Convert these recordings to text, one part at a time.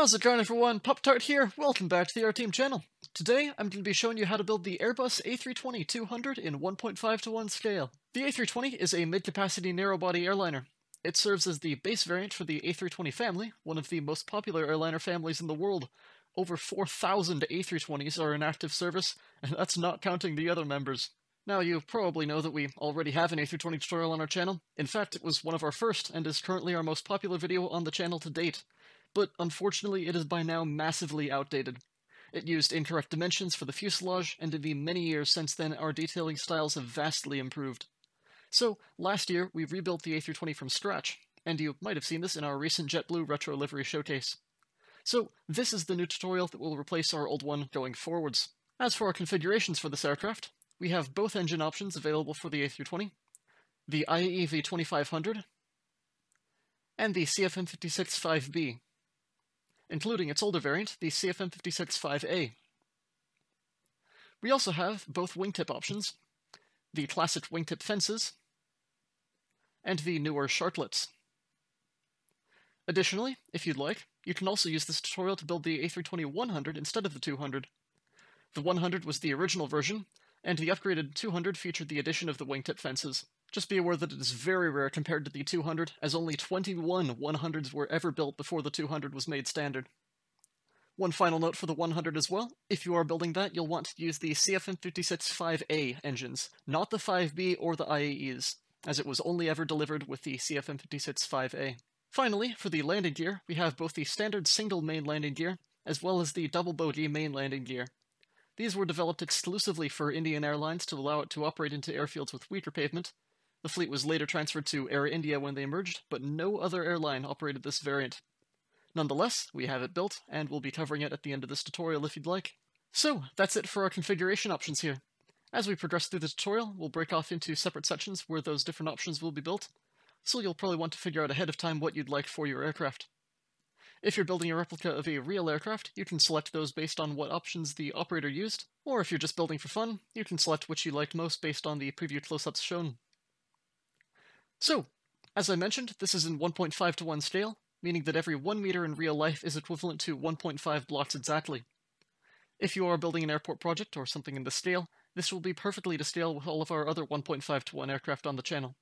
How's it going everyone, Pop-Tart here, welcome back to the Aeroteam channel. Today I'm going to be showing you how to build the Airbus A320-200 in 1.5 to 1 scale. The A320 is a mid-capacity narrow-body airliner. It serves as the base variant for the A320 family, one of the most popular airliner families in the world. Over 4,000 A320s are in active service, and that's not counting the other members. Now you probably know that we already have an A320 tutorial on our channel. In fact, it was one of our first, and is currently our most popular video on the channel to date. But unfortunately it is by now massively outdated. It used incorrect dimensions for the fuselage, and in the many years since then our detailing styles have vastly improved. So last year we rebuilt the A320 from scratch, and you might have seen this in our recent JetBlue Retro Livery Showcase. So this is the new tutorial that will replace our old one going forwards. As for our configurations for this aircraft, we have both engine options available for the A320, the IAE V2500, and the CFM56-5B. Including its older variant, the CFM56-5A. We also have both wingtip options, the classic wingtip fences, and the newer sharklets. Additionally, if you'd like, you can also use this tutorial to build the A320-100 instead of the 200. The 100 was the original version, and the upgraded 200 featured the addition of the wingtip fences. Just be aware that it is very rare compared to the 200, as only 21 100s were ever built before the 200 was made standard. One final note for the 100 as well, if you are building that, you'll want to use the CFM56-5A engines, not the 5B or the IAEs, as it was only ever delivered with the CFM56-5A. Finally, for the landing gear, we have both the standard single main landing gear, as well as the double bogey main landing gear. These were developed exclusively for Indian Airlines to allow it to operate into airfields with weaker pavement. The fleet was later transferred to Air India when they merged, but no other airline operated this variant. Nonetheless, we have it built, and we'll be covering it at the end of this tutorial if you'd like. So, that's it for our configuration options here. As we progress through the tutorial, we'll break off into separate sections where those different options will be built, so you'll probably want to figure out ahead of time what you'd like for your aircraft. If you're building a replica of a real aircraft, you can select those based on what options the operator used, or if you're just building for fun, you can select which you like most based on the preview close-ups shown. So, as I mentioned, this is in 1.5 to 1 scale, meaning that every 1 meter in real life is equivalent to 1.5 blocks exactly. If you are building an airport project or something in this scale, this will be perfectly to scale with all of our other 1.5 to 1 aircraft on the channel.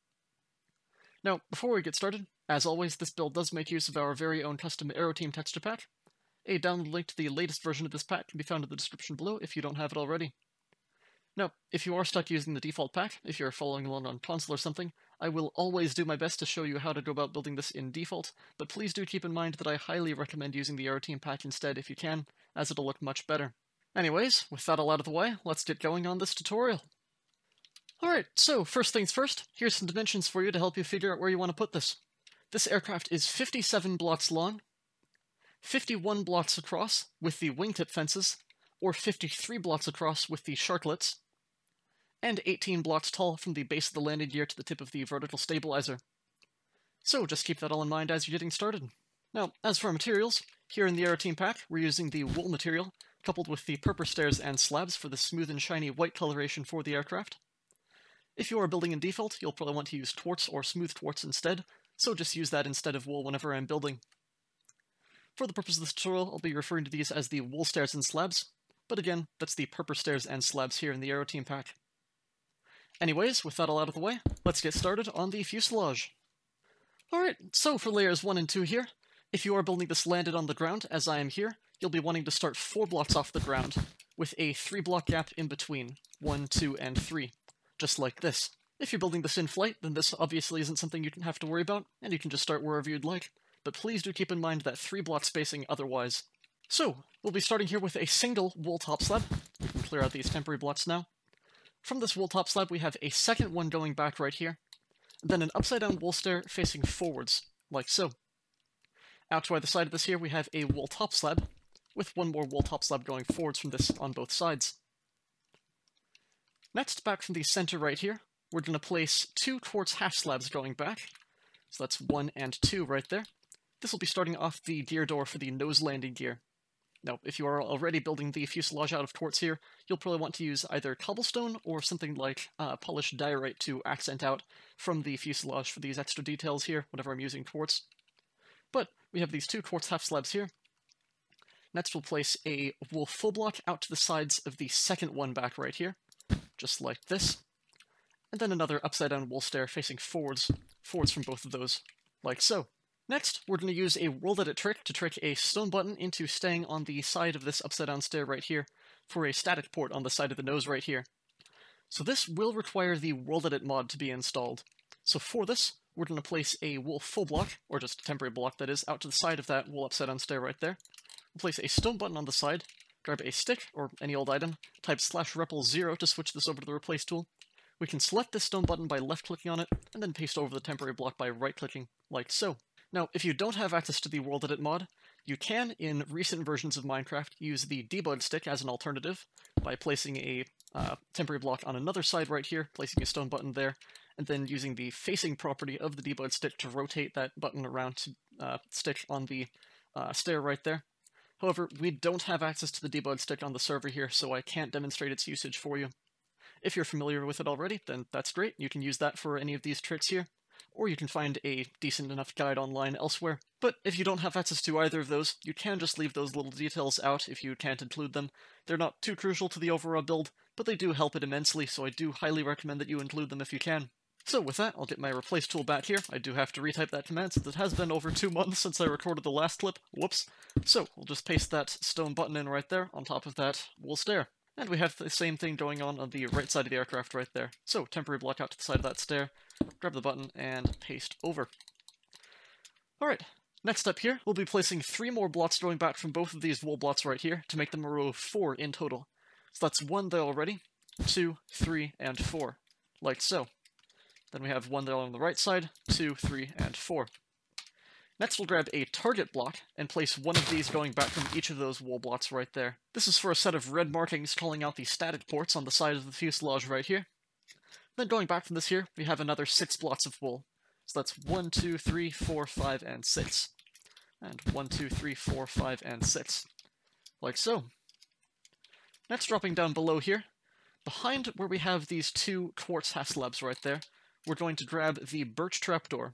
Now, before we get started, as always, this build does make use of our very own custom Aeroteam texture pack. A download link to the latest version of this pack can be found in the description below if you don't have it already. Now, if you are stuck using the default pack, if you're following along on console or something, I will always do my best to show you how to go about building this in default, but please do keep in mind that I highly recommend using the Aeroteam pack instead if you can, as it'll look much better. Anyways, with that all out of the way, let's get going on this tutorial. Alright, so first things first, here's some dimensions for you to help you figure out where you want to put this. This aircraft is 57 blocks long, 51 blocks across with the wingtip fences, or 53 blocks across with the sharklets, and 18 blocks tall from the base of the landing gear to the tip of the vertical stabilizer. So just keep that all in mind as you're getting started. Now, as for our materials, here in the Aeroteam pack, we're using the wool material, coupled with the purple stairs and slabs for the smooth and shiny white coloration for the aircraft. If you are building in default, you'll probably want to use quartz or smooth quartz instead, so just use that instead of wool whenever I'm building. For the purpose of this tutorial, I'll be referring to these as the wool stairs and slabs, but again, that's the purple stairs and slabs here in the Aeroteam pack. Anyways, with that all out of the way, let's get started on the fuselage. Alright, so for layers 1 and 2 here, if you are building this landed on the ground, as I am here, you'll be wanting to start 4 blocks off the ground, with a 3 block gap in between, 1, 2, and 3, just like this. If you're building this in flight, then this obviously isn't something you have to worry about, and you can just start wherever you'd like, but please do keep in mind that 3 block spacing otherwise. So, we'll be starting here with a single wool top slab. We can clear out these temporary blocks now. From this wool top slab, we have a second one going back right here, and then an upside-down wool stair facing forwards, like so. Out to either side of this here, we have a wool top slab, with one more wool top slab going forwards from this on both sides. Next, back from the center right here, we're going to place 2 quartz half slabs going back, so that's 1 and 2 right there. This will be starting off the gear door for the nose landing gear. Now, if you are already building the fuselage out of quartz here, you'll probably want to use either cobblestone or something like polished diorite to accent out from the fuselage for these extra details here, whenever I'm using quartz. But we have these 2 quartz half slabs here, Next, we'll place a wool full block out to the sides of the second one back right here, just like this. And then another upside down wool stair facing forwards from both of those, like so. Next, we're going to use a WorldEdit trick to trick a stone button into staying on the side of this upside down stair right here for a static port on the side of the nose right here. So this will require the WorldEdit mod to be installed. So for this, we're going to place a wool full block, or just a temporary block that is, out to the side of that wool upside down stair right there. We'll place a stone button on the side, grab a stick, or any old item, type /REPL0 to switch this over to the replace tool. We can select this stone button by left clicking on it, and then paste over the temporary block by right clicking, like so. Now, if you don't have access to the WorldEdit mod, you can, in recent versions of Minecraft, use the debug stick as an alternative by placing a temporary block on another side right here, placing a stone button there, and then using the facing property of the debug stick to rotate that button around to stick on the stair right there. However, we don't have access to the debug stick on the server here, so I can't demonstrate its usage for you. If you're familiar with it already, then that's great. You can use that for any of these tricks here, or you can find a decent enough guide online elsewhere. But if you don't have access to either of those, you can just leave those little details out if you can't include them. They're not too crucial to the overall build, but they do help it immensely, so I do highly recommend that you include them if you can. So with that, I'll get my replace tool back here. I do have to retype that command since it has been over 2 months since I recorded the last clip. Whoops. So we'll just paste that stone button in right there on top of that wool stair. And we have the same thing going on the right side of the aircraft right there. So temporary block out to the side of that stair, grab the button, and paste over. Alright, next up here, we'll be placing 3 more blocks going back from both of these wool blocks right here to make them a row of 4 in total. So that's 1 there already, 2, 3, and 4, like so. Then we have 1 there on the right side, 2, 3, and 4. Next, we'll grab a target block and place 1 of these going back from each of those wool blocks right there. This is for a set of red markings calling out the static ports on the side of the fuselage right here. Then going back from this here, we have another 6 blocks of wool. So that's 1, 2, 3, 4, 5, and 6. And 1, 2, 3, 4, 5, and 6. Like so. Next, dropping down below here, behind where we have these 2 quartz half slabs right there, we're going to grab the birch trapdoor.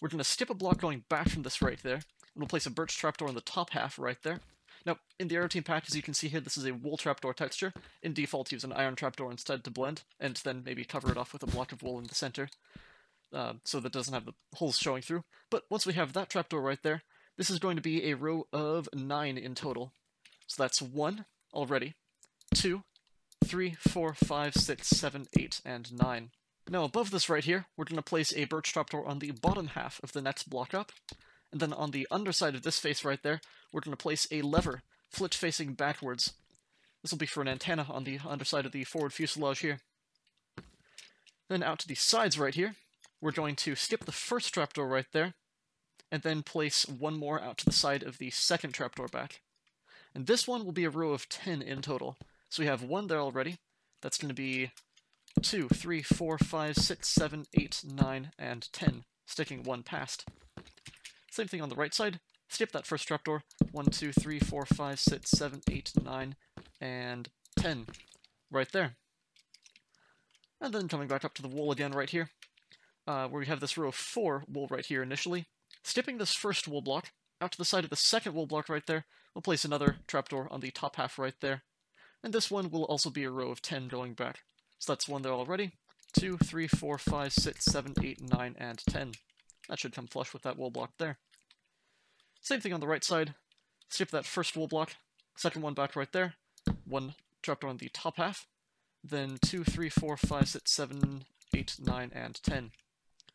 We're going to skip a block going back from this right there, and we'll place a birch trapdoor on the top half right there. Now, in the Aeroteam pack, as you can see here, this is a wool trapdoor texture. In default, use an iron trapdoor instead to blend, and then maybe cover it off with a block of wool in the center, so that it doesn't have the holes showing through. But once we have that trapdoor right there, this is going to be a row of 9 in total. So that's 1 already, 2, 3, 4, 5, 6, 7, 8, and 9. Now above this right here, we're going to place a birch trapdoor on the bottom half of the next block up, and then on the underside of this face right there, we're going to place a lever, flipped facing backwards. This will be for an antenna on the underside of the forward fuselage here. Then out to the sides right here, we're going to skip the first trapdoor right there, and then place 1 more out to the side of the second trapdoor back. And this one will be a row of 10 in total. So we have 1 there already. That's going to be 2, 3, 4, 5, 6, 7, 8, 9, and 10, sticking 1 past. Same thing on the right side, skip that first trapdoor, 1, 2, 3, 4, 5, 6, 7, 8, 9, and 10, right there. And then coming back up to the wool again right here, where we have this row of 4 wool right here initially, skipping this first wool block, out to the side of the second wool block right there, we'll place another trapdoor on the top half right there, and this one will also be a row of 10 going back. So that's 1 there already, 2, 3, 4, 5, 6, 7, 8, 9, and 10. That should come flush with that wool block there. Same thing on the right side, skip that first wool block, second one back right there, 1 trapdoor on the top half, then 2, 3, 4, 5, 6, 7, 8, 9, and 10.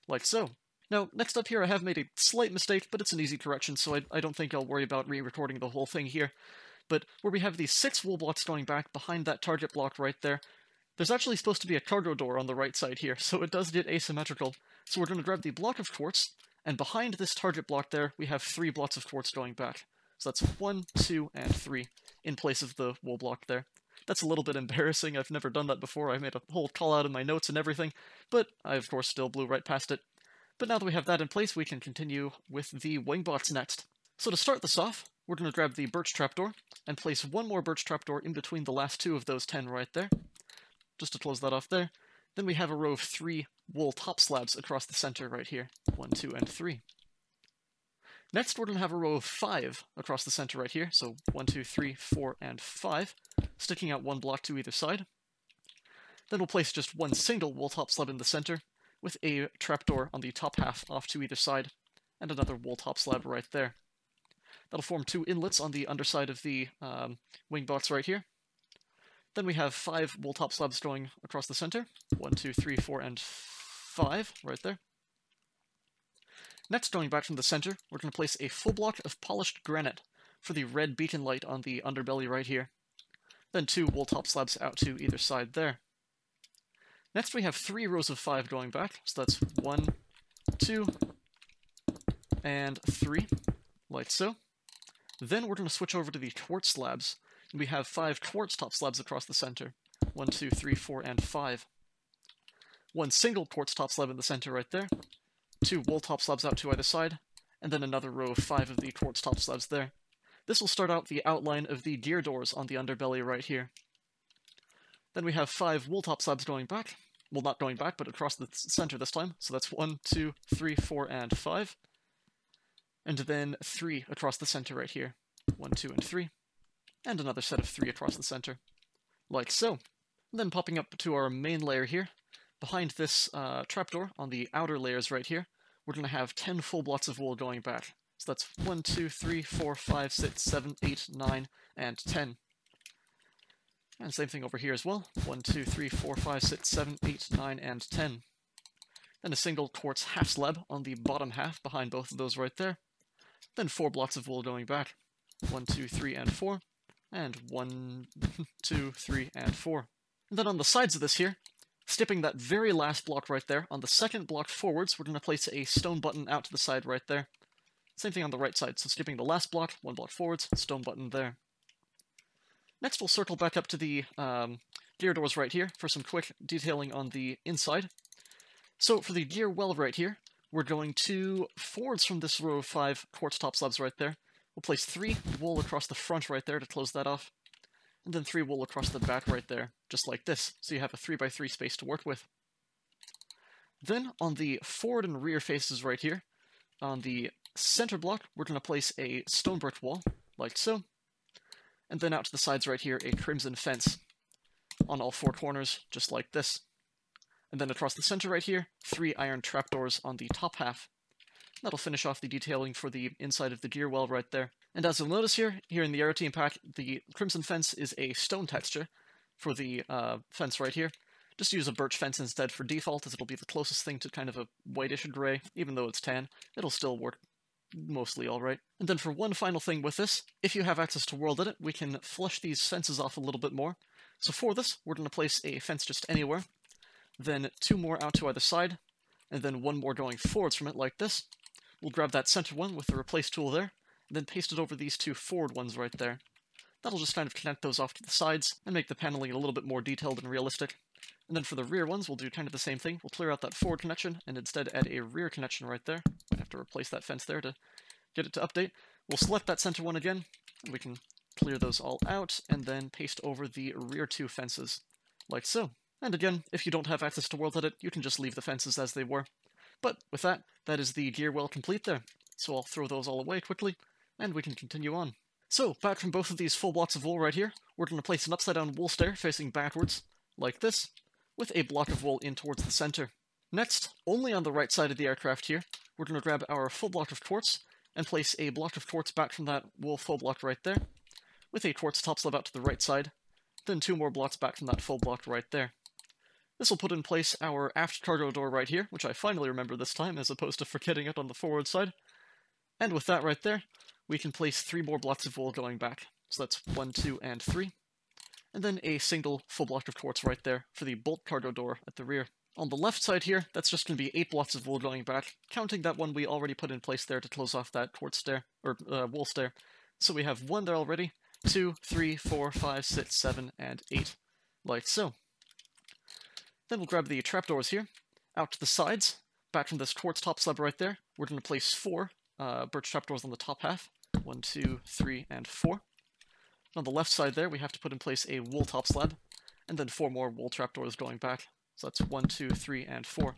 Like so. Now, next up here I have made a slight mistake, but it's an easy correction, so I don't think I'll worry about re-recording the whole thing here. But where we have these 6 wool blocks going back behind that target block right there, there's actually supposed to be a cargo door on the right side here, so it does get asymmetrical. So we're going to grab the block of quartz, and behind this target block there, we have 3 blocks of quartz going back. So that's 1, 2, and 3 in place of the wool block there. That's a little bit embarrassing. I've never done that before. I made a whole call out in my notes and everything, but I, of course, still blew right past it. But now that we have that in place, we can continue with the wing bots next. So to start this off, we're going to grab the birch trapdoor and place 1 more birch trapdoor in between the last 2 of those 10 right there, just to close that off there. Then we have a row of 3 wool top slabs across the center right here, 1, 2, and 3. Next, we're going to have a row of 5 across the center right here. So 1, 2, 3, 4, and 5, sticking out one block to either side. Then we'll place just one single wall-top slab in the center, with a trapdoor on the top half off to either side, and another wall-top slab right there. That'll form 2 inlets on the underside of the wing box right here. Then we have 5 wall-top slabs going across the center. 1, 2, 3, 4, and 5 right there. Next, going back from the center, we're going to place a full block of polished granite for the red beacon light on the underbelly right here. Then 2 wall-top slabs out to either side there. Next, we have 3 rows of 5 going back, so that's 1, 2, and 3, like so. Then we're going to switch over to the quartz slabs, and we have 5 quartz top slabs across the center. 1, 2, 3, 4, and 5. One single quartz top slab in the center right there, 2 wool top slabs out to either side, and then another row of 5 of the quartz top slabs there. This will start out the outline of the gear doors on the underbelly right here. Then we have 5 wool top slabs going back, well, not going back, but across the center this time, so that's 1, 2, 3, 4, and 5. And then 3 across the center right here, 1, 2, and 3, and another set of 3 across the center, like so. And then popping up to our main layer here, behind this trapdoor on the outer layers right here, we're going to have 10 full blocks of wool going back. So that's 1, 2, 3, 4, 5, 6, 7, 8, 9, and 10. And same thing over here as well, 1, 2, 3, 4, 5, 6, 7, 8, 9, and 10. Then a single quartz half slab on the bottom half behind both of those right there. Then 4 blocks of wool going back, 1, 2, 3, and 4, and 1, 2, 3, and 4. And then on the sides of this here, skipping that very last block right there, on the second block forwards, we're going to place a stone button out to the side right there. Same thing on the right side, so skipping the last block, one block forwards, stone button there. Next, we'll circle back up to the gear doors right here for some quick detailing on the inside. So for the gear well right here, we're going to forwards from this row of 5 quartz top slabs right there. We'll place 3 wool across the front right there to close that off, and then 3 wool across the back right there, just like this, so you have a 3x3 space to work with. Then on the forward and rear faces right here, on the center block, we're going to place a stone brick wall, like so, and then out to the sides right here, a crimson fence on all 4 corners, just like this. And then across the center right here, 3 iron trapdoors on the top half. That'll finish off the detailing for the inside of the gear well right there. And as you'll notice here in the Aeroteam pack, the crimson fence is a stone texture for the fence right here. Just use a birch fence instead for default, as it'll be the closest thing to kind of a whitish gray. Even though it's tan, it'll still work mostly alright. And then for one final thing with this, if you have access to WorldEdit, we can flush these fences off a little bit more. So for this, we're going to place a fence just anywhere, then 2 more out to either side, and then 1 more going forwards from it like this. We'll grab that center one with the replace tool there, and then paste it over these 2 forward ones right there. That'll just kind of connect those off to the sides and make the paneling a little bit more detailed and realistic. And then for the rear ones, we'll do kind of the same thing. We'll clear out that forward connection and instead add a rear connection right there. I have to replace that fence there to get it to update. We'll select that center one again, and we can clear those all out and then paste over the rear 2 fences, like so. And again, if you don't have access to WorldEdit, you can just leave the fences as they were. But with that, that is the gear well complete there. So I'll throw those all away quickly, and we can continue on. So, back from both of these full blocks of wool right here, we're going to place an upside-down wool stair facing backwards, like this, with a block of wool in towards the center. Next, only on the right side of the aircraft here, we're going to grab our full block of quartz, and place a block of quartz back from that wool full block right there, with a quartz top slab out to the right side, then 2 more blocks back from that full block right there. This will put in place our aft cargo door right here, which I finally remember this time, as opposed to forgetting it on the forward side. And with that right there, we can place 3 more blocks of wool going back. So that's 1, 2, and 3. And then a single full block of quartz right there for the bolt cargo door at the rear. On the left side here, that's just going to be 8 blocks of wool going back, counting that one we already put in place there to close off that quartz stair, or wool stair. So we have 1 there already, 2, 3, 4, 5, 6, 7, and 8, like so. Then we'll grab the trapdoors here, out to the sides, back from this quartz top slab right there. We're going to place 4 birch trapdoors on the top half, 1, 2, 3, and 4. On the left side there, we have to put in place a wool top slab, and then 4 more wool trapdoors going back. So that's 1, 2, 3, and 4.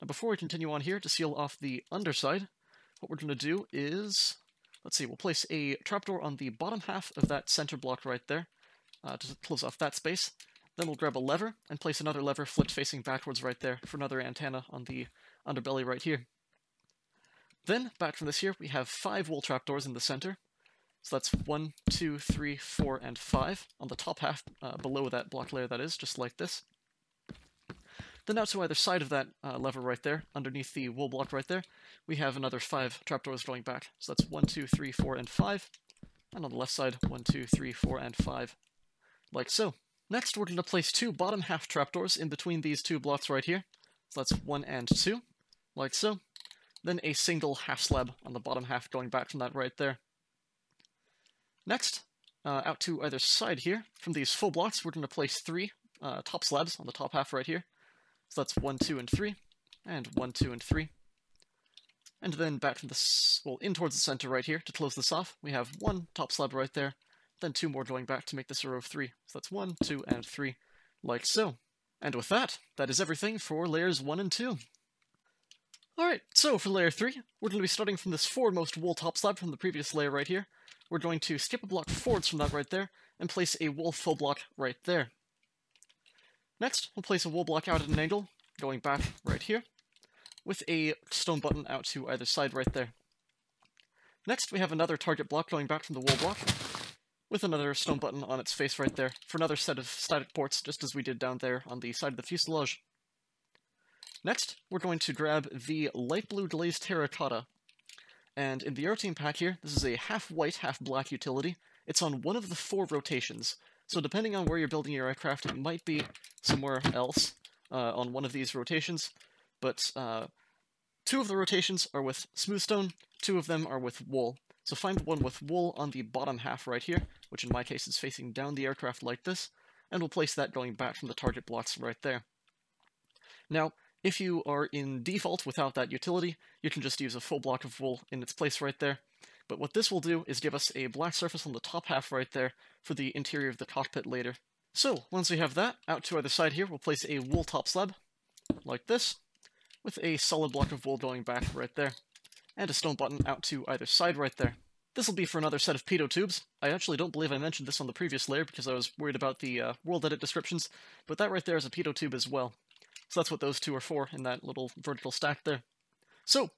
Now before we continue on here, to seal off the underside, what we're going to do is, let's see, we'll place a trapdoor on the bottom half of that center block right there to close off that space. Then we'll grab a lever and place another lever flipped facing backwards right there for another antenna on the underbelly right here. Then, back from this here, we have 5 wall trapdoors in the center. So that's 1, 2, 3, 4, and 5 on the top half, below that block layer that is, just like this. Then out to either side of that lever right there, underneath the wool block right there, we have another 5 trapdoors going back. So that's 1, 2, 3, 4, and 5. And on the left side, 1, 2, 3, 4, and 5, like so. Next, we're going to place 2 bottom half trapdoors in between these 2 blocks right here. So that's 1 and 2, like so. Then a single half slab on the bottom half going back from that right there. Next, out to either side here, from these full blocks, we're going to place 3 top slabs on the top half right here. So that's 1, 2, and 3, and 1, 2, and 3. And then back from this, well, in towards the center right here to close this off, we have 1 top slab right there, then 2 more going back to make this a row of 3. So that's 1, 2, and 3, like so. And with that, that is everything for layers 1 and 2. Alright, so for layer 3, we're going to be starting from this foremost wool top slab from the previous layer right here. We're going to skip a block forwards from that right there, and place a wool full block right there. Next, we'll place a wool block out at an angle, going back right here, with a stone button out to either side right there. Next, we have another target block going back from the wool block, with another stone button on its face right there, for another set of static ports, just as we did down there on the side of the fuselage. Next, we're going to grab the light blue glazed terracotta, and in the Aeroteam pack here, this is a half white, half black utility. It's on one of the 4 rotations. So depending on where you're building your aircraft, it might be somewhere else on one of these rotations, but 2 of the rotations are with smooth stone, 2 of them are with wool. So find the one with wool on the bottom half right here, which in my case is facing down the aircraft like this, and we'll place that going back from the target blocks right there. Now, if you are in default without that utility, you can just use a full block of wool in its place right there. But what this will do is give us a black surface on the top half right there for the interior of the cockpit later. So, once we have that, out to either side here, we'll place a wool top slab, like this, with a solid block of wool going back right there, and a stone button out to either side right there. This will be for another set of pitot tubes. I actually don't believe I mentioned this on the previous layer because I was worried about the WorldEdit descriptions, but that right there is a pitot tube as well. So that's what those 2 are for in that little vertical stack there. So,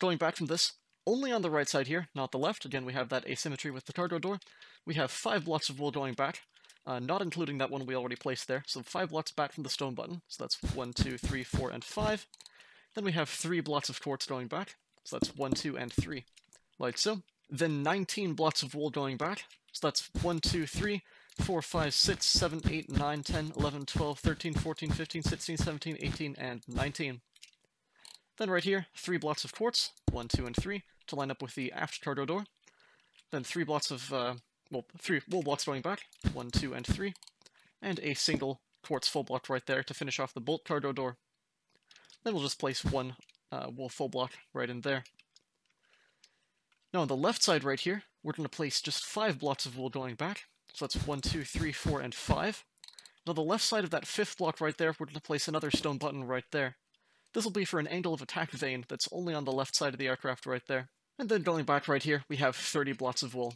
going back from this, only on the right side here, not the left. Again, we have that asymmetry with the cargo door. We have 5 blocks of wool going back, not including that one we already placed there. So 5 blocks back from the stone button. So that's 1, 2, 3, 4, and 5. Then we have 3 blocks of quartz going back. So that's 1, 2, and 3, like so. Then 19 blocks of wool going back. So that's 1, 2, 3, 4, 5, 6, 7, 8, 9, 10, 11, 12, 13, 14, 15, 16, 17, 18, and 19. Then right here, 3 blocks of quartz, 1, 2, and 3, to line up with the aft cargo door. Then 3 blocks of, 3 wool blocks going back, 1, 2, and 3, and a single quartz full block right there to finish off the bolt cargo door. Then we'll just place 1 wool full block right in there. Now on the left side right here, we're going to place just 5 blocks of wool going back, so that's 1, 2, 3, 4, and 5. Now the left side of that 5th block right there, we're going to place another stone button right there. This will be for an angle of attack vane that's only on the left side of the aircraft right there. And then going back right here, we have 30 blocks of wool.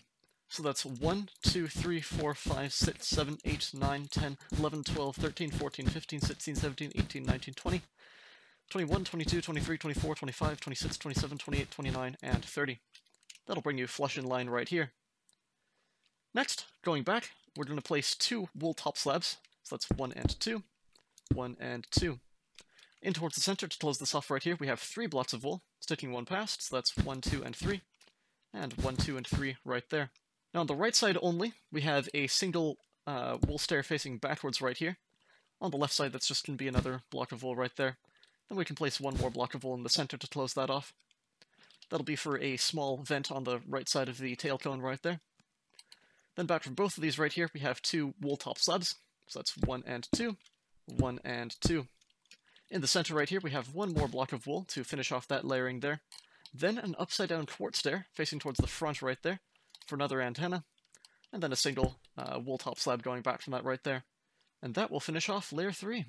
So that's 1, 2, 3, 4, 5, 6, 7, 8, 9, 10, 11, 12, 13, 14, 15, 16, 17, 18, 19, 20, 21, 22, 23, 24, 25, 26, 27, 28, 29, and 30. That'll bring you flush in line right here. Next, going back, we're going to place 2 wool top slabs. So that's 1 and 2, 1 and 2. In towards the center, to close this off right here, we have 3 blocks of wool, sticking one past, so that's 1, 2, and 3, and 1, 2, and 3 right there. Now on the right side only, we have a single wool stair facing backwards right here. On the left side, that's just going to be another block of wool right there. Then we can place 1 more block of wool in the center to close that off. That'll be for a small vent on the right side of the tail cone right there. Then back from both of these right here, we have 2 wool top slabs, so that's 1 and 2, 1 and 2. In the center right here, we have 1 more block of wool to finish off that layering there. Then an upside-down quartz stair facing towards the front right there for another antenna. And then a single wool top slab going back from that right there. And that will finish off layer 3.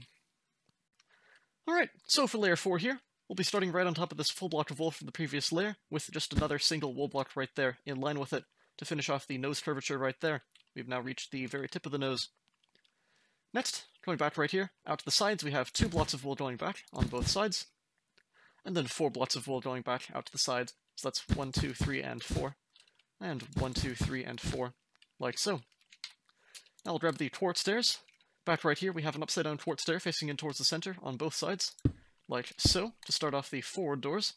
Alright, so for layer 4 here, We'll be starting right on top of this full block of wool from the previous layer, with just another single wool block right there in line with it to finish off the nose curvature right there. We've now reached the very tip of the nose. Next, going back right here, out to the sides, we have 2 blocks of wool going back on both sides, and then 4 blocks of wool going back out to the sides. So that's 1, 2, 3, and 4, and 1, 2, 3, and 4, like so. Now we'll grab the thwart stairs. Back right here, we have an upside-down thwart stair facing in towards the center on both sides, like so, to start off the forward doors.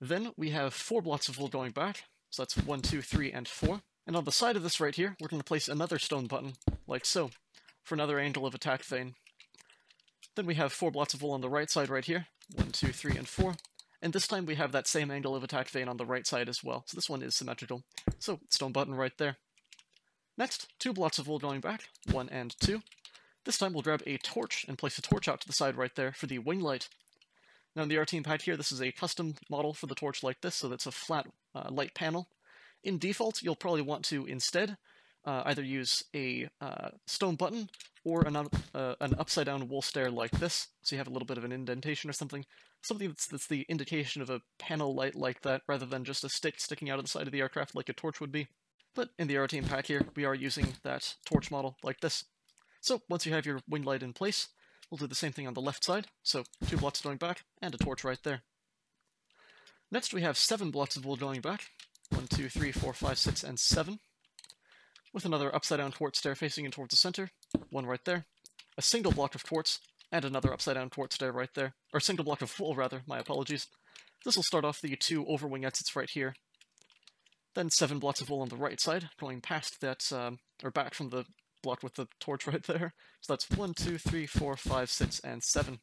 Then we have 4 blocks of wool going back, so that's 1, 2, 3, and 4. And on the side of this right here, we're going to place another stone button, like so, for another angle of attack thing. Then we have 4 blocks of wool on the right side right here, 1, 2, 3, and 4. And this time we have that same angle of attack vein on the right side as well, so this one is symmetrical. So, stone button right there. Next, 2 blocks of wool going back, 1 and 2. This time we'll grab a torch and place a torch out to the side right there for the wing light. Now in the Aeroteam pack here, this is a custom model for the torch like this, so that's a flat light panel. In default, you'll probably want to instead either use a stone button or an upside-down wool stair like this, so you have a little bit of an indentation or something. Something that's the indication of a panel light like that, rather than just a stick sticking out of the side of the aircraft like a torch would be. But in the Aeroteam pack here, we are using that torch model like this. So once you have your wing light in place, we'll do the same thing on the left side, so 2 blocks going back, and a torch right there. Next we have 7 blocks of wool going back, 1, 2, 3, 4, 5, 6, and 7. With another upside-down quartz stair facing in towards the center, 1 right there, a single block of quartz, and another upside-down quartz stair right there, or single block of wool rather, my apologies. This will start off the 2 overwing exits right here. Then 7 blocks of wool on the right side, going past that, or back from the block with the torch right there. So that's 1, 2, 3, 4, 5, 6, and 7.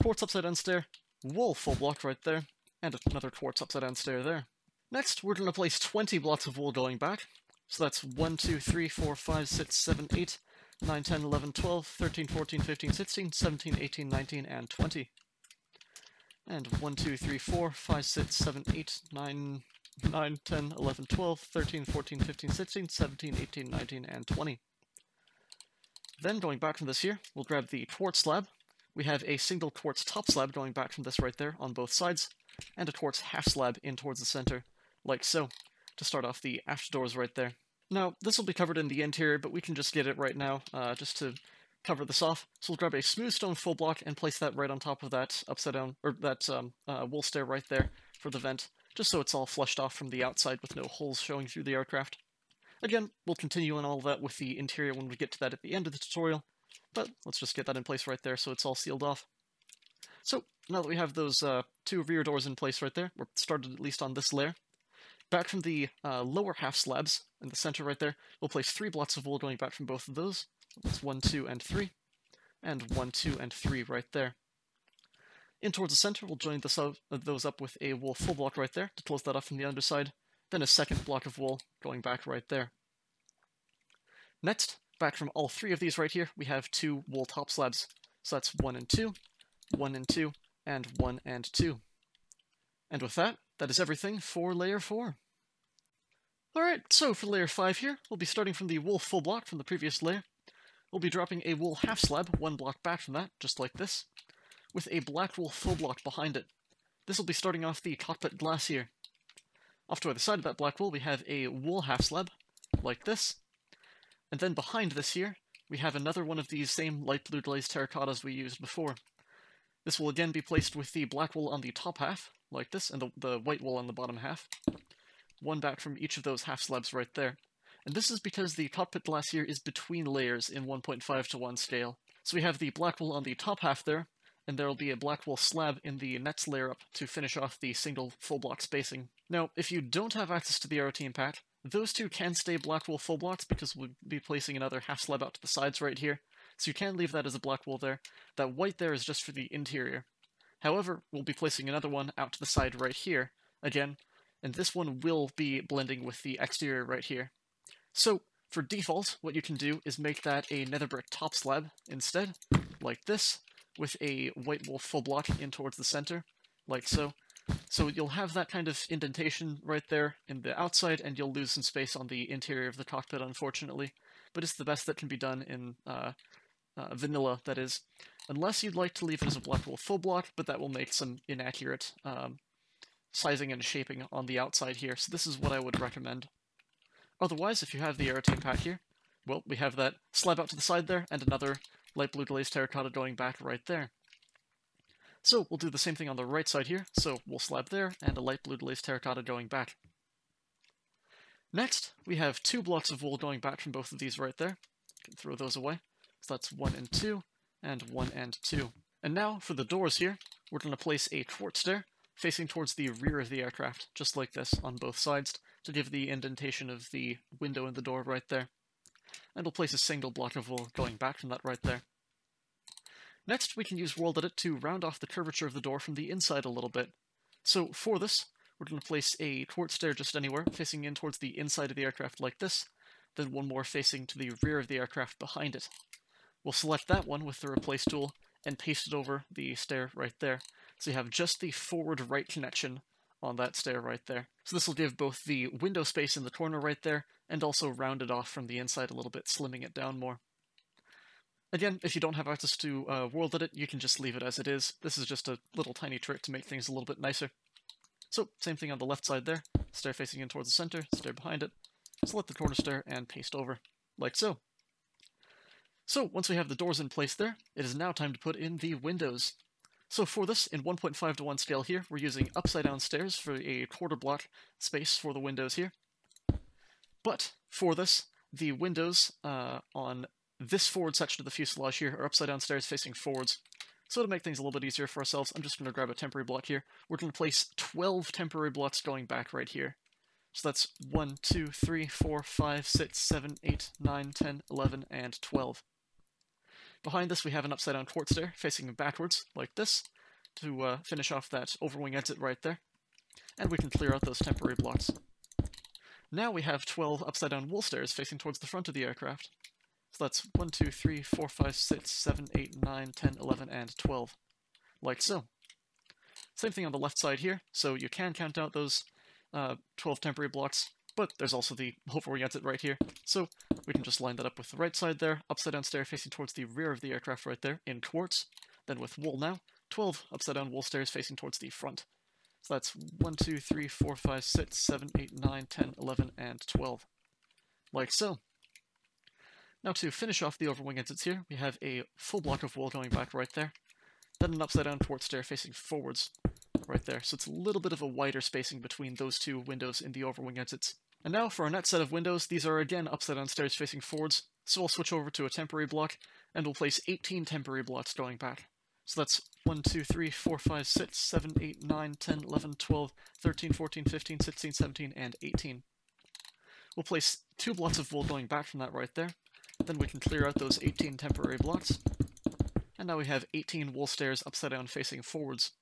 Quartz upside-down stair, wool full block right there, and another quartz upside-down stair there. Next, we're going to place 20 blocks of wool going back. So that's 1, 2, 3, 4, 5, 6, 7, 8, 9, 10, 11, 12, 13, 14, 15, 16, 17, 18, 19, and 20. And 1, 2, 3, 4, 5, 6, 7, 8, 9, 10, 11, 12, 13, 14, 15, 16, 17, 18, 19, and 20. Then, going back from this here, we'll grab the quartz slab. We have a single quartz top slab going back from this right there on both sides, and a quartz half slab in towards the center, like so, to start off the aft doors right there. Now, this will be covered in the interior, but we can just get it right now, just to cover this off. So we'll grab a smooth stone full block and place that right on top of that upside-down, or that wool stair right there for the vent, just so it's all flushed off from the outside with no holes showing through the aircraft. Again, we'll continue on all that with the interior when we get to that at the end of the tutorial, but let's just get that in place right there so it's all sealed off. So, now that we have those 2 rear doors in place right there, we're started at least on this layer. Back from the lower half slabs in the center right there, we'll place 3 blocks of wool going back from both of those. That's 1, 2, and 3, and 1, 2, and 3 right there. In towards the center, we'll join those up with a wool full block right there to close that off from the underside, then a second block of wool going back right there. Next, back from all 3 of these right here, we have 2 wool top slabs. So that's 1 and 2, 1 and 2, and 1 and 2. And with that, that is everything for layer 4. Alright, so for layer 5 here, we'll be starting from the wool full block from the previous layer. We'll be dropping a wool half slab 1 block back from that, just like this, with a black wool full block behind it. This will be starting off the cockpit glass here. Off to either side of that black wool, we have a wool half slab, like this. And then behind this here, we have another one of these same light blue glazed terracottas we used before. This will again be placed with the black wool on the top half, like this, and the white wool on the bottom half. 1 back from each of those half slabs right there. And this is because the cockpit glass here is between layers in 1.5 to 1 scale. So we have the black wool on the top half there, and there will be a black wool slab in the next layer up to finish off the single full block spacing. Now, if you don't have access to the Aeroteam pack, those 2 can stay black wool full blocks because we'll be placing another half slab out to the sides right here, so you can leave that as a black wool there. That white there is just for the interior. However, we'll be placing another one out to the side right here, again, and this one will be blending with the exterior right here. So, for default, what you can do is make that a nether brick top slab instead, like this, with a white wool full block in towards the center, like so. So you'll have that kind of indentation right there in the outside, and you'll lose some space on the interior of the cockpit, unfortunately. But it's the best that can be done in vanilla, that is, unless you'd like to leave it as a blockable full block, but that will make some inaccurate sizing and shaping on the outside here. So this is what I would recommend. Otherwise, if you have the Aeroteam pack here, well, we have that slab out to the side there and another light blue glazed terracotta going back right there. So we'll do the same thing on the right side here. So we'll slab there and a light blue glazed terracotta going back. Next, we have two blocks of wool going back from both of these right there. You can throw those away. So that's 1 and 2, and 1 and 2. And now for the doors here, we're going to place a thwart stair facing towards the rear of the aircraft, just like this on both sides, to give the indentation of the window and the door right there. And we'll place a single block of wool going back from that right there. Next, we can use WorldEdit to round off the curvature of the door from the inside a little bit. So for this, we're going to place a thwart stair just anywhere, facing in towards the inside of the aircraft like this, then one more facing to the rear of the aircraft behind it. We'll select that one with the replace tool and paste it over the stair right there. So you have just the forward right connection on that stair right there. So this will give both the window space in the corner right there and also round it off from the inside a little bit, slimming it down more. Again, if you don't have access to WorldEdit, you can just leave it as it is. This is just a little tiny trick to make things a little bit nicer. So, same thing on the left side there, stair facing in towards the center, stair behind it, select the corner stair and paste over, like so. So, once we have the doors in place there, it is now time to put in the windows. So for this, in 1.5 to 1 scale here, we're using upside down stairs for a quarter block space for the windows here. But, for this, the windows on this forward section of the fuselage here are upside down stairs facing forwards. So to make things a little bit easier for ourselves, I'm just going to grab a temporary block here. We're going to place 12 temporary blocks going back right here. So that's 1, 2, 3, 4, 5, 6, 7, 8, 9, 10, 11, and 12. Behind this we have an upside down quartz stair facing backwards, like this, to finish off that overwing exit right there. And we can clear out those temporary blocks. Now we have 12 upside down wool stairs facing towards the front of the aircraft. So that's 1, 2, 3, 4, 5, 6, 7, 8, 9, 10, 11, and 12. Like so. Same thing on the left side here, so you can count out those 12 temporary blocks, but there's also the overwing exit right here, so we can just line that up with the right side there, upside down stair facing towards the rear of the aircraft right there, in quartz. Then with wool now, 12 upside down wool stairs facing towards the front. So that's 1, 2, 3, 4, 5, 6, 7, 8, 9, 10, 11, and 12. Like so. Now to finish off the overwing exits here, we have a full block of wool going back right there, then an upside down thwart stair facing forwards right there, so it's a little bit of a wider spacing between those two windows in the overwing exits. And now for our next set of windows, these are again upside down stairs facing forwards, so we'll switch over to a temporary block, and we'll place 18 temporary blocks going back. So that's 1, 2, 3, 4, 5, 6, 7, 8, 9, 10, 11, 12, 13, 14, 15, 16, 17, and 18. We'll place 2 blocks of wool going back from that right there. Then we can clear out those 18 temporary blocks. And now we have 18 wool stairs upside down facing forwards.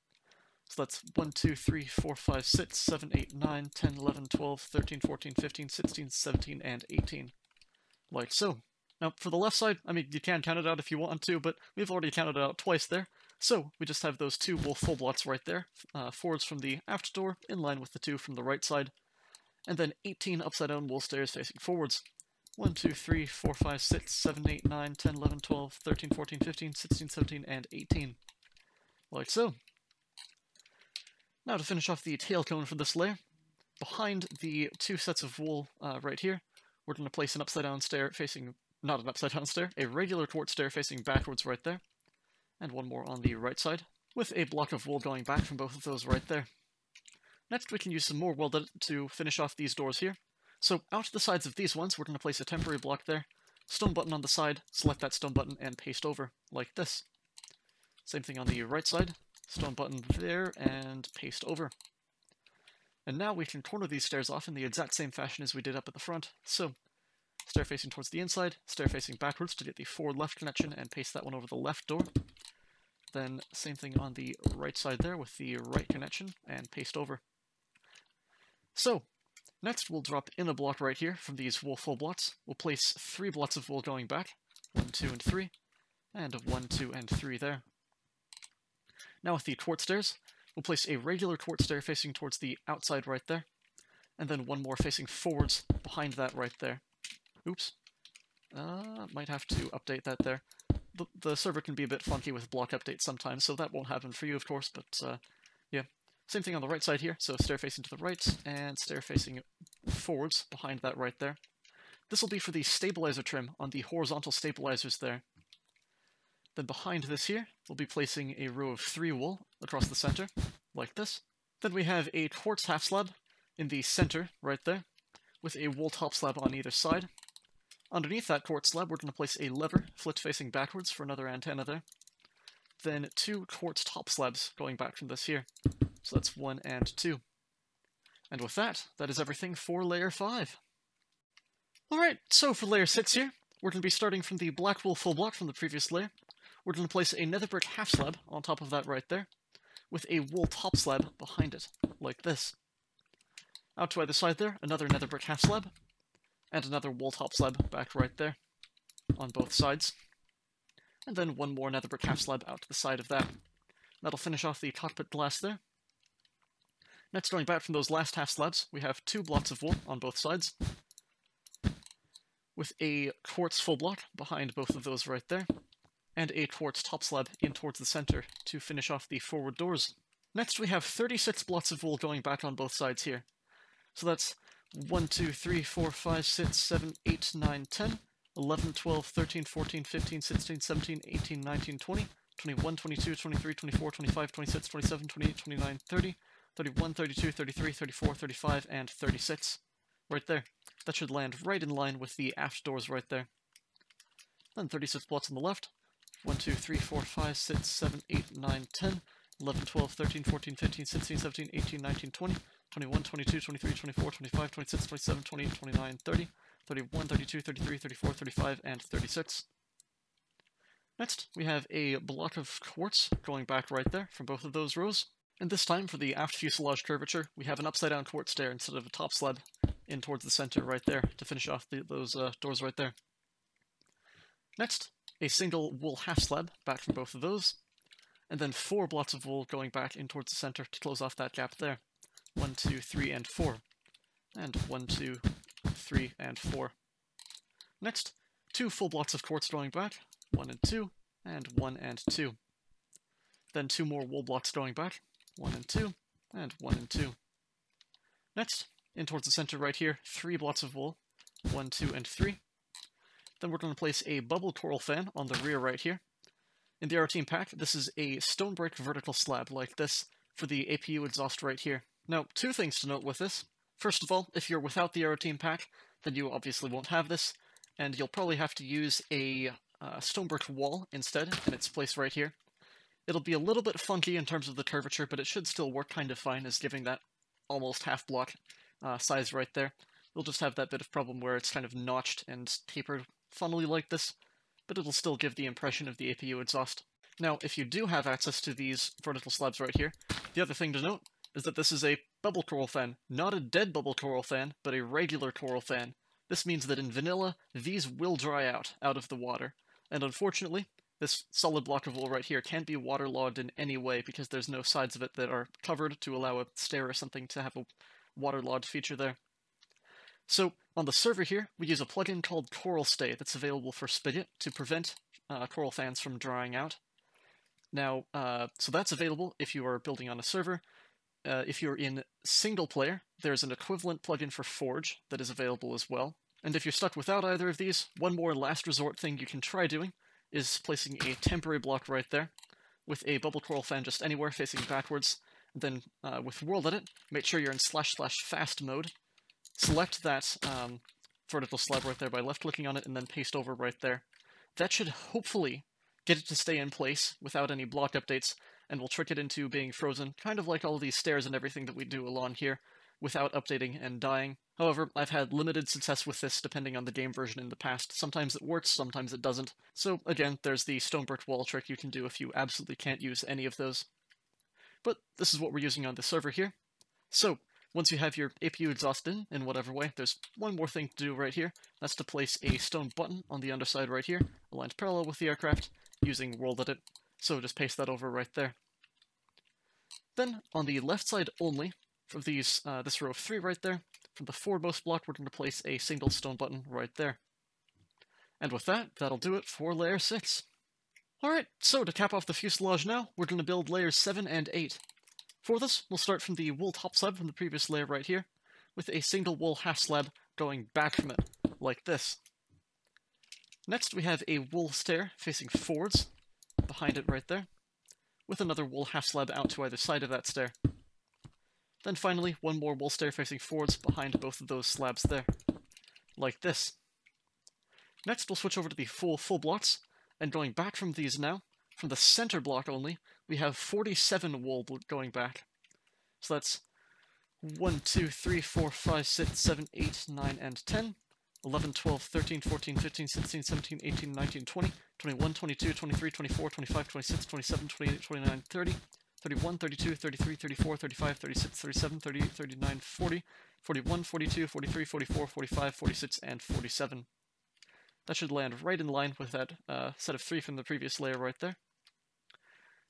So that's 1, 2, 3, 4, 5, 6, 7, 8, 9, 10, 11, 12, 13, 14, 15, 16, 17, and 18. Like so. Now for the left side, I mean, you can count it out if you want to, but we've already counted it out twice there. So we just have those 2 wool full blocks right there, forwards from the aft door, in line with the 2 from the right side. And then 18 upside down wool stairs facing forwards. 1, 2, 3, 4, 5, 6, 7, 8, 9, 10, 11, 12, 13, 14, 15, 16, 17, and 18. Like so. Now to finish off the tail cone for this layer, behind the 2 sets of wool right here, we're going to place an upside down stair facing, not an upside down stair, a regular quartz stair facing backwards right there, and one more on the right side, with a block of wool going back from both of those right there. Next we can use some more WorldEdit to finish off these doors here. So out to the sides of these ones, we're going to place a temporary block there, stone button on the side, select that stone button and paste over, like this. Same thing on the right side, stone button there and paste over. And now we can corner these stairs off in the exact same fashion as we did up at the front. So stair facing towards the inside, stair facing backwards to get the forward left connection and paste that one over the left door. Then same thing on the right side there with the right connection and paste over. So. Next, we'll drop in a block right here from these wool full blocks. We'll place 3 blocks of wool going back, 1, 2, and 3, and 1, 2, and 3 there. Now with the quartz stairs, we'll place a regular quartz stair facing towards the outside right there, and then one more facing forwards behind that right there. Oops, might have to update that there. the server can be a bit funky with block updates sometimes, so that won't happen for you, of course, but yeah. Same thing on the right side here, so stair facing to the right and stair facing forwards behind that right there. This will be for the stabilizer trim on the horizontal stabilizers there. Then behind this here, we'll be placing a row of 3 wool across the center, like this. Then we have a quartz half slab in the center, right there, with a wool top slab on either side. Underneath that quartz slab, we're going to place a lever flipped facing backwards for another antenna there. Then 2 quartz top slabs going back from this here. So that's 1 and 2. And with that, that is everything for layer 5. Alright, so for layer 6 here, we're going to be starting from the black wool full block from the previous layer. We're going to place a nether brick half slab on top of that right there, with a wool top slab behind it, like this. Out to either side there, another nether brick half slab, and another wool top slab back right there, on both sides. And then 1 more nether brick half slab out to the side of that. That'll finish off the cockpit glass there. Next, going back from those last half slabs, we have 2 blocks of wool on both sides, with a quartz full block behind both of those right there, and a quartz top slab in towards the center to finish off the forward doors. Next we have 36 blocks of wool going back on both sides here. So that's 1, 2, 3, 4, 5, 6, 7, 8, 9, 10, 11, 12, 13, 14, 15, 16, 17, 18, 19, 20, 21, 22, 23, 24, 25, 26, 27, 28, 29, 30, 31, 32, 33, 34, 35, and 36. Right there. That should land right in line with the aft doors right there. Then 36 blocks on the left. 1, 2, 3, 4, 5, 6, 7, 8, 9, 10, 11, 12, 13, 14, 15, 16, 17, 18, 19, 20, 21, 22, 23, 24, 25, 26, 27, 28, 29, 30, 31, 32, 33, 34, 35, and 36. Next, we have a block of quartz going back right there from both of those rows. And this time, for the aft fuselage curvature, we have an upside-down quartz stair instead of a top slab in towards the center right there to finish off those doors right there. Next, a single wool half slab back from both of those, and then 4 blocks of wool going back in towards the center to close off that gap there. 1, 2, 3, and 4. And 1, 2, 3, and 4. Next, 2 full blocks of quartz going back. 1 and 2, and 1 and 2. Then 2 more wool blocks going back. 1 and 2, and 1 and 2. Next, in towards the center right here, 3 blocks of wool. 1, 2, and 3. Then we're going to place a bubble coral fan on the rear right here. In the Aeroteam pack, this is a stone brick vertical slab like this for the APU exhaust right here. Now, 2 things to note with this. First of all, if you're without the Aeroteam pack, then you obviously won't have this, and you'll probably have to use a stone brick wall instead in its place right here. It'll be a little bit funky in terms of the curvature, but it should still work kind of fine as giving that almost half block size right there. You'll just have that bit of problem where it's kind of notched and tapered funnily like this, but it'll still give the impression of the APU exhaust. Now, if you do have access to these vertical slabs right here, the other thing to note is that this is a bubble coral fan, not a dead bubble coral fan, but a regular coral fan. This means that in vanilla, these will dry out of the water, and unfortunately, this solid block of wool right here can't be waterlogged in any way because there's no sides of it that are covered to allow a stair or something to have a waterlogged feature there. So, on the server here, we use a plugin called Coral Stay that's available for Spigot to prevent coral fans from drying out. Now, so that's available if you are building on a server. If you're in single player, there's an equivalent plugin for Forge that is available as well. And if you're stuck without either of these, one more last resort thing you can try doing is placing a temporary block right there with a bubble coral fan just anywhere facing backwards. And then with WorldEdit, make sure you're in // fast mode. Select that vertical slab right there by left-clicking on it, and then paste over right there. That should hopefully get it to stay in place without any block updates, and will trick it into being frozen, kind of like all these stairs and everything that we do along here, without updating and dying. However, I've had limited success with this depending on the game version in the past. Sometimes it works, sometimes it doesn't. So again, there's the stone brick wall trick you can do if you absolutely can't use any of those. But this is what we're using on the server here. So, once you have your APU exhaust in whatever way, there's one more thing to do right here. That's to place a stone button on the underside right here, aligned parallel with the aircraft, using WorldEdit. So just paste that over right there. Then, on the left side only, from these this row of 3 right there, from the foremost block, we're going to place a single stone button right there. And with that, that'll do it for layer 6. Alright, so to cap off the fuselage now, we're going to build layers 7 and 8. For this, we'll start from the wool top slab from the previous layer right here, with a single wool half slab going back from it, like this. Next we have a wool stair facing forwards, behind it right there, with another wool half slab out to either side of that stair. Then finally, one more wool stair facing forwards behind both of those slabs there, like this. Next we'll switch over to the full blocks, and going back from these now, from the center block only, we have 47 wool going back. So that's 1, 2, 3, 4, 5, 6, 7, 8, 9, and 10, 11, 12, 13, 14, 15, 16, 17, 18, 19, 20, 21, 22, 23, 24, 25, 26, 27, 28, 29, 30, 31, 32, 33, 34, 35, 36, 37, 38, 39, 40, 41, 42, 43, 44, 45, 46, and 47. That should land right in line with that set of 3 from the previous layer right there.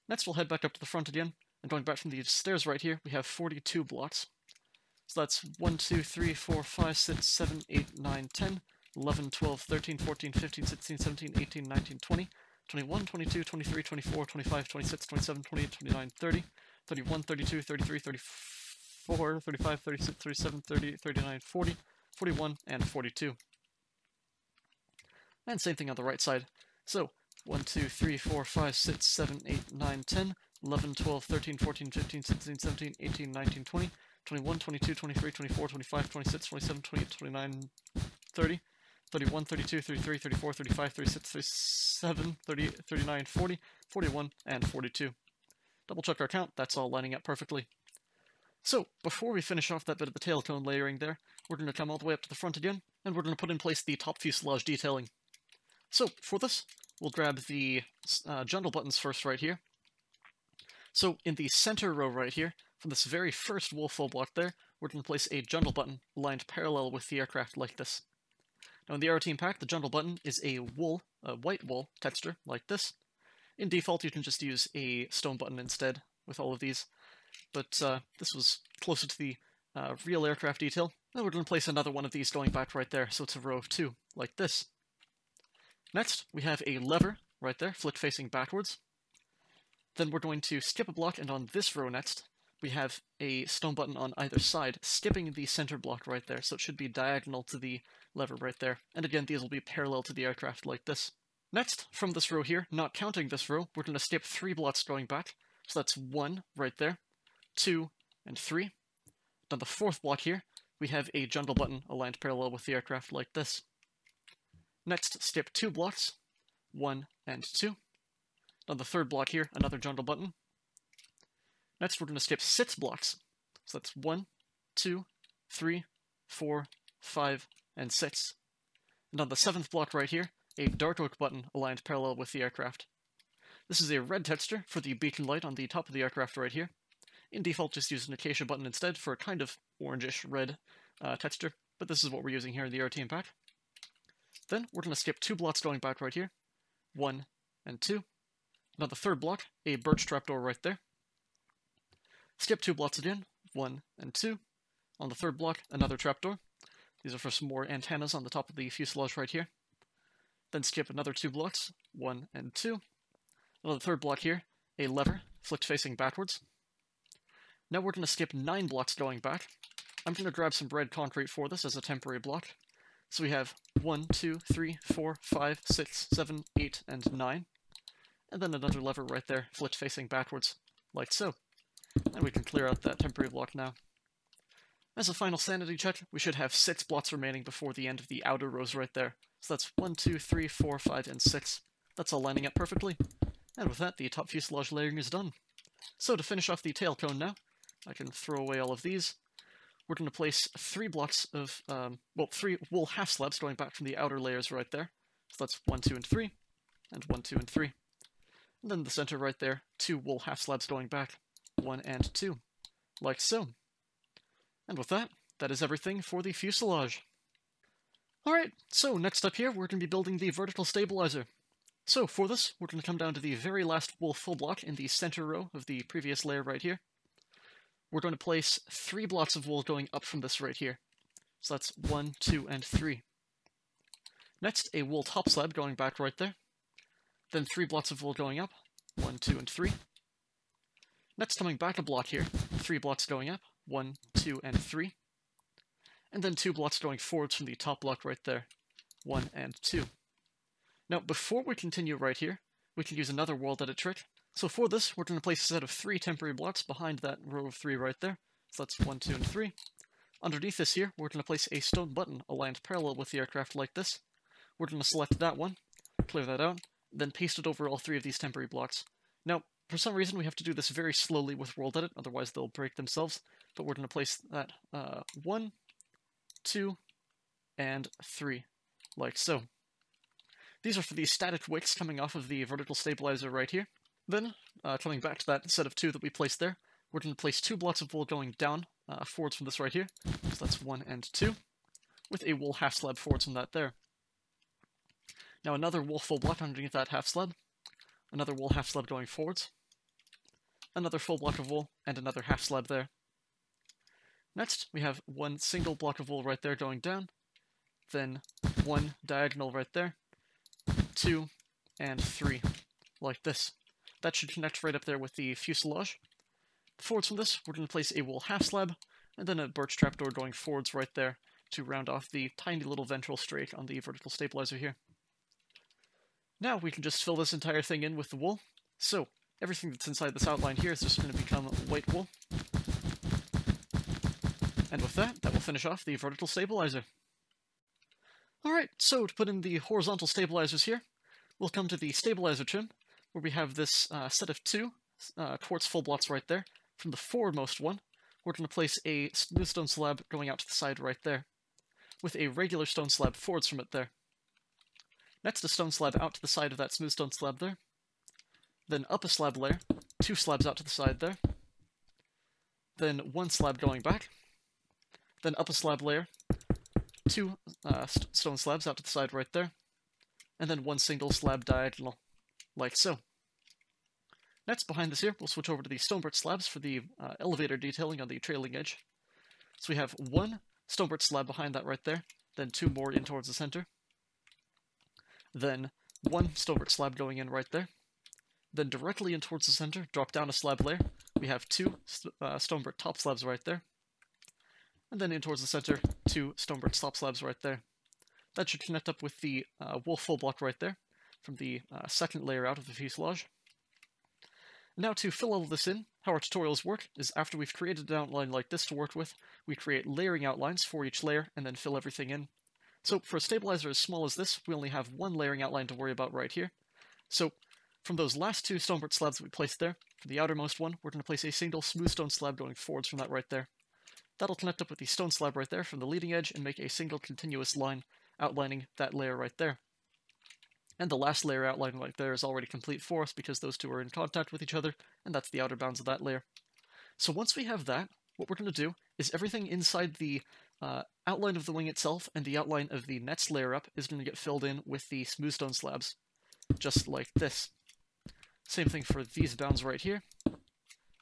Next we'll head back up to the front again, and going back from these stairs right here, we have 42 blocks. So that's 1, 2, 3, 4, 5, 6, 7, 8, 9, 10, 11, 12, 13, 14, 15, 16, 17, 18, 19, 20, 21, 22, 23, 24, 25, 26, 27, 28, 29, 30, 31, 32, 33, 34, 35, 36, 37, 38, 39, 40, 41, and 42. And same thing on the right side. So, 1, 2, 3, 4, 5, 6, 7, 8, 9, 10, 11, 12, 13, 14, 15, 16, 17, 18, 19, 20, 21, 22, 23, 24, 25, 26, 27, 28, 29, 30, 31, 32, 33, 34, 35, 36, 37, 38, 39, 40, 41, and 42. Double check our count, that's all lining up perfectly. So, before we finish off that bit of the tail cone layering there, we're going to come all the way up to the front again, and we're going to put in place the top fuselage detailing. So, for this, we'll grab the jundle buttons first right here. So, in the center row right here, from this very first wool full block there, we're going to place a jundle button lined parallel with the aircraft like this. Now, in the Aeroteam pack, the jundle button is a wool, a white wool texture like this. In default, you can just use a stone button instead with all of these, but this was closer to the real aircraft detail. Then we're going to place another one of these going back right there, so it's a row of 2, like this. Next, we have a lever right there, flipped facing backwards. Then we're going to skip a block, and on this row next, we have a stone button on either side, skipping the center block right there, so it should be diagonal to the lever right there. And again, these will be parallel to the aircraft like this. Next, from this row here, not counting this row, we're going to skip 3 blocks going back. So that's 1 right there, 2, and 3. On the 4th block here, we have a jundle button aligned parallel with the aircraft like this. Next, skip 2 blocks, 1 and 2. On the 3rd block here, another jundle button. Next, we're going to skip 6 blocks. So that's 1, 2, 3, 4, 5, and 6. And on the 7th block right here, a dark oak button aligned parallel with the aircraft. This is a red texture for the beacon light on the top of the aircraft right here. In default, just use an acacia button instead for a kind of orangish red texture, but this is what we're using here in the Aeroteam pack. Then we're going to skip 2 blocks going back right here, 1 and 2. Now the 3rd block, a birch trapdoor right there. Skip 2 blocks again, 1 and 2. On the 3rd block, another trapdoor. These are for some more antennas on the top of the fuselage right here. Then skip another 2 blocks, 1 and 2. And on the 3rd block here, a lever flipped facing backwards. Now we're going to skip 9 blocks going back. I'm going to grab some red concrete for this as a temporary block. So we have 1, 2, 3, 4, 5, 6, 7, 8, and 9. And then another lever right there, flipped facing backwards, like so. And we can clear out that temporary block now. As a final sanity check, we should have 6 blocks remaining before the end of the outer rows right there. So that's 1, 2, 3, 4, 5, and 6. That's all lining up perfectly. And with that, the top fuselage layering is done. So to finish off the tail cone now, I can throw away all of these. We're going to place 3 blocks of, 3 wool half slabs going back from the outer layers right there. So that's 1, 2, and 3, and 1, 2, and 3. And then the center right there, 2 wool half slabs going back, 1 and 2, like so. And with that, that is everything for the fuselage. Alright, so next up here, we're going to be building the vertical stabilizer. So for this, we're going to come down to the very last wool full block in the center row of the previous layer right here. We're going to place 3 blocks of wool going up from this right here. So that's 1, 2, and 3. Next, a wool top slab going back right there. Then three blots of wool going up. 1, 2, and 3. Next, coming back a block here. 3 blots going up. 1, 2, and 3. And then 2 blots going forwards from the top block right there. 1 and 2. Now, before we continue right here, we can use another WorldEdit trick. So for this, we're going to place a set of 3 temporary blocks behind that row of 3 right there. So that's 1, 2, and 3. Underneath this here, we're going to place a stone button aligned parallel with the aircraft like this. We're going to select that one, clear that out, then paste it over all 3 of these temporary blocks. Now, for some reason, we have to do this very slowly with WorldEdit, otherwise they'll break themselves. But we're going to place that 1, 2, and 3, like so. These are for the static wicks coming off of the vertical stabilizer right here. Then, coming back to that set of 2 that we placed there, we're going to place 2 blocks of wool going down, forwards from this right here. So that's 1 and 2, with a wool half slab forwards from that there. Now another wool full block underneath that half slab, another wool half slab going forwards, another full block of wool, and another half slab there. Next, we have 1 single block of wool right there going down, then 1 diagonal right there, 2, and 3, like this. That should connect right up there with the fuselage. Forwards from this, we're going to place a wool half slab, and then a birch trapdoor going forwards right there to round off the tiny little ventral straight on the vertical stabilizer here. Now we can just fill this entire thing in with the wool. So everything that's inside this outline here is just going to become white wool. And with that, that will finish off the vertical stabilizer. Alright, so to put in the horizontal stabilizers here, we'll come to the stabilizer trim, where we have this set of 2 quartz full blocks right there. From the forwardmost one, we're going to place a smooth stone slab going out to the side right there, with a regular stone slab forwards from it there. Next, a stone slab out to the side of that smooth stone slab there. Then up a slab layer, 2 slabs out to the side there. Then 1 slab going back. Then up a slab layer, 2 stone slabs out to the side right there. And then 1 single slab diagonal, like so. Next, behind this here, we'll switch over to the stonebrick slabs for the elevator detailing on the trailing edge. So we have 1 stonebrick slab behind that right there, then 2 more in towards the center, then 1 stonebrick slab going in right there, then directly in towards the center, drop down a slab layer, we have 2 stonebrick top slabs right there, and then in towards the center, 2 stonebrick top slabs right there. That should connect up with the wool full block right there, from the second layer out of the fuselage. Now to fill all of this in, how our tutorials work is after we've created an outline like this to work with, we create layering outlines for each layer and then fill everything in. So for a stabilizer as small as this, we only have 1 layering outline to worry about right here. So from those last 2 stonebrick slabs that we placed there, for the outermost one, we're going to place a single smooth stone slab going forwards from that right there. That'll connect up with the stone slab right there from the leading edge and make a single continuous line outlining that layer right there. And the last layer outlined right there is already complete for us because those 2 are in contact with each other, and that's the outer bounds of that layer. So once we have that, what we're going to do is everything inside the outline of the wing itself and the outline of the next layer up is going to get filled in with the smooth stone slabs, just like this. Same thing for these bounds right here,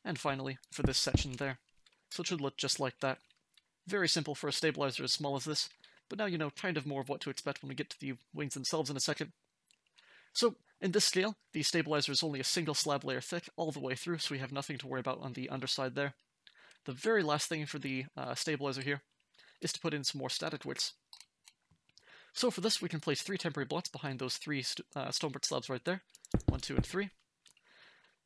and finally for this section there. So it should look just like that. Very simple for a stabilizer as small as this, but now you know kind of more of what to expect when we get to the wings themselves in a second. So, in this scale, the stabilizer is only a single slab layer thick all the way through, so we have nothing to worry about on the underside there. The very last thing for the stabilizer here is to put in some more static wicks. So for this, we can place 3 temporary blocks behind those 3 stonebrick slabs right there, 1, 2, and 3.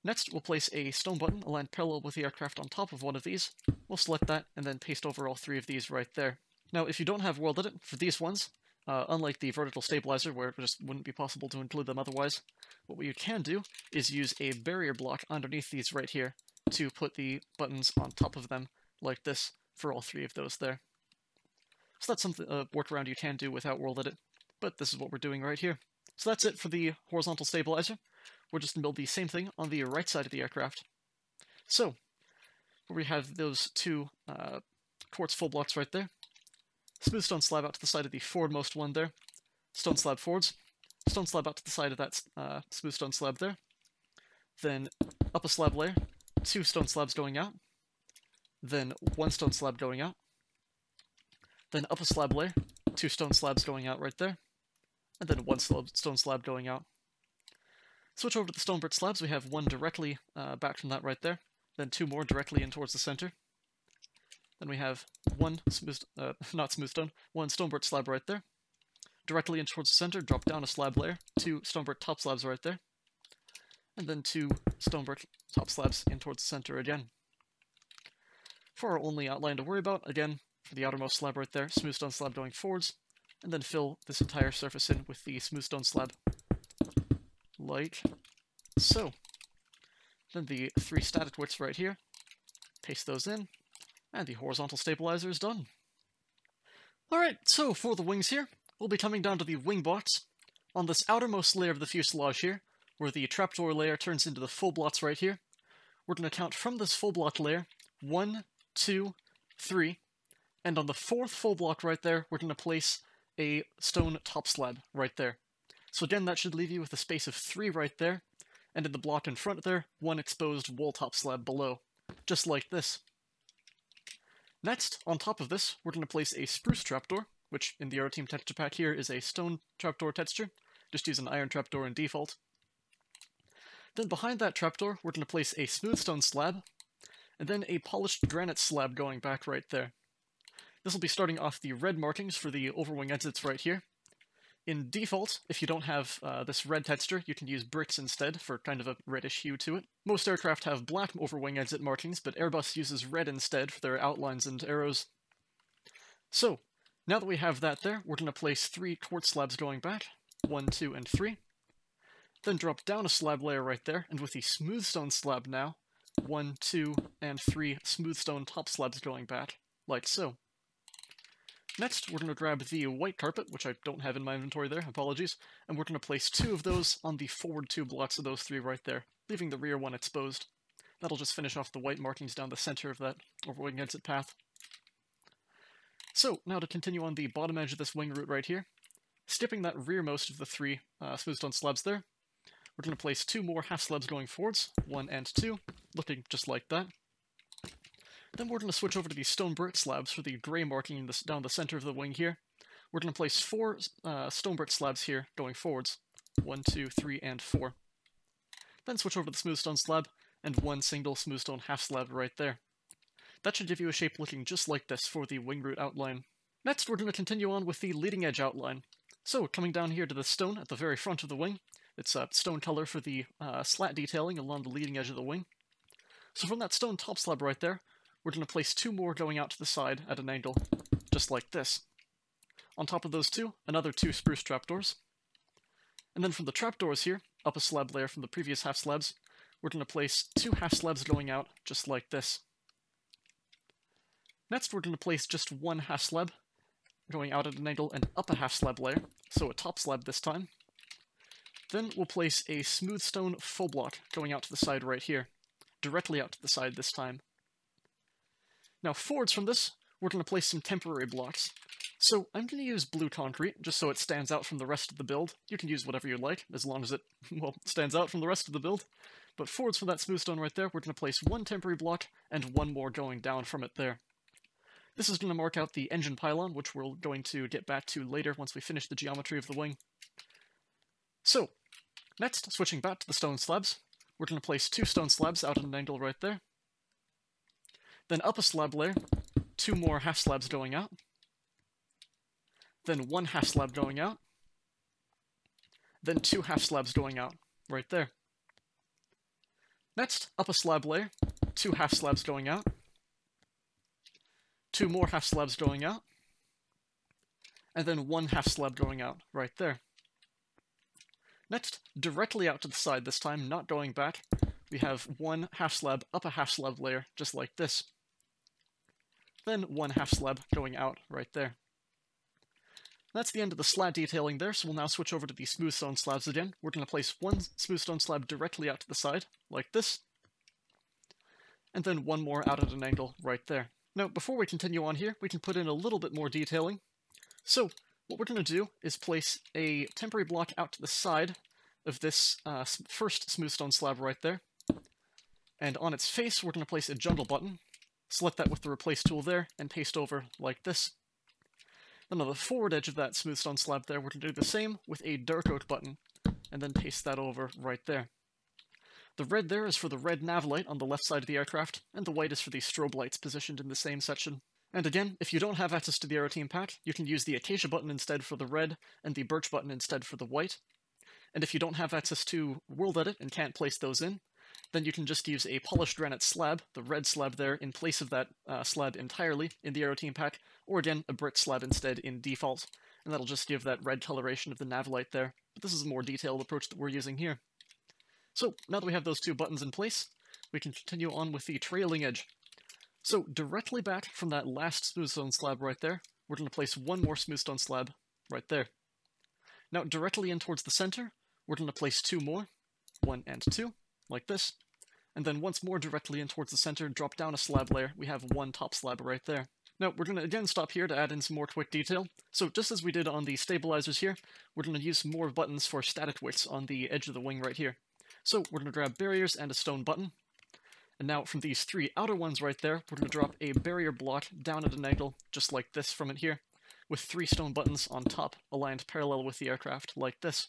Next, we'll place a stone button aligned parallel with the aircraft on top of one of these. We'll select that, and then paste over all 3 of these right there. Now, if you don't have WorldEdit for these ones, unlike the vertical stabilizer, where it just wouldn't be possible to include them otherwise, what you can do is use a barrier block underneath these right here to put the buttons on top of them, like this, for all 3 of those there. So that's something workaround you can do without WorldEdit, but this is what we're doing right here. So that's it for the horizontal stabilizer. We're just going to build the same thing on the right side of the aircraft. So, we have those 2 quartz full blocks right there. Smooth stone slab out to the side of the forwardmost one there, stone slab forwards, stone slab out to the side of that smooth stone slab there, then up a slab layer, 2 stone slabs going out, then 1 stone slab going out, then up a slab layer, 2 stone slabs going out right there, and then 1 stone slab going out. Switch over to the stonebrit slabs. We have one directly back from that right there, then two more directly in towards the center. Then we have one smooth, not smooth stone, one stonebrit slab right there. Directly in towards the center, drop down a slab layer, two stonebrit top slabs right there, and then two stonebrit top slabs in towards the center again. For our only outline to worry about, again, for the outermost slab right there, smooth stone slab going forwards, and then fill this entire surface in with the smooth stone slab, like so. Then the three static wicks right here, paste those in, and the horizontal stabilizer is done. Alright, so for the wings here, we'll be coming down to the wing blots. On this outermost layer of the fuselage here, where the trapdoor layer turns into the full blots right here, we're going to count from this full block layer, 1, 2, 3, and on the fourth full block right there, we're going to place a stone top slab right there. So again, that should leave you with a space of 3 right there, and in the block in front there, 1 exposed wall top slab below, just like this. Next, on top of this, we're going to place a spruce trapdoor, which in the Aeroteam texture pack here is a stone trapdoor texture. Just use an iron trapdoor in default. Then behind that trapdoor, we're going to place a smooth stone slab, and then a polished granite slab going back right there. This will be starting off the red markings for the overwing exits right here. In default, if you don't have this red texture, you can use bricks instead for kind of a reddish hue to it. Most aircraft have black overwing exit markings, but Airbus uses red instead for their outlines and arrows. So, now that we have that there, we're going to place 3 quartz slabs going back, 1, 2, and 3. Then drop down a slab layer right there, and with the smooth stone slab now, 1, 2, and 3 smooth stone top slabs going back, like so. Next, we're going to grab the white carpet, which I don't have in my inventory there, apologies, and we're going to place 2 of those on the forward 2 blocks of those 3 right there, leaving the rear one exposed. That'll just finish off the white markings down the center of that overwing exit path. So, now to continue on the bottom edge of this wing root right here, skipping that rearmost of the 3 smooth stone slabs there, we're going to place 2 more half slabs going forwards, 1 and 2, looking just like that. Then we're going to switch over to the stone brick slabs for the gray marking down the center of the wing here. We're going to place 4 stone brick slabs here going forwards, 1, 2, 3, and 4. Then switch over to the smooth stone slab, and 1 single smooth stone half slab right there. That should give you a shape looking just like this for the wing root outline. Next, we're going to continue on with the leading edge outline. So, coming down here to the stone at the very front of the wing, it's stone color for the slat detailing along the leading edge of the wing. So from that stone top slab right there, we're going to place 2 more going out to the side at an angle, just like this. On top of those 2, another 2 spruce trapdoors. And then from the trapdoors here, up a slab layer from the previous half slabs, we're going to place 2 half slabs going out, just like this. Next, we're going to place just 1 half slab, going out at an angle and up a half slab layer, so a top slab this time. Then we'll place a smooth stone full block going out to the side right here, directly out to the side this time. Now forwards from this, we're going to place some temporary blocks. So I'm going to use blue concrete, just so it stands out from the rest of the build. You can use whatever you like, as long as it, well, stands out from the rest of the build. But forwards from that smooth stone right there, we're going to place 1 temporary block, and 1 more going down from it there. This is going to mark out the engine pylon, which we're going to get back to later once we finish the geometry of the wing. So, next, switching back to the stone slabs, we're going to place 2 stone slabs out at an angle right there. Then up a slab layer, 2 more half slabs going out, then 1 half slab going out, then 2 half slabs going out, right there. Next, up a slab layer, 2 half slabs going out, 2 more half slabs going out, and then 1 half slab going out, right there. Next, directly out to the side this time, not going back, we have 1 half slab up a half slab layer, just like this. Then 1 half slab going out right there. That's the end of the slat detailing there, so we'll now switch over to the smooth stone slabs again. We're going to place 1 smooth stone slab directly out to the side, like this. And then 1 more out at an angle right there. Now, before we continue on here, we can put in a little bit more detailing. So, what we're going to do is place a temporary block out to the side of this first smooth stone slab right there. And on its face, we're going to place a jungle button, select that with the replace tool there, and paste over like this. Then on the forward edge of that smooth stone slab there, we're going to do the same with a dark oak button, and then paste that over right there. The red there is for the red nav light on the left side of the aircraft, and the white is for the strobe lights positioned in the same section. And again, if you don't have access to the Aeroteam pack, you can use the Acacia button instead for the red, and the Birch button instead for the white. And if you don't have access to WorldEdit and can't place those in, then you can just use a polished granite slab, the red slab there, in place of that slab entirely in the Aeroteam pack, or again, a brick slab instead in default. And that'll just give that red coloration of the nav light there. But this is a more detailed approach that we're using here. So, now that we have those two buttons in place, we can continue on with the trailing edge. So, directly back from that last smooth stone slab right there, we're going to place one more smooth stone slab right there. Now, directly in towards the center, we're going to place two more, 1 and 2, like this. And then once more directly in towards the center, drop down a slab layer, we have one top slab right there. Now, we're going to again stop here to add in some more quick detail. So, just as we did on the stabilizers here, we're going to use more buttons for static widths on the edge of the wing right here. So we're going to grab barriers and a stone button. And now from these three outer ones right there, we're going to drop a barrier block down at an angle, just like this from it here, with three stone buttons on top, aligned parallel with the aircraft, like this.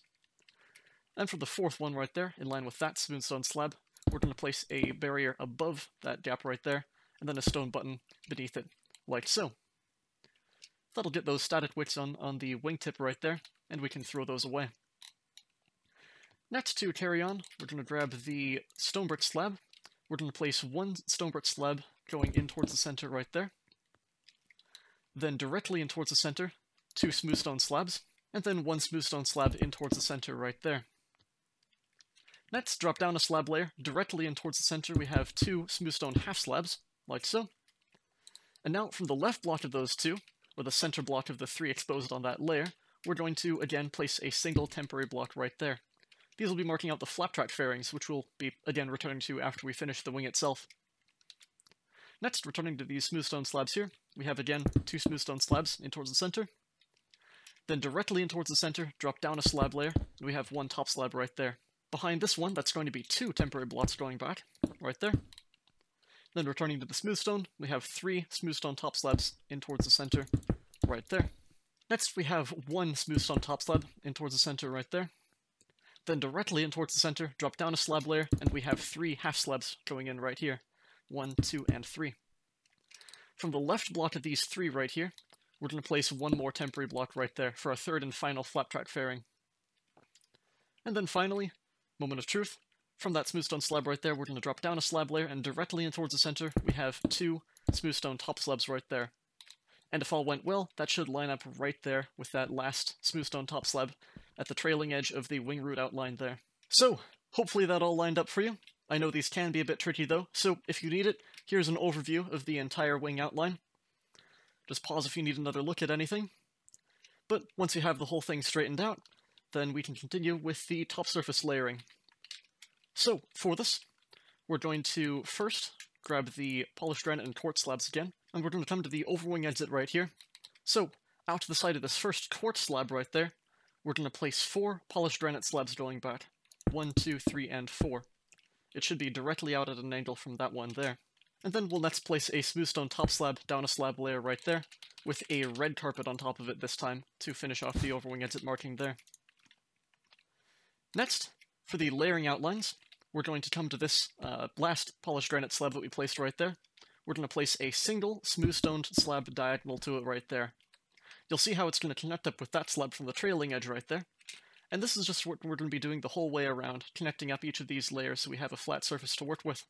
And from the fourth one right there, in line with that smooth stone slab, we're going to place a barrier above that gap right there, and then a stone button beneath it, like so. That'll get those static widths on the wingtip right there, and we can throw those away. Next, to carry on, we're going to grab the stone brick slab. We're going to place one stone brick slab going in towards the center right there. Then directly in towards the center, two smooth stone slabs, and then one smooth stone slab in towards the center right there. Next, drop down a slab layer. Directly in towards the center, we have two smooth stone half slabs, like so. And now from the left block of those two, or the center block of the three exposed on that layer, we're going to again place a single temporary block right there. These will be marking out the flap track fairings, which we'll be, again, returning to after we finish the wing itself. Next, returning to these smooth stone slabs here, we have, again, two smooth stone slabs in towards the center. Then directly in towards the center, drop down a slab layer, and we have one top slab right there. Behind this one, that's going to be two temporary blocks going back, right there. Then returning to the smooth stone, we have three smooth stone top slabs in towards the center, right there. Next, we have one smooth stone top slab in towards the center, right there. Then directly in towards the center, drop down a slab layer, and we have three half slabs going in right here. 1, 2, and 3. From the left block of these three right here, we're going to place one more temporary block right there for our third and final flap track fairing. And then finally, moment of truth, from that smooth stone slab right there, we're going to drop down a slab layer, and directly in towards the center, we have two smooth stone top slabs right there. And if all went well, that should line up right there with that last smooth stone top slab at the trailing edge of the wing root outline there. So, hopefully that all lined up for you. I know these can be a bit tricky though, so if you need it, here's an overview of the entire wing outline. Just pause if you need another look at anything. But once you have the whole thing straightened out, then we can continue with the top surface layering. So, for this, we're going to first grab the polished granite and quartz slabs again, and we're going to come to the overwing exit right here. So, out to the side of this first quartz slab right there, we're going to place four polished granite slabs going back. 1, 2, 3, and 4. It should be directly out at an angle from that one there. And then we'll next place a smooth stone top slab down a slab layer right there, with a red carpet on top of it this time, to finish off the overwing exit marking there. Next, for the layering outlines, we're going to come to this last polished granite slab that we placed right there. We're going to place a single smooth stoned slab diagonal to it right there. You'll see how it's going to connect up with that slab from the trailing edge right there. And this is just what we're going to be doing the whole way around, connecting up each of these layers so we have a flat surface to work with.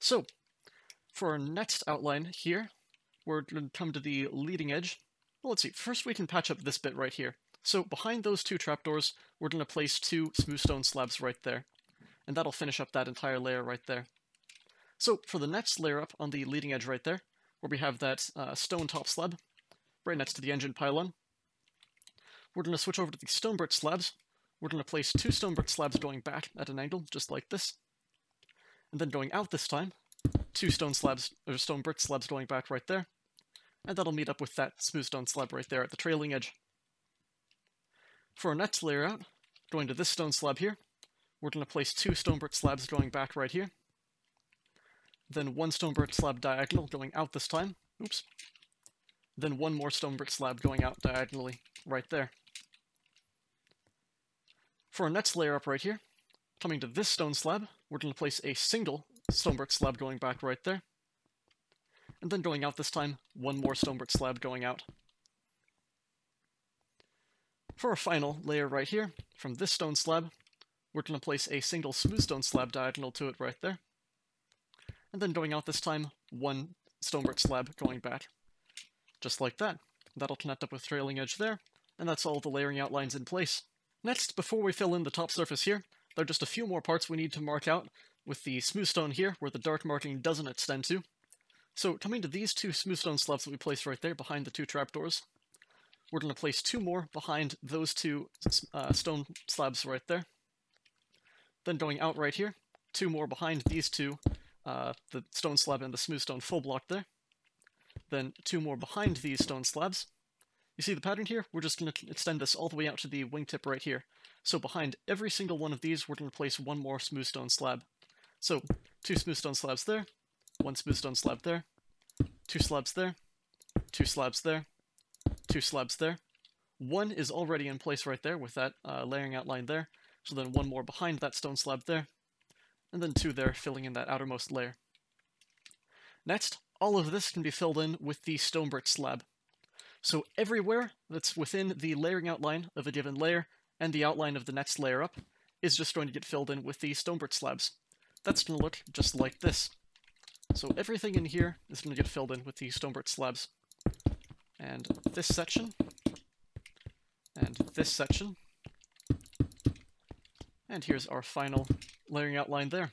So, for our next outline here, we're going to come to the leading edge. Well, let's see, first we can patch up this bit right here. So, behind those two trapdoors, we're going to place two smooth stone slabs right there. And that'll finish up that entire layer right there. So, for the next layer up on the leading edge right there, where we have that stone top slab, right next to the engine pylon. We're going to switch over to the stone brick slabs. We're going to place two stone brick slabs going back at an angle, just like this. And then going out this time, two stone brick slabs going back right there. And that'll meet up with that smooth stone slab right there at the trailing edge. For our next layer out, going to this stone slab here, we're going to place two stone brick slabs going back right here. Then one stone brick slab diagonal going out this time. Oops. Then one more stone brick slab going out diagonally, right there. For our next layer up right here, coming to this stone slab, we're going to place a single stone brick slab going back right there. And then going out this time, one more stone brick slab going out. For our final layer right here, from this stone slab, we're going to place a single smooth stone slab diagonal to it right there. And then going out this time, one stone brick slab going back. Just like that. That'll connect up with trailing edge there, and that's all the layering outlines in place. Next, before we fill in the top surface here, there are just a few more parts we need to mark out with the smooth stone here, where the dark marking doesn't extend to. So coming to these two smooth stone slabs that we placed right there behind the two trapdoors, we're going to place two more behind those two stone slabs right there. Then going out right here, two more behind these two, the stone slab and the smooth stone full block there. Then two more behind these stone slabs. You see the pattern here? We're just going to extend this all the way out to the wingtip right here. So behind every single one of these, we're going to place one more smooth stone slab. So two smooth stone slabs there, one smooth stone slab there, two slabs there, two slabs there, two slabs there. One is already in place right there with that layering outline there. So then one more behind that stone slab there, and then two there filling in that outermost layer. Next, all of this can be filled in with the stone brick slab. So everywhere that's within the layering outline of a given layer and the outline of the next layer up is just going to get filled in with the stone brick slabs. That's going to look just like this. So everything in here is going to get filled in with the stone brick slabs. And this section, and this section, and here's our final layering outline there.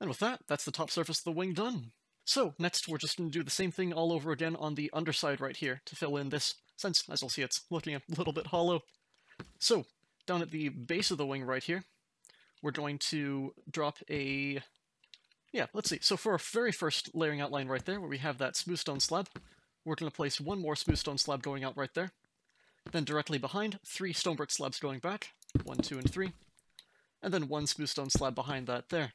And with that, that's the top surface of the wing done. So next, we're just going to do the same thing all over again on the underside right here to fill in this, since, as you'll see, it's looking a little bit hollow. So down at the base of the wing right here, we're going to drop a... yeah, let's see. So for our very first layering outline right there, where we have that smooth stone slab, we're going to place one more smooth stone slab going out right there. Then directly behind, three stone brick slabs going back. One, two, and three. And then one smooth stone slab behind that there.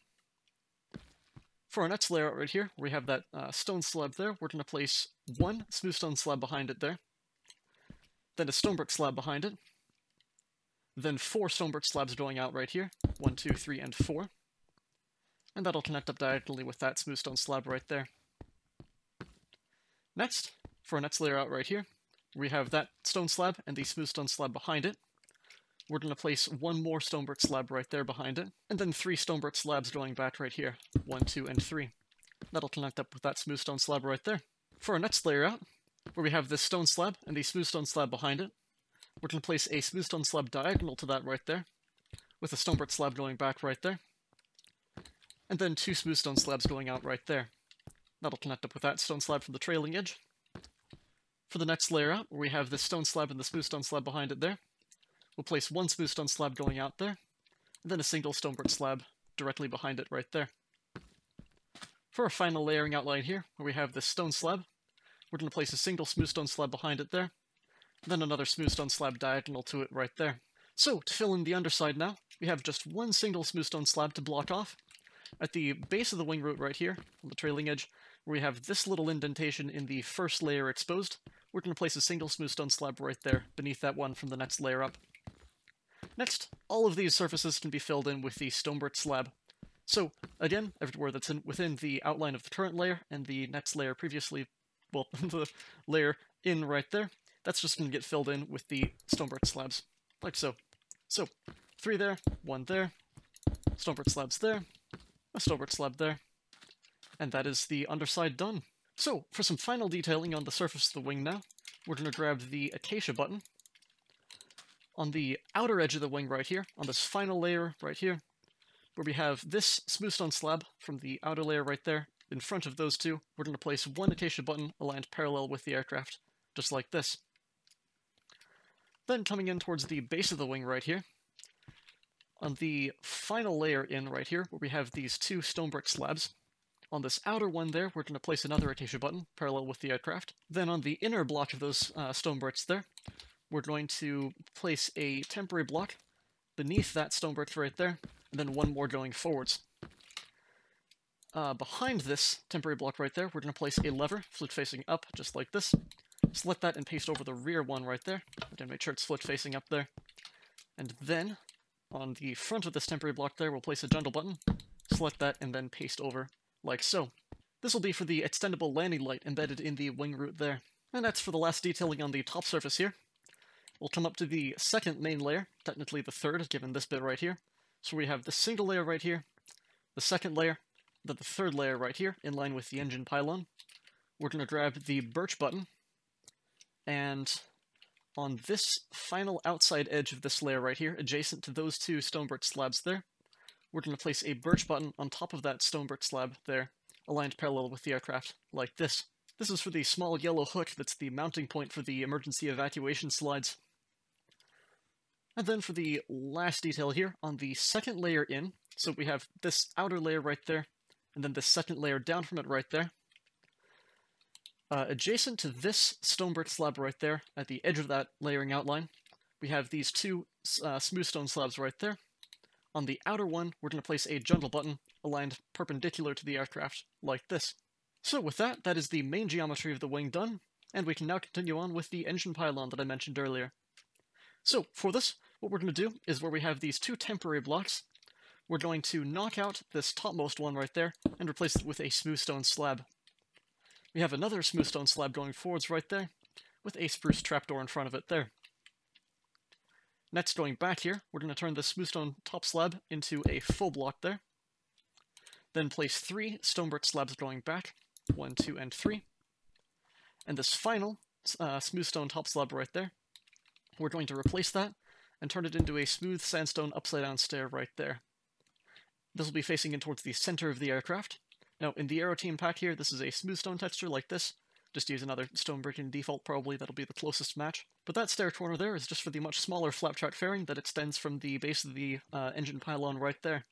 For our next layout right here, we have that stone slab there. We're going to place one smooth stone slab behind it there, then a stone brick slab behind it, then four stone brick slabs going out right here, one, two, three, and four. And that'll connect up diagonally with that smooth stone slab right there. Next, for our next layout right here, we have that stone slab and the smooth stone slab behind it. We're going to place one more stone brick slab right there behind it, and then three stone brick slabs going back right here, one, two, and three. That'll connect up with that smooth stone slab right there. For our next layer out, where we have this stone slab and the smooth stone slab behind it, we're going to place a smooth stone slab diagonal to that right there, with a stone brick slab going back right there, and then two smooth stone slabs going out right there. That'll connect up with that stone slab from the trailing edge. For the next layer out, where we have this stone slab and the smooth stone slab behind it there, we'll place one smooth stone slab going out there, and then a single stone brick slab directly behind it right there. For our final layering outline here, where we have this stone slab, we're going to place a single smooth stone slab behind it there, and then another smooth stone slab diagonal to it right there. So, to fill in the underside now, we have just one single smooth stone slab to block off. At the base of the wing root right here, on the trailing edge, where we have this little indentation in the first layer exposed, we're going to place a single smooth stone slab right there, beneath that one from the next layer up. Next, all of these surfaces can be filled in with the stone brick slab. So, again, everywhere that's within the outline of the current layer and the next layer previously, well, the layer in right there, that's just going to get filled in with the stone brick slabs, like so. So, three there, one there, stone brick slabs there, a stone brick slab there, and that is the underside done. So, for some final detailing on the surface of the wing now, we're going to grab the acacia button. On the outer edge of the wing right here, on this final layer right here, where we have this smooth stone slab from the outer layer right there, in front of those two, we're going to place one acacia button aligned parallel with the aircraft, just like this. Then coming in towards the base of the wing right here, on the final layer in right here, where we have these two stone brick slabs, on this outer one there, we're going to place another acacia button parallel with the aircraft. Then on the inner block of those stone bricks there, we're going to place a temporary block beneath that stone brick right there, and then one more going forwards. Behind this temporary block right there, we're going to place a lever, flipped facing up, just like this. Select that and paste over the rear one right there. Again, make sure it's flipped facing up there. And then On the front of this temporary block there, we'll place a jundle button, select that, and then paste over, like so. This will be for the extendable landing light embedded in the wing root there. And that's for the last detailing on the top surface here. We'll come up to the second main layer, technically the third, given this bit right here. So we have the single layer right here, the second layer, then the third layer right here, in line with the engine pylon. We're going to grab the birch button, and on this final outside edge of this layer right here, adjacent to those two stone birch slabs there, we're going to place a birch button on top of that stone birch slab there, aligned parallel with the aircraft, like this. This is for the small yellow hook that's the mounting point for the emergency evacuation slides. And then for the last detail here, on the second layer in, so we have this outer layer right there, and then the second layer down from it right there. Adjacent to this stone brick slab right there, at the edge of that layering outline, we have these two smooth stone slabs right there. On the outer one, we're going to place a jundle button aligned perpendicular to the aircraft, like this. So with that, that is the main geometry of the wing done, and we can now continue on with the engine pylon that I mentioned earlier. So for this, what we're going to do is where we have these two temporary blocks, we're going to knock out this topmost one right there and replace it with a smooth stone slab. We have another smooth stone slab going forwards right there, with a spruce trapdoor in front of it there. Next, going back here, we're going to turn the smooth stone top slab into a full block there. Then place three stone brick slabs going back, 1, 2, and 3. And this final smooth stone top slab right there, we're going to replace that and turn it into a smooth sandstone upside down stair right there. This will be facing in towards the center of the aircraft. Now, in the Aeroteam pack here, this is a smooth stone texture like this. Just use another stone brick in default, probably. That'll be the closest match. But that stair corner there is just for the much smaller flapjack fairing that extends from the base of the engine pylon right there.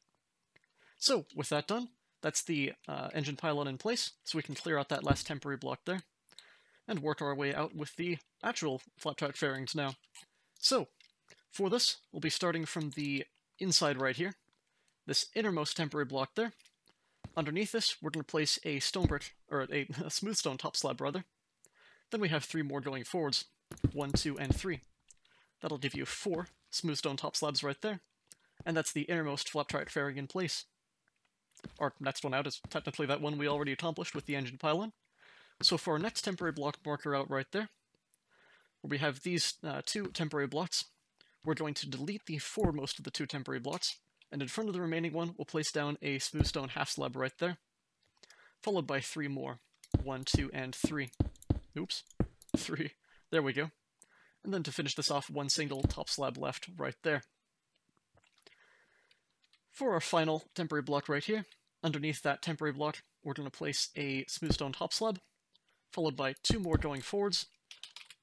So, with that done, that's the engine pylon in place, so we can clear out that last temporary block there, and work our way out with the actual flapjack fairings now. So, for this, we'll be starting from the inside right here, this innermost temporary block there. Underneath this, we're going to place a stone brick, or a smooth stone top slab, rather. Then we have three more going forwards, 1, 2, and 3. That'll give you 4 smooth stone top slabs right there, and that's the innermost flapjack fairing in place. Our next one out is technically that one we already accomplished with the engine pylon. So for our next temporary block marker out right there, where we have these two temporary blocks, we're going to delete the foremost of the two temporary blocks, and in front of the remaining one, we'll place down a smooth stone half slab right there, followed by 3 more. 1, 2, and 3. Oops. 3. There we go. And then to finish this off, one single top slab left right there. For our final temporary block right here, underneath that temporary block, we're going to place a smooth stone top slab, followed by 2 more going forwards,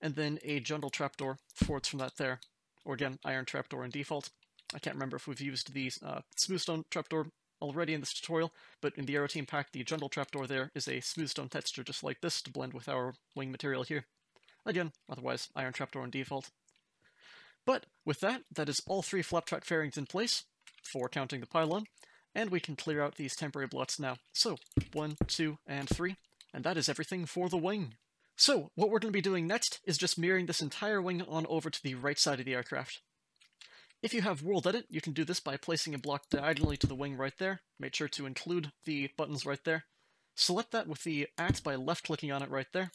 and then a jundle trapdoor forwards from that there, or again, iron trapdoor in default. I can't remember if we've used the smooth stone trapdoor already in this tutorial, but in the Aeroteam pack, the jundle trapdoor there is a smooth stone texture just like this to blend with our wing material here. Again, otherwise, iron trapdoor in default. But with that, that is all 3 flapjack fairings in place, 4 counting the pylon, and we can clear out these temporary blocks now. So, 1, 2, and 3, and that is everything for the wing. So, what we're going to be doing next is just mirroring this entire wing on over to the right side of the aircraft. If you have WorldEdit, you can do this by placing a block diagonally to the wing right there. Make sure to include the buttons right there. Select that with the axe by left-clicking on it right there.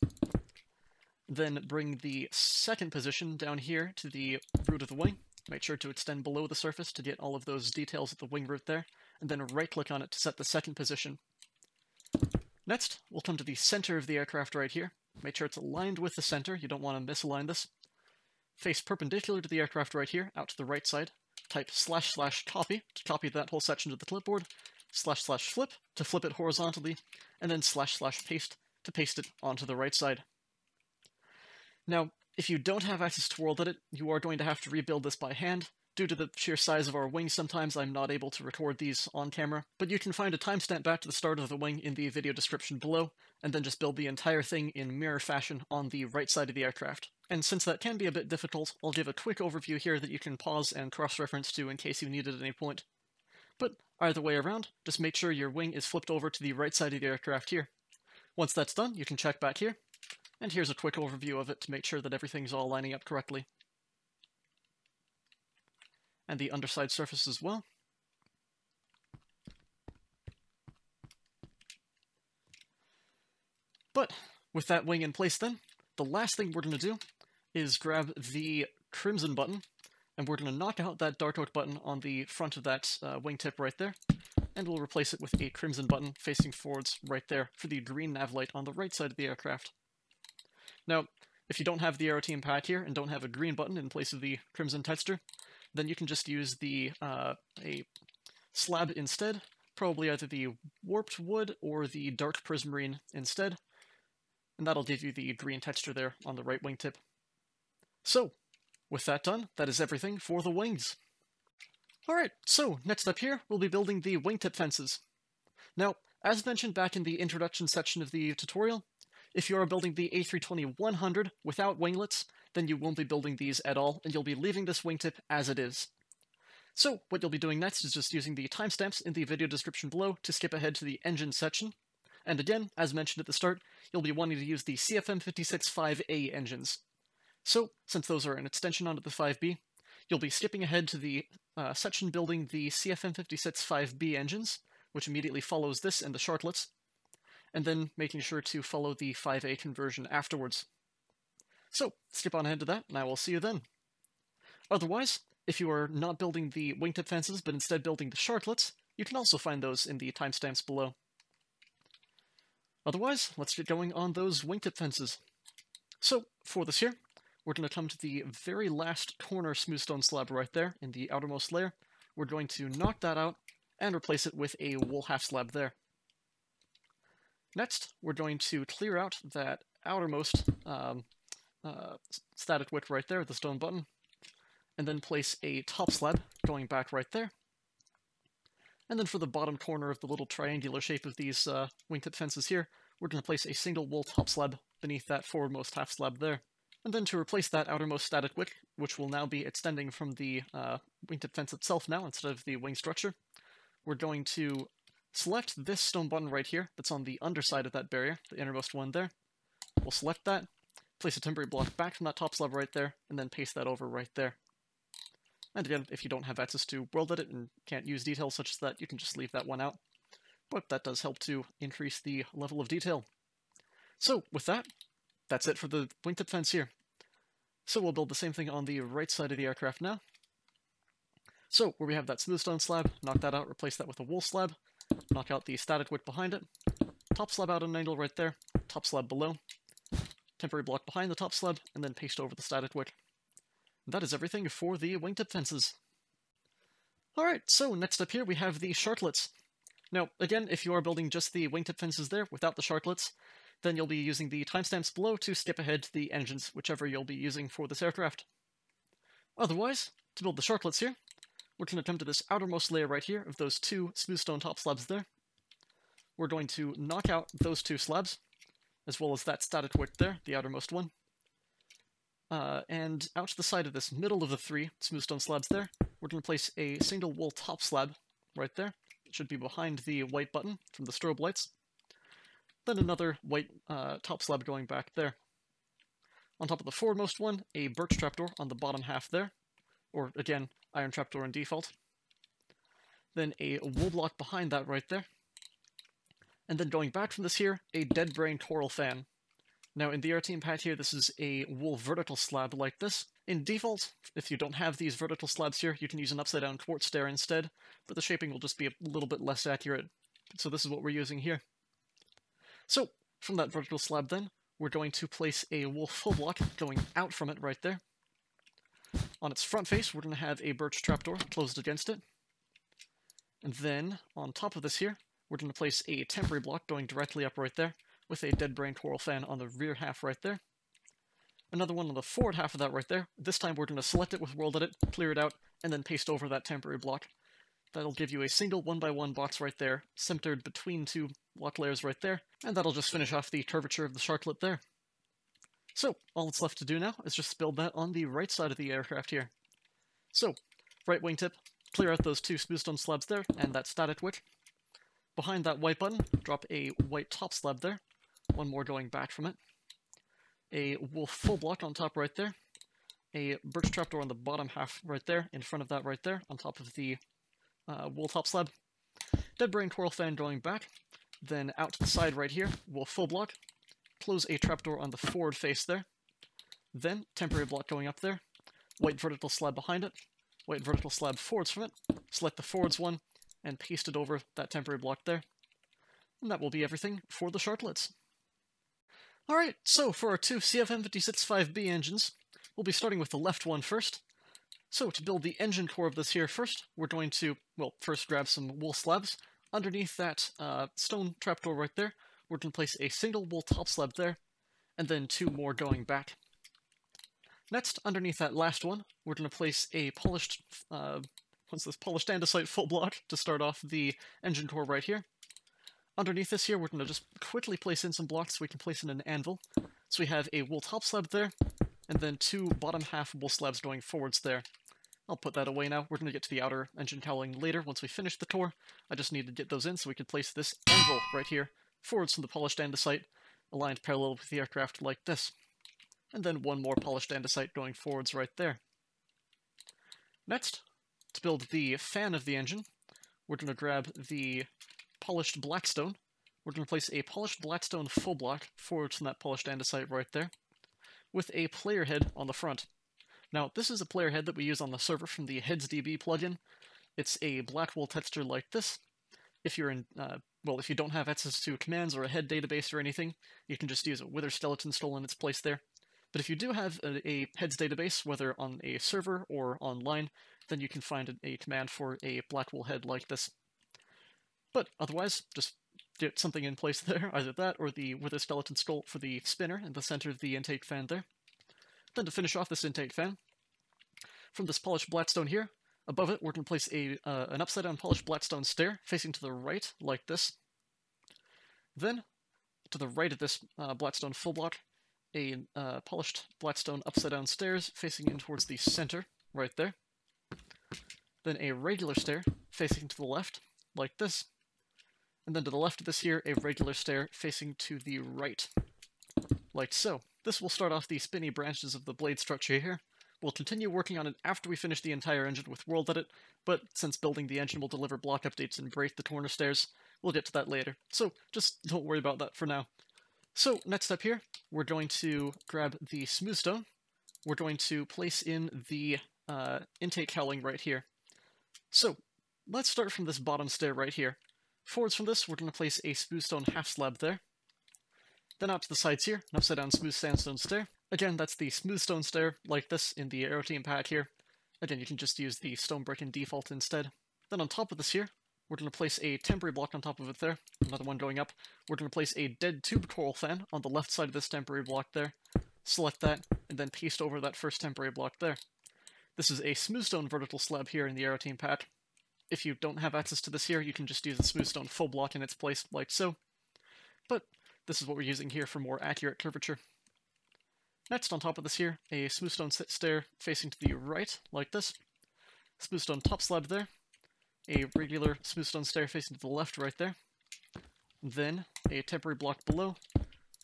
Then bring the second position down here to the root of the wing. Make sure to extend below the surface to get all of those details at the wing root there, and then right-click on it to set the second position. Next, we'll come to the center of the aircraft right here. Make sure it's aligned with the center. You don't want to misalign this. Face perpendicular to the aircraft right here, out to the right side. Type //copy to copy that whole section to the clipboard, //flip to flip it horizontally, and then //paste to paste it onto the right side. Now, if you don't have access to WorldEdit, you are going to have to rebuild this by hand. Due to the sheer size of our wing, sometimes I'm not able to record these on camera, but you can find a timestamp back to the start of the wing in the video description below, and then just build the entire thing in mirror fashion on the right side of the aircraft. And since that can be a bit difficult, I'll give a quick overview here that you can pause and cross-reference to in case you need it at any point. But either way around, just make sure your wing is flipped over to the right side of the aircraft here. Once that's done, you can check back here, and here's a quick overview of it to make sure that everything's all lining up correctly. and the underside surface as well. But with that wing in place then, the last thing we're going to do is grab the crimson button, and we're going to knock out that dark oak button on the front of that wingtip right there, and we'll replace it with a crimson button facing forwards right there for the green nav light on the right side of the aircraft. Now, if you don't have the Aeroteam pack here and don't have a green button in place of the crimson texture, then you can just use the a slab instead, probably either the warped wood or the dark prismarine instead, and that'll give you the green texture there on the right wingtip. So, with that done, that is everything for the wings. Alright, so next up here, we'll be building the wingtip fences. Now, as mentioned back in the introduction section of the tutorial, if you are building the A320-100 without winglets, then you won't be building these at all, and you'll be leaving this wingtip as it is. So, what you'll be doing next is just using the timestamps in the video description below to skip ahead to the engine section. And again, as mentioned at the start, you'll be wanting to use the CFM56-5A engines. So, since those are an extension onto the 5B, you'll be skipping ahead to the section building the CFM56-5B engines, which immediately follows this and the shortlets, and then making sure to follow the 5A conversion afterwards. So, skip on ahead to that, and I will see you then. Otherwise, if you are not building the wingtip fences, but instead building the shortlets, you can also find those in the timestamps below. Otherwise, let's get going on those wingtip fences. So, for this here, we're going to come to the very last corner smoothstone slab right there, in the outermost layer. We're going to knock that out, and replace it with a wool half slab there. Next, we're going to clear out that outermost static wick right there, the stone button, and then place a top slab going back right there. And then for the bottom corner of the little triangular shape of these wingtip fences here, we're going to place a single wool top slab beneath that forwardmost half slab there. And then to replace that outermost static wick, which will now be extending from the wingtip fence itself now instead of the wing structure, we're going to select this stone button right here that's on the underside of that barrier, the innermost one there. We'll select that, place a temporary block back from that top slab right there, and then paste that over right there. And again, if you don't have access to WorldEdit and can't use details such as that, you can just leave that one out. But that does help to increase the level of detail. So with that, that's it for the wingtip fence here. So we'll build the same thing on the right side of the aircraft now. So where we have that smooth stone slab, knock that out, replace that with a wool slab, knock out the static wick behind it, top slab out at an angle right there, top slab below, temporary block behind the top slab, and then paste over the static wick. That is everything for the wingtip fences. Alright, so next up here we have the shortlets. Now, again, if you are building just the wingtip fences there without the shortlets, then you'll be using the timestamps below to skip ahead to the engines, whichever you'll be using for this aircraft. Otherwise, to build the shortlets here, we're going to come to this outermost layer right here of those two smooth stone top slabs there. We're going to knock out those two slabs, as well as that static wick there, the outermost one. And out to the side of this middle of the three smooth stone slabs there, we're going to place a single wool top slab right there. It should be behind the white button from the strobe lights. Then another white top slab going back there. On top of the foremost one, a birch trapdoor on the bottom half there, or again, iron trapdoor in default. Then a wool block behind that right there. And then going back from this here, a dead brain coral fan. Now in the Aeroteam pack here, this is a wool vertical slab like this. In default, if you don't have these vertical slabs here, you can use an upside down quartz stair instead, but the shaping will just be a little bit less accurate. So this is what we're using here. So, from that vertical slab then, we're going to place a wool full block going out from it right there. On its front face, we're going to have a birch trapdoor closed against it. And then, on top of this here, we're going to place a temporary block going directly up right there, with a dead brain coral fan on the rear half right there. Another one on the forward half of that right there. This time we're going to select it with WorldEdit, clear it out, and then paste over that temporary block. That'll give you a single 1x1 box right there, centered between two block layers right there, and that'll just finish off the curvature of the shortlet there. So, all that's left to do now is just build that on the right side of the aircraft here. So, right wingtip, clear out those two smooth stone slabs there, and that static wick. Behind that white button, drop a white top slab there, one more going back from it. A wool full block on top right there, a birch trapdoor on the bottom half right there, in front of that right there, on top of the wool top slab. Dead brain twirl fan going back, then out to the side right here, we'll full block, close a trapdoor on the forward face there, then temporary block going up there, white vertical slab behind it, white vertical slab forwards from it, select the forwards one, and paste it over that temporary block there. And that will be everything for the shardlets. Alright, so for our two CFM56-5B engines, we'll be starting with the left one first. So to build the engine core of this here first, we're going to, well, first grab some wool slabs. Underneath that stone trapdoor right there, we're going to place a single wool top slab there, and then two more going back. Next, underneath that last one, we're going to place a polished, polished andesite full block to start off the engine core right here. Underneath this here, we're going to just quickly place in some blocks so we can place in an anvil. So we have a wool top slab there, and then two bottom half wool slabs going forwards there. I'll put that away now. We're going to get to the outer engine cowling later once we finish the core. I just need to get those in so we can place this anvil right here, forwards from the polished andesite, aligned parallel with the aircraft like this. And then one more polished andesite going forwards right there. Next, to build the fan of the engine, we're going to grab the polished blackstone. We're going to place a polished blackstone full block forwards from that polished andesite right there, with a player head on the front. Now, this is a player head that we use on the server from the HeadsDB plugin. It's a black wool texture like this. If you're in, well, if you don't have access to commands or a head database or anything, you can just use a wither skeleton stole in its place there. But if you do have a heads database, whether on a server or online, then you can find a command for a black wool head like this. But otherwise, just get something in place there, either that or the wither skeleton skull for the spinner in the center of the intake fan there. Then to finish off this intake fan, from this polished blackstone here, above it we're going to place a, an upside-down polished blackstone stair facing to the right, like this. Then, to the right of this blackstone full block, a polished blackstone upside-down stairs facing in towards the center, right there. Then a regular stair facing to the left, like this. And then to the left of this here, a regular stair facing to the right, like so. This will start off the spinny branches of the blade structure here. We'll continue working on it after we finish the entire engine with WorldEdit, but since building the engine will deliver block updates and break the corner stairs, we'll get to that later. So just don't worry about that for now. So next up here, we're going to grab the smooth stone. We're going to place in the intake cowling right here. So let's start from this bottom stair right here. Forwards from this, we're going to place a smooth stone half slab there. Then out to the sides here, an upside down smooth sandstone stair. Again, that's the smooth stone stair, like this in the Aeroteam pack here. Again, you can just use the stone brick in default instead. Then on top of this here, we're going to place a temporary block on top of it there, another one going up. We're going to place a dead tube coral fan on the left side of this temporary block there, select that, and then paste over that first temporary block there. This is a smooth stone vertical slab here in the Aeroteam pack. If you don't have access to this here, you can just use a smooth stone full block in its place, like so. But this is what we're using here for more accurate curvature. Next, on top of this here, a smooth stone stair facing to the right, like this. Smooth stone top slab there. A regular smooth stone stair facing to the left right there. Then a temporary block below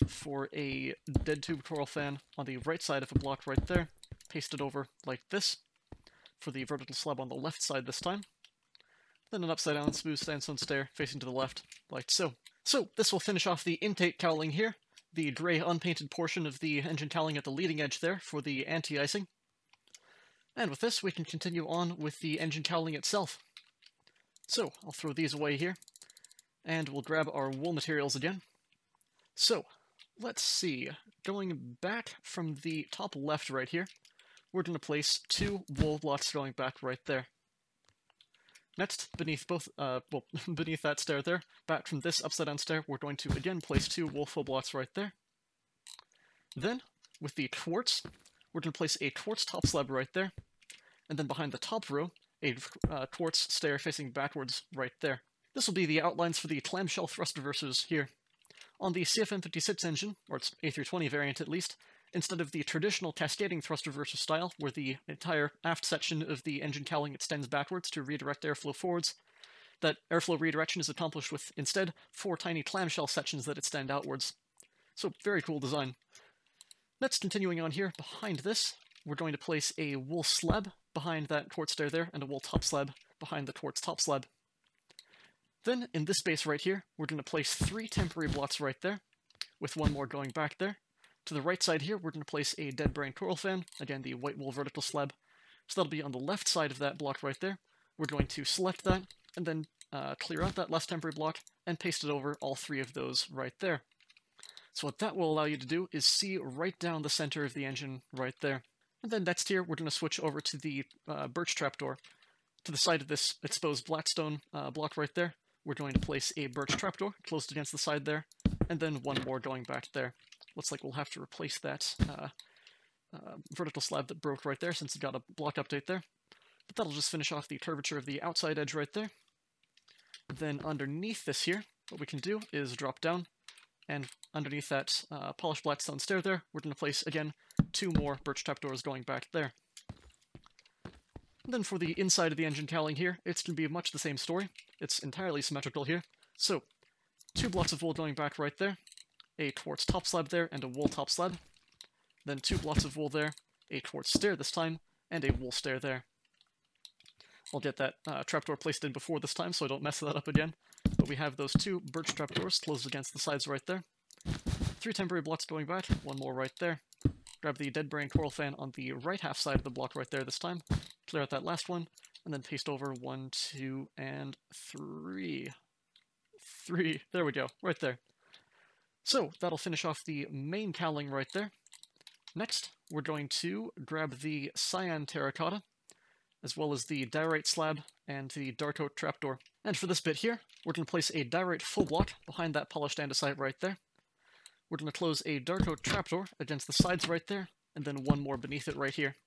for a dead tube coral fan on the right side of a block right there. Paste it over like this for the vertical slab on the left side this time. Then an upside down smooth sandstone stair facing to the left like so. So this will finish off the intake cowling here, the grey unpainted portion of the engine cowling at the leading edge there for the anti-icing. And with this we can continue on with the engine cowling itself. So, I'll throw these away here, and we'll grab our wool materials again. So, let's see, going back from the top left right here, we're going to place two wool blocks going back right there. Next, beneath both, beneath that stair there, back from this upside-down stair, we're going to again place two wool full blocks right there. Then, with the quartz, we're going to place a quartz top slab right there, and then behind the top row, a quartz stair facing backwards right there. This will be the outlines for the clamshell thrust reversers here. On the CFM56 engine, or its A320 variant at least, instead of the traditional cascading thrust reverser style, where the entire aft section of the engine cowling extends backwards to redirect airflow forwards, that airflow redirection is accomplished with, instead, four tiny clamshell sections that extend outwards. So, very cool design. Next, continuing on here, behind this, we're going to place a wool slab behind that quartz stair there, and a wool top slab behind the quartz top slab. Then, in this space right here, we're going to place 3 temporary blocks right there, with one more going back there. To the right side here, we're going to place a dead brain coral fan, again the white wool vertical slab. So that'll be on the left side of that block right there. We're going to select that, and then clear out that left temporary block, and paste it over all 3 of those right there. So what that will allow you to do is see right down the center of the engine right there. And then next here, we're going to switch over to the birch trapdoor. To the side of this exposed blackstone block right there, we're going to place a birch trapdoor closed against the side there, and then one more going back there. Looks like we'll have to replace that vertical slab that broke right there since it got a block update there. But that'll just finish off the curvature of the outside edge right there. Then underneath this here, what we can do is drop down, and underneath that polished blackstone stair there, we're going to place, again, 2 more birch trapdoors going back there. And then for the inside of the engine cowling here, it's going to be much the same story. It's entirely symmetrical here. So, 2 blocks of wool going back right there, a quartz top slab there, and a wool top slab. Then 2 blocks of wool there, a quartz stair this time, and a wool stair there. I'll get that trapdoor placed in before this time so I don't mess that up again. But we have those 2 birch trapdoors closed against the sides right there. 3 temporary blocks going back, one more right there. Grab the dead brain coral fan on the right half side of the block right there this time. Clear out that last one, and then paste over 1, 2, and 3. 3, there we go, right there. So that'll finish off the main cowling right there. Next, we're going to grab the cyan terracotta, as well as the diorite slab and the dark oak trapdoor. And for this bit here, we're going to place a diorite full block behind that polished andesite right there. We're going to close a dark oak trapdoor against the sides right there, and then one more beneath it right here.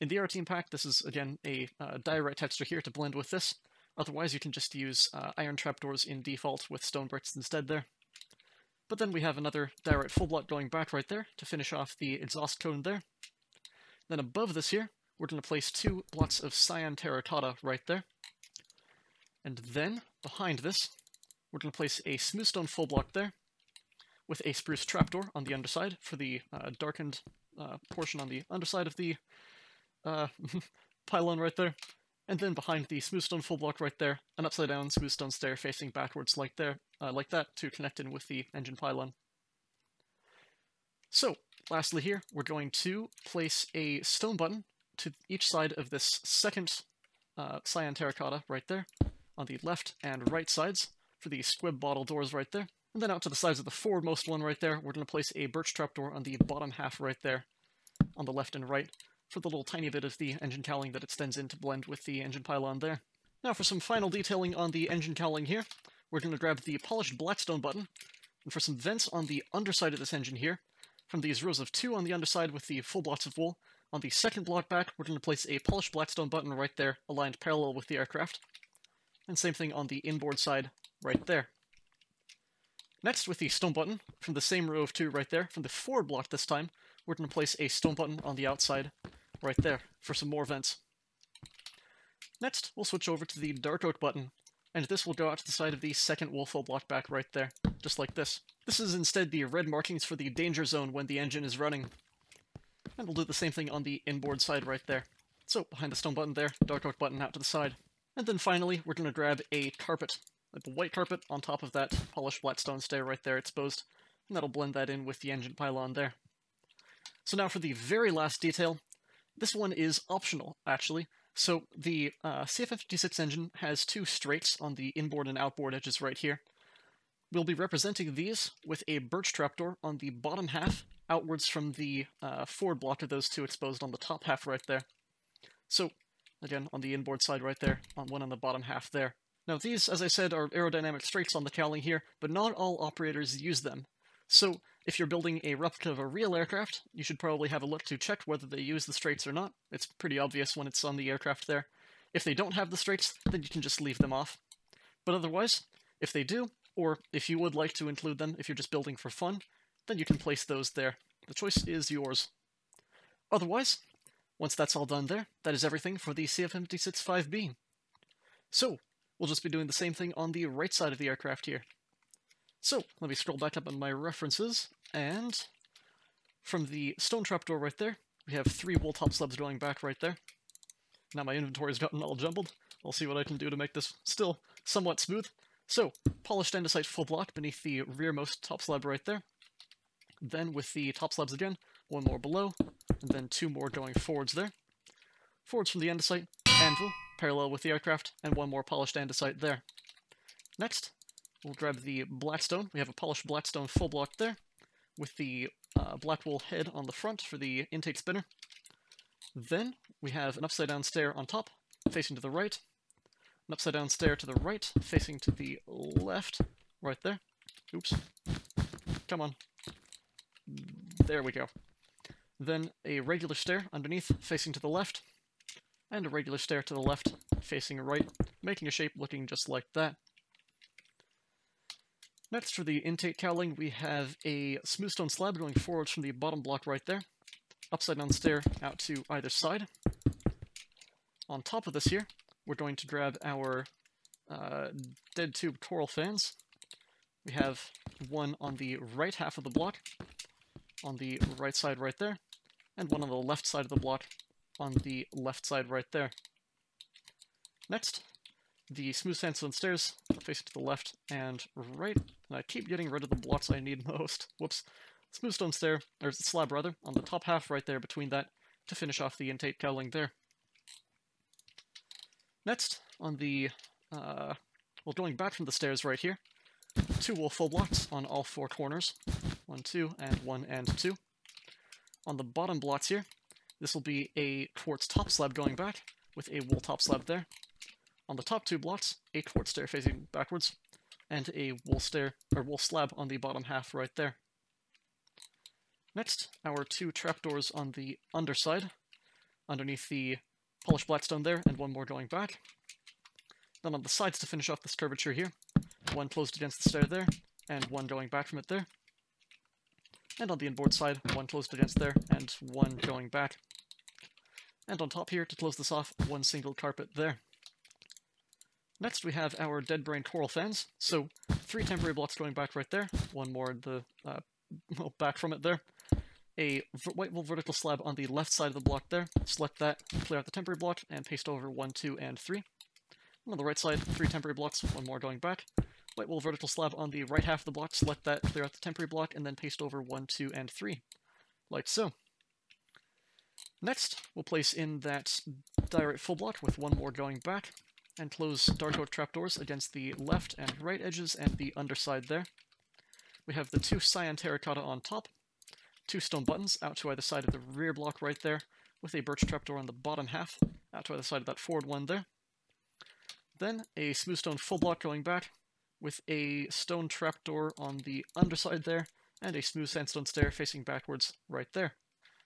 In the Aeroteam pack, this is, again, a diorite texture here to blend with this. Otherwise, you can just use iron trapdoors in default with stone bricks instead there. But then we have another diorite full block going back right there to finish off the exhaust cone there. Then above this here, we're going to place 2 blocks of cyan terracotta right there. And then, behind this, we're going to place a smooth stone full block there, with a spruce trapdoor on the underside for the darkened portion on the underside of the pylon right there. And then behind the smooth stone full block right there, an upside down smooth stone stair facing backwards like there, like that, to connect in with the engine pylon. So, lastly here, we're going to place a stone button to each side of this second cyan terracotta right there, on the left and right sides, for the squib bottle doors right there. And then out to the sides of the forwardmost one right there, we're going to place a birch trapdoor on the bottom half right there, on the left and right, for the little tiny bit of the engine cowling that extends in to blend with the engine pylon there. Now for some final detailing on the engine cowling here, we're going to grab the polished blackstone button, and for some vents on the underside of this engine here, from these rows of 2 on the underside with the full blocks of wool, on the second block back, we're going to place a polished blackstone button right there, aligned parallel with the aircraft. And same thing on the inboard side, right there. Next, with the stone button, from the same row of 2 right there, from the forward block this time, we're going to place a stone button on the outside, right there, for some more vents. Next, we'll switch over to the dark oak button, and this will go out to the side of the second wool full block back right there, just like this. This is instead the red markings for the danger zone when the engine is running. And we'll do the same thing on the inboard side right there. So, behind the stone button there, dark oak button out to the side. And then finally, we're going to grab a carpet, like the white carpet on top of that polished blackstone stair right there exposed, and that'll blend that in with the engine pylon there. So now for the very last detail. This one is optional, actually. So the CFM56 engine has 2 straights on the inboard and outboard edges right here. We'll be representing these with a birch trapdoor on the bottom half, outwards from the forward block of those 2 exposed on the top half right there. So, again, on the inboard side right there, on one on the bottom half there. Now these, as I said, are aerodynamic straights on the cowling here, but not all operators use them. So, if you're building a replica of a real aircraft, you should probably have a look to check whether they use the straights or not. It's pretty obvious when it's on the aircraft there. If they don't have the straights, then you can just leave them off. But otherwise, if they do, or if you would like to include them if you're just building for fun, then you can place those there. The choice is yours. Otherwise, once that's all done there, that is everything for the CFM56-5B. So, we'll just be doing the same thing on the right side of the aircraft here. So, let me scroll back up on my references, and from the stone trapdoor right there, We have 3 wool top slabs going back right there. Now my inventory's gotten all jumbled. I'll see what I can do to make this still somewhat smooth. So, polished andesite full block beneath the rearmost top slab right there. Then with the top slabs again, 1 more below, and then 2 more going forwards there. Forwards from the andesite, anvil, parallel with the aircraft, and 1 more polished andesite there. Next, we'll grab the blackstone. We have a polished blackstone full block there, with the black wool head on the front for the intake spinner. Then we have an upside-down stair on top, facing to the right, an upside-down stair to the right, facing to the left, right there. Oops. Come on. There we go. Then a regular stair underneath, facing to the left, and a regular stair to the left, facing right, making a shape looking just like that. Next, for the intake cowling, we have a smooth stone slab going forwards from the bottom block right there, upside-down stair out to either side. On top of this here, we're going to grab our dead tube coral fans. We have one on the right half of the block, on the right side right there, and one on the left side of the block, on the left side right there. Next, the smooth sandstone stairs, facing to the left and right, and I keep getting rid of the blocks I need most. Whoops. Smooth stone stair, or slab rather, on the top half right there between that, to finish off the intake cowling there. Next, on the, well, going back from the stairs right here, 2 wool full blocks on all 4 corners, 1, 2, and 1, and 2. On the bottom blocks here, this will be a quartz top slab going back, with a wool top slab there. On the top 2 blocks, a quartz stair facing backwards, and a wool stair, or wool slab on the bottom half right there. Next, our 2 trapdoors on the underside, underneath the polished blackstone there, and 1 more going back. Then on the sides to finish off this curvature here, 1 closed against the stair there, and 1 going back from it there. And on the inboard side, 1 closed against there, and 1 going back. And on top here, to close this off, 1 single carpet there. Next we have our dead brain coral fans, so 3 temporary blocks going back right there, 1 more in the, well, back from it there. A white wool vertical slab on the left side of the block there, select that, clear out the temporary block, and paste over 1, 2, and 3. And on the right side, 3 temporary blocks, 1 more going back. White wool vertical slab on the right half of the block, select that, clear out the temporary block, and then paste over 1, 2, and 3. Like so. Next, we'll place in that diorite full block with 1 more going back, and close dark oak trapdoors against the left and right edges and the underside there. We have the 2 cyan terracotta on top, 2 stone buttons out to either side of the rear block right there, with a birch trapdoor on the bottom half, out to either side of that forward one there. Then a smooth stone full block going back, with a stone trapdoor on the underside there, and a smooth sandstone stair facing backwards right there.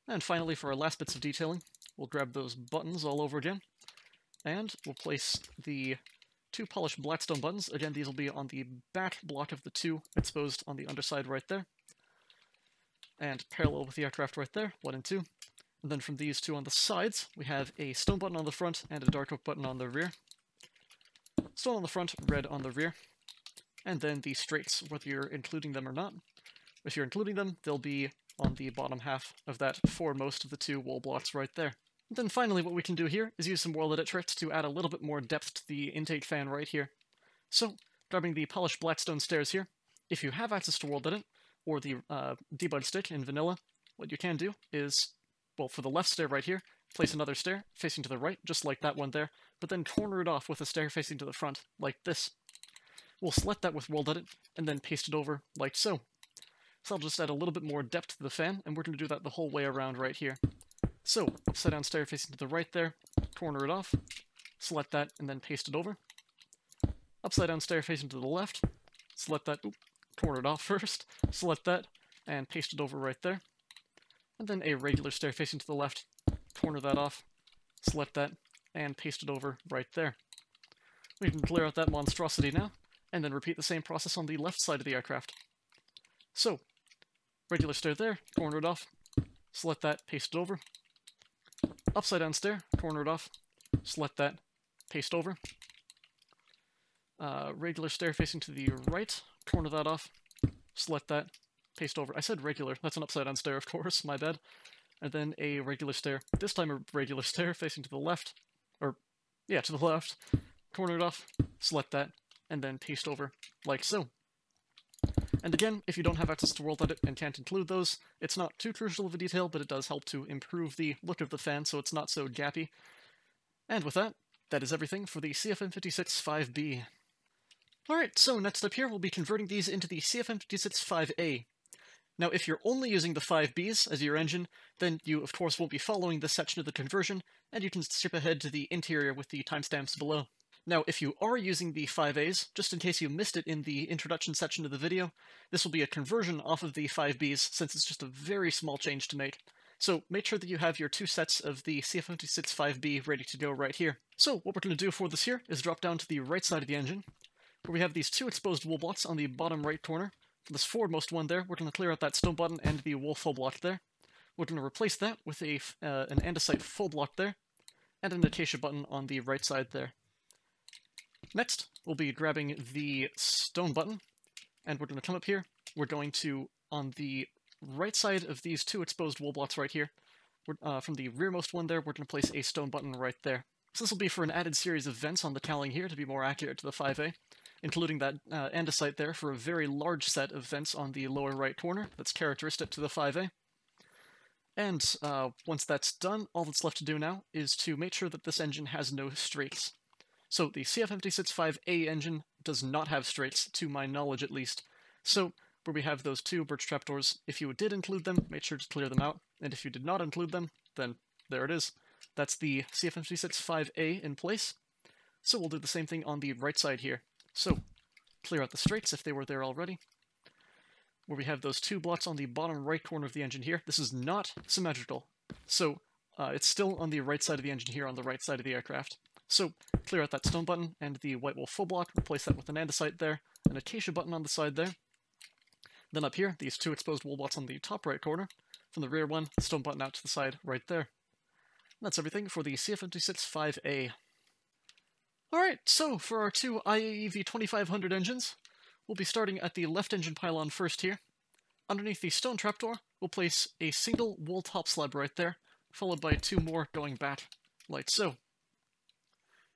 And finally, for our last bits of detailing, we'll grab those buttons all over again, and we'll place the 2 polished blackstone buttons. Again, these will be on the back block of the 2 exposed on the underside right there, and parallel with the aircraft right there, 1 and 2. And then from these 2 on the sides, we have a stone button on the front and a dark oak button on the rear. Stone on the front, red on the rear. And then the straights, whether you're including them or not. If you're including them, they'll be on the bottom half of that foremost of the 2 wall blocks right there. And then finally, what we can do here is use some WorldEdit tricks to add a little bit more depth to the intake fan right here. So, grabbing the polished blackstone stairs here, if you have access to WorldEdit, or the debug stick in vanilla, what you can do is, well, for the left stair right here, place another stair facing to the right, just like that one there, but then corner it off with a stair facing to the front, like this. We'll select that with WorldEdit, and then paste it over, like so. So I'll just add a little bit more depth to the fan, and we're going to do that the whole way around right here. So, upside down stair facing to the right there, corner it off, select that, and then paste it over. Upside down stair facing to the left, select that, corner it off first, select that, and paste it over right there. And then a regular stair facing to the left, corner that off, select that, and paste it over right there. We can clear out that monstrosity now, and then repeat the same process on the left side of the aircraft. So, regular stair there, corner it off, select that, paste it over. Upside down stair, corner it off, select that, paste over. Regular stair facing to the right, corner that off, select that, paste over. I said regular, that's an upside down stair, of course, my bad. and then a regular stair, this time a regular stair facing to the left, or yeah, to the left, corner it off, select that, and then paste over, like so. And again, if you don't have access to WorldEdit and can't include those, it's not too crucial of a detail, but it does help to improve the look of the fan so it's not so gappy. And with that, that is everything for the CFM56-5B. Alright, so next up here we'll be converting these into the CFM56-5A. Now if you're only using the 5Bs as your engine, then you of course won't be following this section of the conversion, and you can skip ahead to the interior with the timestamps below. Now, if you are using the 5As, just in case you missed it in the introduction section of the video, this will be a conversion off of the 5Bs, since it's just a very small change to make. So make sure that you have your two sets of the CFM56-5B ready to go right here. So what we're going to do for this here is drop down to the right side of the engine, where we have these two exposed wool blocks on the bottom right corner. For this foremost one there, we're going to clear out that stone button and the wool full block there. We're going to replace that with an andesite full block there, and an acacia button on the right side there. Next, we'll be grabbing the stone button, and we're going to come up here. We're going to, on the right side of these two exposed wool blocks right here, from the rearmost one there, we're going to place a stone button right there. So this will be for an added series of vents on the cowling here to be more accurate to the 5A, including that andesite there for a very large set of vents on the lower right corner that's characteristic to the 5A. And once that's done, all that's left to do now is to make sure that this engine has no streaks. So the CFM56-5A engine does not have straights, to my knowledge at least. So where we have those two birch trapdoors, if you did include them, make sure to clear them out. And if you did not include them, then there it is. That's the CFM56-5A in place. So we'll do the same thing on the right side here. So clear out the straights if they were there already. Where we have those two blocks on the bottom right corner of the engine here, this is not symmetrical. So it's still on the right side of the engine here, on the right side of the aircraft. So clear out that stone button and the white wool full block, replace that with an andesite there, an acacia button on the side there. Then up here, these two exposed wool blocks on the top right corner. From the rear one, stone button out to the side right there. And that's everything for the CFM56-5A. Alright, so for our two IAE V2500 engines, we'll be starting at the left engine pylon first here. Underneath the stone trapdoor, we'll place a single wool top slab right there, followed by two more going back, like so.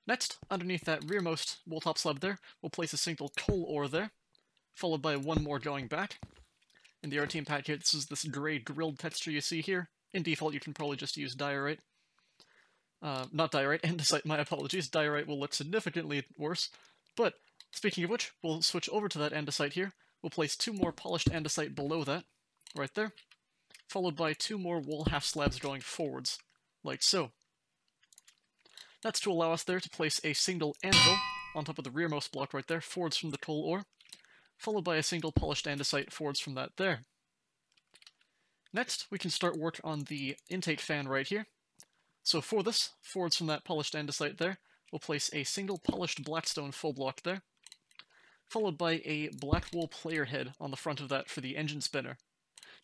Next, underneath that rearmost wool top slab there, we'll place a single coal ore there, followed by one more going back. In the Aeroteam pack here, this is this grey grilled texture you see here. In default, you can probably just use diorite. Not diorite, andesite, my apologies. Diorite will look significantly worse. But, speaking of which, we'll switch over to that andesite here. We'll place two more polished andesite below that, right there, followed by two more wool half slabs going forwards, like so. That's to allow us there to place a single anvil on top of the rearmost block right there, forwards from the coal ore, followed by a single polished andesite forwards from that there. Next, we can start work on the intake fan right here. So for this, forwards from that polished andesite there, we'll place a single polished blackstone full block there, followed by a black wool player head on the front of that for the engine spinner.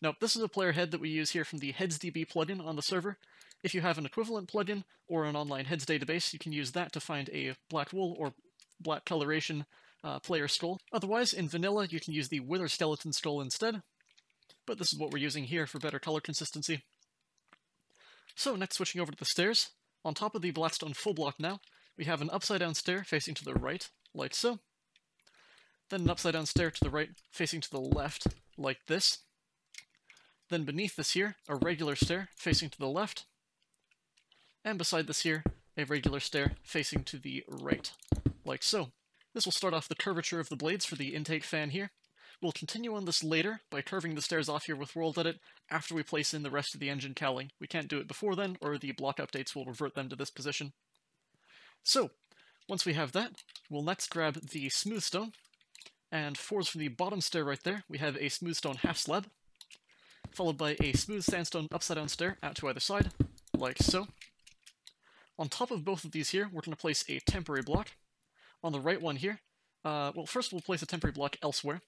Now, this is a player head that we use here from the HeadsDB plugin on the server. If you have an equivalent plugin or an online heads database, you can use that to find a black wool or black coloration player skull. Otherwise, in vanilla, you can use the wither skeleton skull instead, but this is what we're using here for better color consistency. So next, switching over to the stairs. On top of the blackstone full block now, we have an upside-down stair facing to the right, like so. Then an upside-down stair to the right facing to the left, like this. Then beneath this here, a regular stair facing to the left. And beside this here, a regular stair facing to the right, like so. This will start off the curvature of the blades for the intake fan here. We'll continue on this later by curving the stairs off here with WorldEdit after we place in the rest of the engine cowling. We can't do it before then, or the block updates will revert them to this position. So, once we have that, we'll next grab the smooth stone, and forwards from the bottom stair right there, we have a smooth stone half slab, followed by a smooth sandstone upside-down stair out to either side, like so. On top of both of these here, we're going to place a temporary block. On the right one here, well, first we'll place a temporary block elsewhere,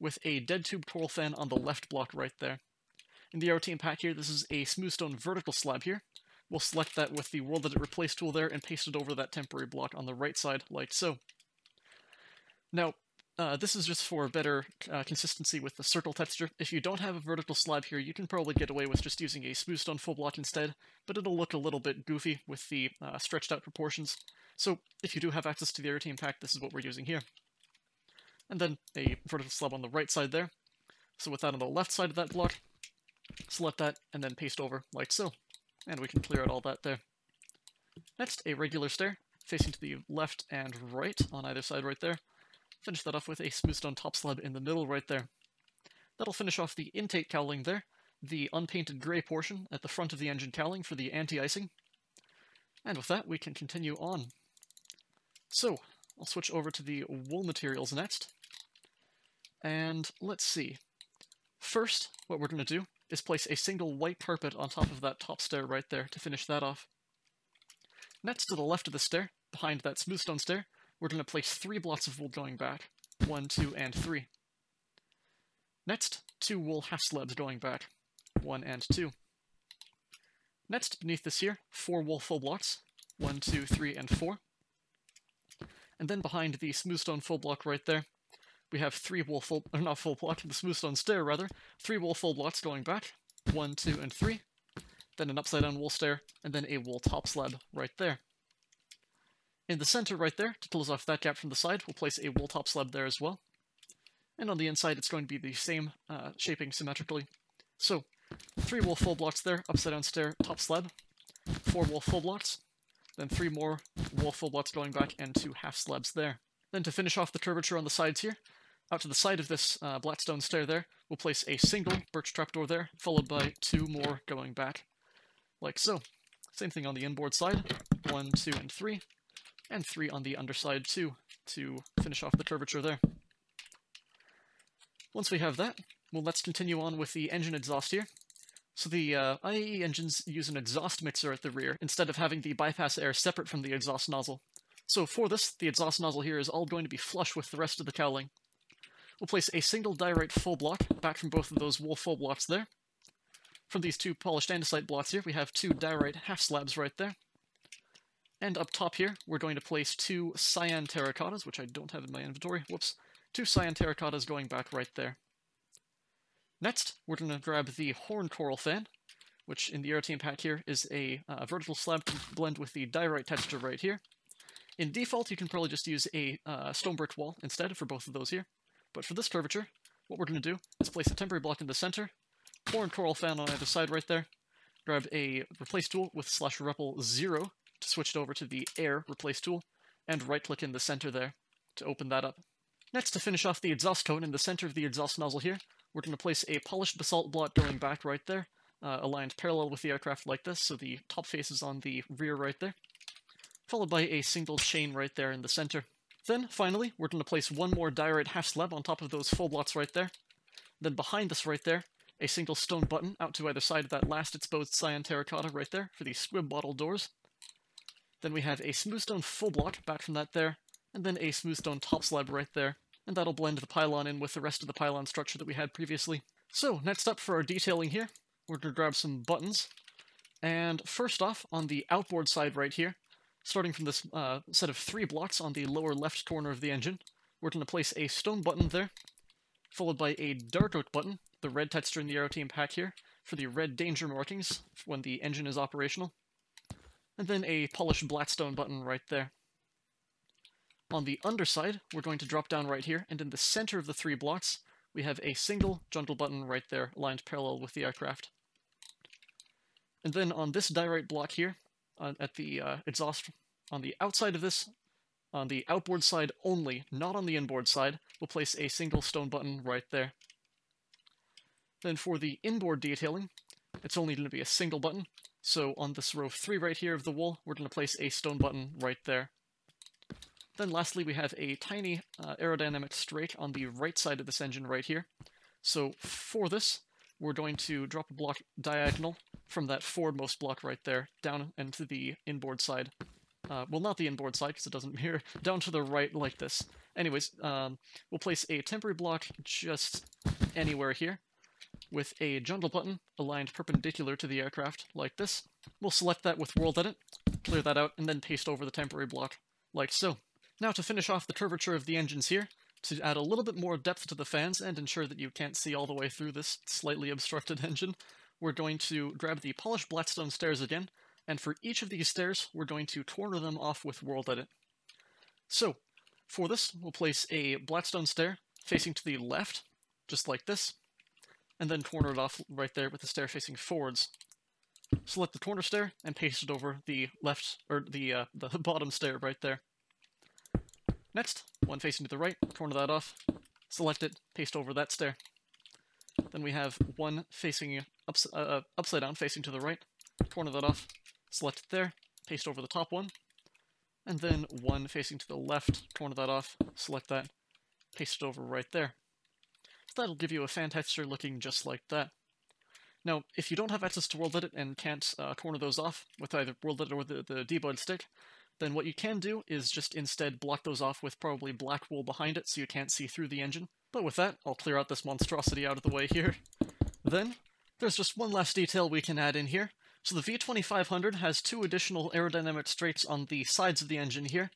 with a dead tube coral fan on the left block right there. In the Aeroteam pack here, this is a smooth stone vertical slab here. We'll select that with the WorldEdit replace tool there and paste it over that temporary block on the right side, like so. Now, This is just for better consistency with the circle texture. If you don't have a vertical slab here, you can probably get away with just using a smooth stone full block instead, but it'll look a little bit goofy with the stretched out proportions. So if you do have access to the Aeroteam pack, this is what we're using here. And then a vertical slab on the right side there. So with that on the left side of that block, select that and then paste over like so. And we can clear out all that there. Next, a regular stair facing to the left and right on either side right there. Finish that off with a smooth stone top slab in the middle right there. That'll finish off the intake cowling there, the unpainted gray portion at the front of the engine cowling for the anti-icing. And with that, we can continue on. So, I'll switch over to the wool materials next. And let's see. First, what we're going to do is place a single white carpet on top of that top stair right there to finish that off. Next, to the left of the stair, behind that smooth stone stair, we're going to place 3 blocks of wool going back. 1, 2, and 3. Next, 2 wool half slabs going back. 1 and 2. Next, beneath this here, 4 wool full blocks. 1, 2, 3, and 4. And then behind the smooth stone full block right there, we have 3 wool full, or not full block, the smooth stone stair rather. 3 wool full blocks going back. 1, 2, and 3. Then an upside down wool stair, and then a wool top slab right there. In the center right there, to close off that gap from the side, we'll place a wool top slab there as well. And on the inside, it's going to be the same shaping symmetrically. So, 3 wool full blocks there, upside down stair, top slab. 4 wool full blocks, then 3 more wool full blocks going back, and 2 half slabs there. Then to finish off the curvature on the sides here, out to the side of this black stone stair there, we'll place a single birch trapdoor there, followed by 2 more going back. Like so. Same thing on the inboard side, 1, 2, and 3. And 3 on the underside too, to finish off the curvature there. Once we have that, well, let's continue on with the engine exhaust here. So the IAE engines use an exhaust mixer at the rear, instead of having the bypass air separate from the exhaust nozzle. So for this, the exhaust nozzle here is all going to be flush with the rest of the cowling. We'll place a single diorite full block back from both of those wool full blocks there. From these 2 polished andesite blocks here, we have 2 diorite half slabs right there. And up top here, we're going to place 2 cyan terracottas, which I don't have in my inventory, whoops. 2 cyan terracottas going back right there. Next, we're going to grab the horn coral fan, which in the Aeroteam pack here is a vertical slab to blend with the diorite texture right here. In default, you can probably just use a stone brick wall instead for both of those here. But for this curvature, what we're going to do is place a temporary block in the center, horn coral fan on either side right there, grab a replace tool with /REPL0, switch it over to the Air Replace tool, and right-click in the center there to open that up. Next, to finish off the exhaust cone in the center of the exhaust nozzle here, we're going to place a polished basalt block going back right there, aligned parallel with the aircraft like this, so the top face is on the rear right there, followed by a single chain right there in the center. Then, finally, we're going to place 1 more diorite half slab on top of those full blocks right there. Then behind this right there, a single stone button out to either side of that last exposed cyan terracotta right there for the squib bottle doors. Then we have a smooth stone full block back from that there, and then a smooth stone top slab right there, and that'll blend the pylon in with the rest of the pylon structure that we had previously. So, next up for our detailing here, we're going to grab some buttons, and first off, on the outboard side right here, starting from this set of 3 blocks on the lower left corner of the engine, we're going to place a stone button there, followed by a dark oak button, the red texture in the Aeroteam pack here, for the red danger markings when the engine is operational. And then a polished blackstone button right there. On the underside, we're going to drop down right here, and in the center of the 3 blocks, we have a single jungle button right there, aligned parallel with the aircraft. And then on this diorite block here, at the exhaust, on the outside of this, on the outboard side only, not on the inboard side, we'll place a single stone button right there. Then for the inboard detailing, it's only going to be a single button. So on this row 3 right here of the wool, we're going to place a stone button right there. Then lastly, we have a tiny aerodynamic strake on the right side of this engine right here. So for this, we're going to drop a block diagonal from that forwardmost block right there, down and to the inboard side. Well, not the inboard side, because it doesn't mirror, down to the right like this. Anyways, we'll place a temporary block just anywhere here, with a jungle button aligned perpendicular to the aircraft, like this. We'll select that with WorldEdit, clear that out, and then paste over the temporary block, like so. Now to finish off the curvature of the engines here, to add a little bit more depth to the fans and ensure that you can't see all the way through this slightly obstructed engine, we're going to grab the polished Blackstone stairs again, and for each of these stairs, we're going to corner them off with WorldEdit. So, for this, we'll place a Blackstone stair facing to the left, just like this, and then corner it off right there with the stair facing forwards. Select the corner stair and paste it over the left, or the bottom stair right there. Next, one facing to the right, corner that off, select it, paste over that stair. Then we have one facing upside down, facing to the right, corner that off, select it there, paste over the top one. And then one facing to the left, corner that off, select that, paste it over right there. So that'll give you a fan texture looking just like that. Now, if you don't have access to WorldEdit and can't corner those off with either WorldEdit or the debug stick, then what you can do is just instead block those off with probably black wool behind it so you can't see through the engine. But with that, I'll clear out this monstrosity out of the way here. Then, there's just one last detail we can add in here. So the V2500 has two additional aerodynamic straits on the sides of the engine here,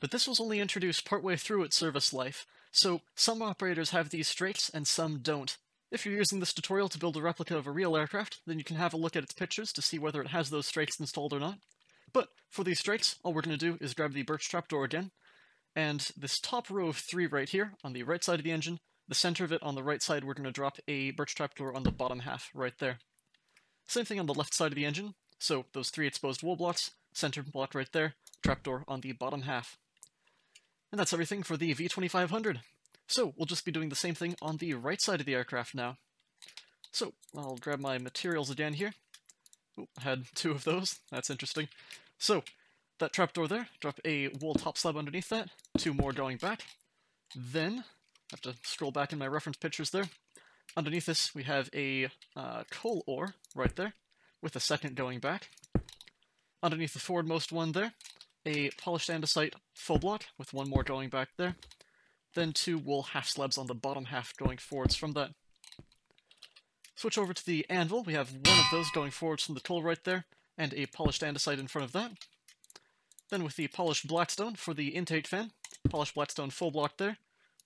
but this was only introduced partway through its service life, so some operators have these straits and some don't. If you're using this tutorial to build a replica of a real aircraft, then you can have a look at its pictures to see whether it has those straits installed or not. But for these straits, all we're going to do is grab the birch trapdoor again, and this top row of three right here on the right side of the engine, the center of it on the right side, we're going to drop a birch trapdoor on the bottom half right there. Same thing on the left side of the engine, so those three exposed wool blocks, center block right there, trapdoor on the bottom half. And that's everything for the V2500. So, we'll just be doing the same thing on the right side of the aircraft now. So, I'll grab my materials again here. Ooh, I had two of those, that's interesting. So, that trapdoor there, drop a wool top slab underneath that, two more going back. Then, I have to scroll back in my reference pictures there. Underneath this, we have a coal ore right there, with a second going back. Underneath the forwardmost one there, a polished andesite full block, with one more going back there. Then two wool half slabs on the bottom half going forwards from that. Switch over to the anvil, we have one of those going forwards from the coal right there, and a polished andesite in front of that. Then with the polished blackstone for the intake fan, polished blackstone full block there,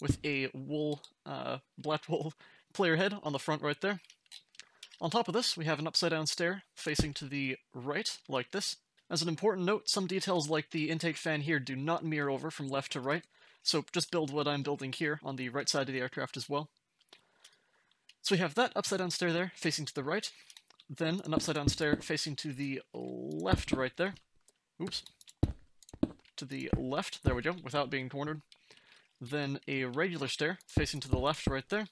with a wool, black wool player head on the front right there. On top of this, we have an upside down stair facing to the right, like this. As an important note, some details like the intake fan here do not mirror over from left to right, so just build what I'm building here on the right side of the aircraft as well. So we have that upside down stair there, facing to the right. Then an upside down stair facing to the left right there. Oops. To the left, there we go, without being cornered. Then a regular stair facing to the left right there.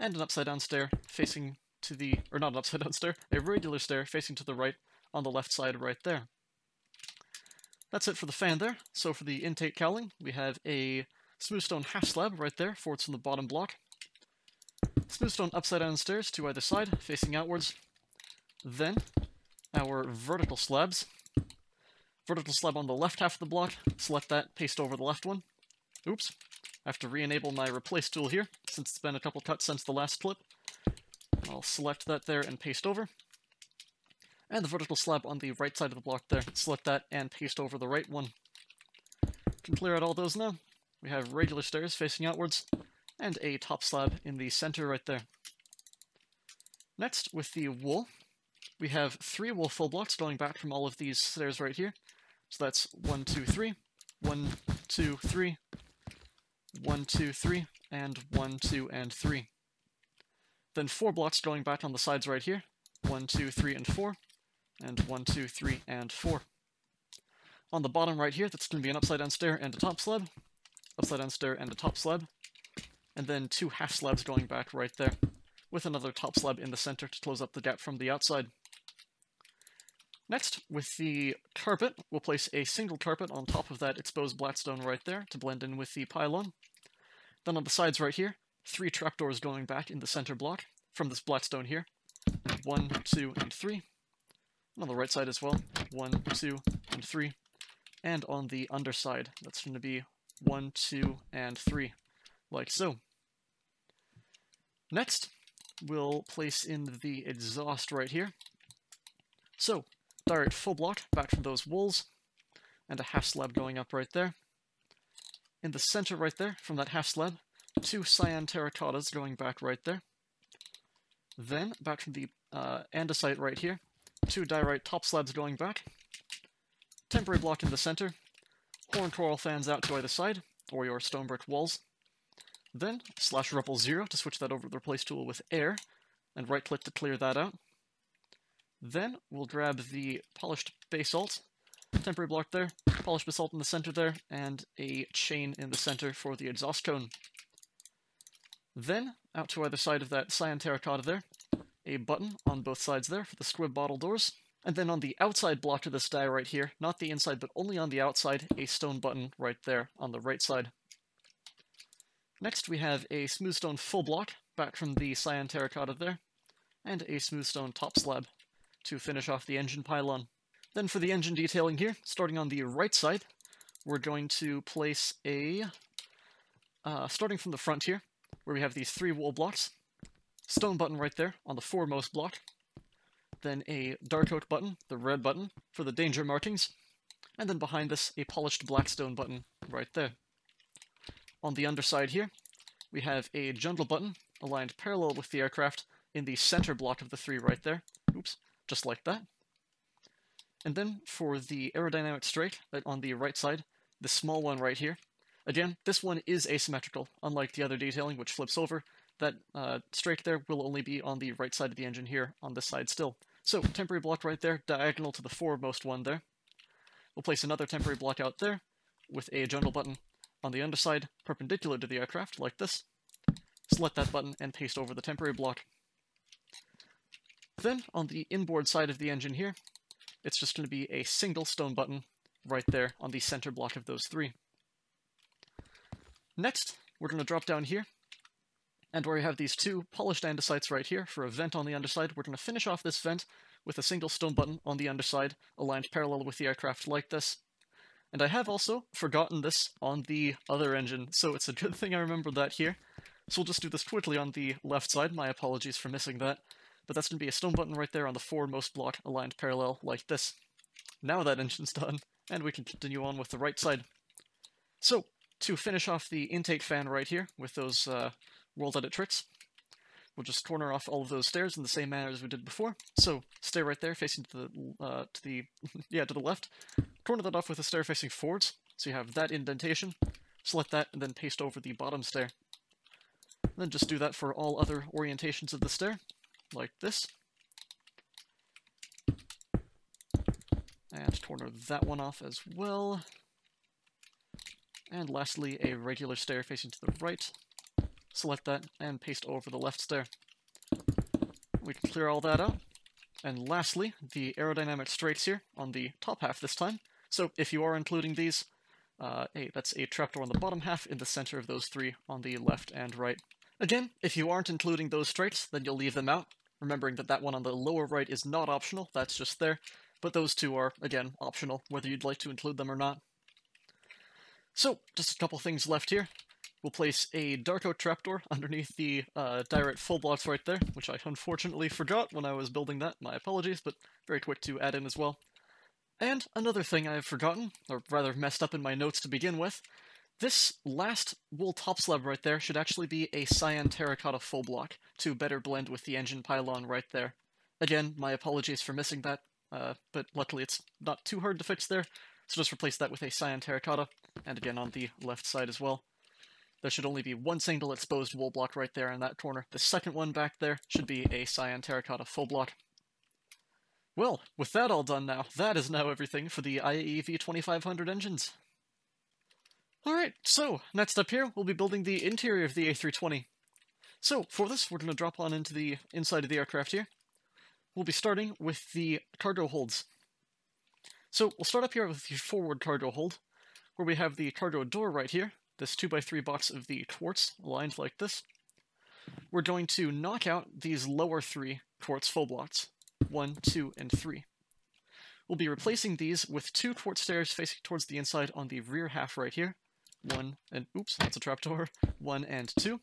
And an upside down stair facing to the, or not an upside down stair, a regular stair facing to the right on the left side right there. That's it for the fan there. So for the intake cowling, we have a smooth stone half slab right there, forwards from the bottom block. Smooth stone upside down stairs to either side, facing outwards. Then our vertical slabs. Vertical slab on the left half of the block, select that, paste over the left one. Oops, I have to re-enable my replace tool here, since it's been a couple cuts since the last clip. I'll select that there and paste over. And the vertical slab on the right side of the block there. Select that and paste over the right one. Can clear out all those now. We have regular stairs facing outwards, and a top slab in the center right there. Next, with the wool, we have three wool full blocks going back from all of these stairs right here. So that's 1, 2, 3, 1, 2, 3, 1, 2, 3, and 1, 2, and 3. Then four blocks going back on the sides right here. 1, 2, 3, and 4. And 1, 2, 3, and 4. On the bottom right here, that's going to be an upside down stair and a top slab. Upside down stair and a top slab. And then two half slabs going back right there, with another top slab in the center to close up the gap from the outside. Next, with the carpet, we'll place a single carpet on top of that exposed blackstone right there to blend in with the pylon. Then on the sides right here, three trapdoors going back in the center block from this blackstone here. 1, 2, and 3. And on the right side as well, 1, 2, and 3. And on the underside, that's going to be 1, 2, and 3, like so. Next, we'll place in the exhaust right here. So, direct full block back from those walls, and a half slab going up right there. in the center right there from that half slab, two cyan terracottas going back right there. Then back from the andesite right here, two diorite top slabs going back, temporary block in the center, horn coral fans out to either side, or your stone brick walls. Then /REPL0 to switch that over to the replace tool with air, and right click to clear that out. Then we'll grab the polished basalt, temporary block there, polished basalt in the center there, and a chain in the center for the exhaust cone. Then, out to either side of that cyan terracotta there, a button on both sides there for the squib bottle doors, and then on the outside block of this die right here, not the inside but only on the outside, a stone button right there on the right side. Next we have a smooth stone full block back from the cyan terracotta there, and a smooth stone top slab to finish off the engine pylon. Then for the engine detailing here, starting on the right side, we're going to place a... starting from the front here, where we have these three wall blocks, stone button right there on the foremost block, then a dark oak button, the red button, for the danger markings, and then behind this, a polished black stone button right there. On the underside here, we have a jungle button aligned parallel with the aircraft in the center block of the three right there. Oops, just like that. And then for the aerodynamic straight on the right side, the small one right here. Again, this one is asymmetrical, unlike the other detailing which flips over. That straight there will only be on the right side of the engine here, on this side still. So, temporary block right there, diagonal to the foremost one there. We'll place another temporary block out there with a jungle button on the underside, perpendicular to the aircraft, like this. Select that button and paste over the temporary block. Then, on the inboard side of the engine here, it's just going to be a single stone button right there on the center block of those three. Next, we're going to drop down here, and where we have these two polished andesites right here for a vent on the underside, we're going to finish off this vent with a single stone button on the underside, aligned parallel with the aircraft like this. And I have also forgotten this on the other engine, so it's a good thing I remembered that here. So we'll just do this quickly on the left side, my apologies for missing that. But that's going to be a stone button right there on the foremost block, aligned parallel like this. Now that engine's done, and we can continue on with the right side. So, to finish off the intake fan right here with those WorldEdit tricks, we'll just corner off all of those stairs in the same manner as we did before. So, stay right there, facing to the left. Corner that off with a stair facing forwards, so you have that indentation. Select that and then paste over the bottom stair. And then just do that for all other orientations of the stair, like this. And corner that one off as well. And lastly, a regular stair facing to the right. Select that and paste over the left stair. We can clear all that out. And lastly, the aerodynamic straights here on the top half this time. So if you are including these, that's a trapdoor on the bottom half in the center of those three on the left and right. Again, if you aren't including those straights, then you'll leave them out, remembering that that one on the lower right is not optional, that's just there. But those two are, again, optional, whether you'd like to include them or not. So, just a couple things left here. We'll place a dark oak trapdoor underneath the direct full blocks right there, which I unfortunately forgot when I was building that, my apologies, but very quick to add in as well. And another thing I have forgotten, or rather messed up in my notes to begin with, this last wool top slab right there should actually be a cyan terracotta full block to better blend with the engine pylon right there. Again, my apologies for missing that, but luckily it's not too hard to fix there, so just replace that with a cyan terracotta, and again on the left side as well. There should only be one single exposed wool block right there in that corner. The second one back there should be a cyan terracotta full block. Well, with that all done now, that is now everything for the IAE V2500 engines. Alright, so next up here, we'll be building the interior of the A320. So for this, we're going to drop on into the inside of the aircraft here. We'll be starting with the cargo holds. So we'll start up here with the forward cargo hold, where we have the cargo door right here. This 2x3 box of the quartz aligned like this. We're going to knock out these lower three quartz full blocks, 1, 2, and 3. We'll be replacing these with two quartz stairs facing towards the inside on the rear half right here. 1 and 2.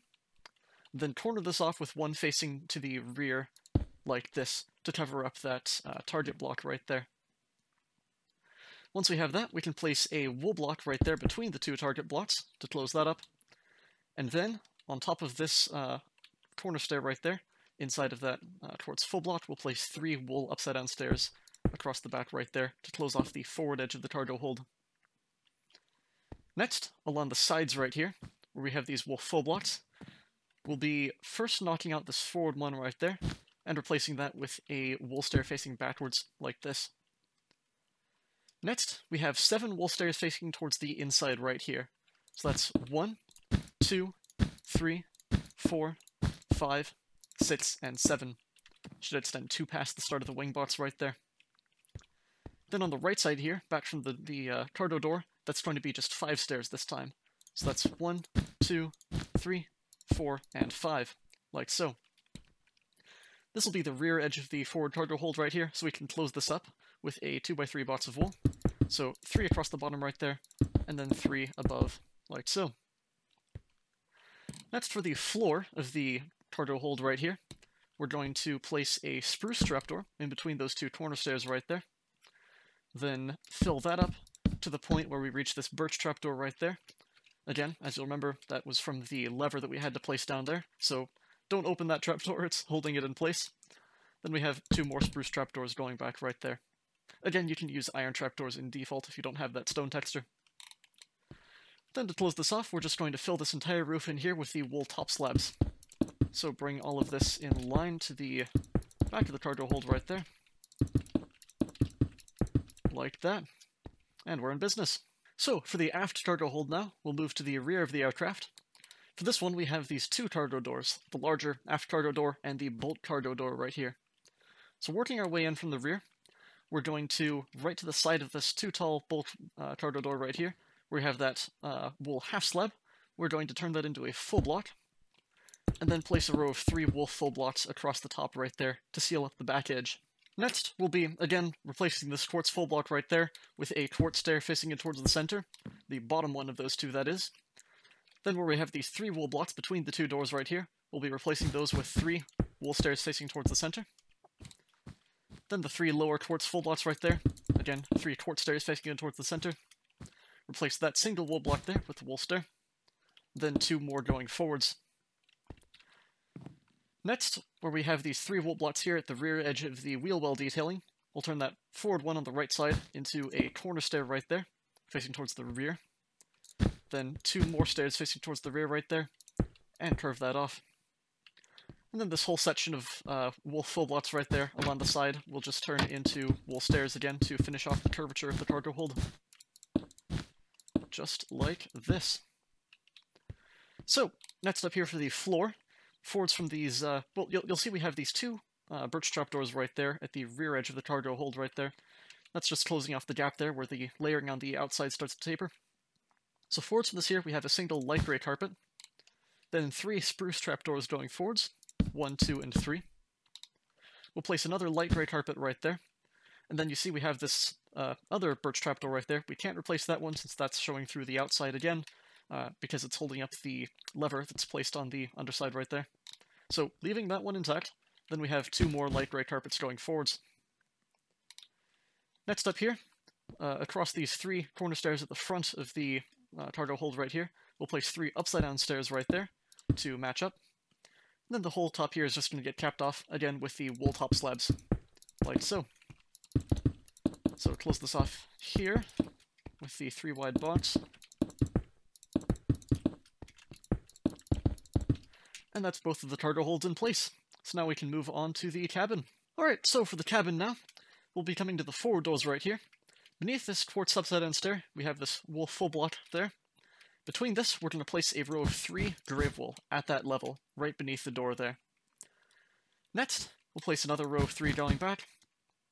Then corner this off with one facing to the rear like this to cover up that target block right there. Once we have that, we can place a wool block right there between the two target blocks to close that up. And then on top of this corner stair right there, inside of that towards full block, we'll place three wool upside down stairs across the back right there to close off the forward edge of the cargo hold. Next, along the sides right here, where we have these wool full blocks, we'll be first knocking out this forward one right there and replacing that with a wool stair facing backwards like this. Next, we have 7 wool stairs facing towards the inside right here. So that's 1, 2, 3, 4, 5, 6, and 7. Should extend 2 past the start of the wing box right there. Then on the right side here, back from the cargo door, that's going to be just 5 stairs this time. So that's 1, 2, 3, 4, and 5, like so. This will be the rear edge of the forward cargo hold right here, so we can close this up with a 2x3 box of wool. So 3 across the bottom right there, and then 3 above, like so. Next, for the floor of the cargo hold right here, we're going to place a spruce trapdoor in between those two corner stairs right there, then fill that up to the point where we reach this birch trapdoor right there. Again, as you'll remember, that was from the lever that we had to place down there, so don't open that trapdoor, it's holding it in place. Then we have 2 more spruce trapdoors going back right there. Again, you can use iron trapdoors in default if you don't have that stone texture. Then to close this off, we're just going to fill this entire roof in here with the wool top slabs. So bring all of this in line to the back of the cargo hold right there. Like that. And we're in business. So, for the aft cargo hold now, we'll move to the rear of the aircraft. For this one, we have these 2 cargo doors, the larger aft cargo door and the bolt cargo door right here. So working our way in from the rear, we're going to, right to the side of this 2-tall bolt cargo door right here, where we have that wool half slab, we're going to turn that into a full block, and then place a row of 3 wool full blocks across the top right there to seal up the back edge. Next, we'll be, again, replacing this quartz full block right there with a quartz stair facing in towards the center, the bottom one of those two, that is. Then where we have these 3 wool blocks between the 2 doors right here, we'll be replacing those with 3 wool stairs facing towards the center. Then the 3 lower quartz full blocks right there, again, 3 quartz stairs facing in towards the center. Replace that single wool block there with the wool stair, then 2 more going forwards. Next, where we have these 3 wool blocks here at the rear edge of the wheel well detailing, we'll turn that forward one on the right side into a corner stair right there, facing towards the rear. Then 2 more stairs facing towards the rear right there, and curve that off. And then this whole section of wool full blocks right there along the side will just turn into wool stairs again to finish off the curvature of the cargo hold. Just like this. So, next up here for the floor, forwards from these, well, you'll see we have these 2 birch trapdoors right there at the rear edge of the cargo hold right there. That's just closing off the gap there where the layering on the outside starts to taper. So forwards from this here, we have a single light gray carpet, then 3 spruce trapdoors going forwards, 1, 2, and 3. We'll place another light gray carpet right there, and then you see we have this other birch trapdoor right there. We can't replace that one since that's showing through the outside again, because it's holding up the lever that's placed on the underside right there. So leaving that one intact, then we have 2 more light gray carpets going forwards. Next up here, across these 3 corner stairs at the front of the cargo hold right here, we'll place 3 upside down stairs right there to match up. And then the whole top here is just going to get capped off, again with the wool top slabs, like so. So close this off here with the 3 wide box. And that's both of the cargo holds in place. So now we can move on to the cabin. Alright, so for the cabin now, we'll be coming to the forward doors right here. Beneath this quartz upside down stair, we have this wool full block there. Between this, we're going to place a row of 3 grave wool at that level, right beneath the door there. Next, we'll place another row of 3 going back,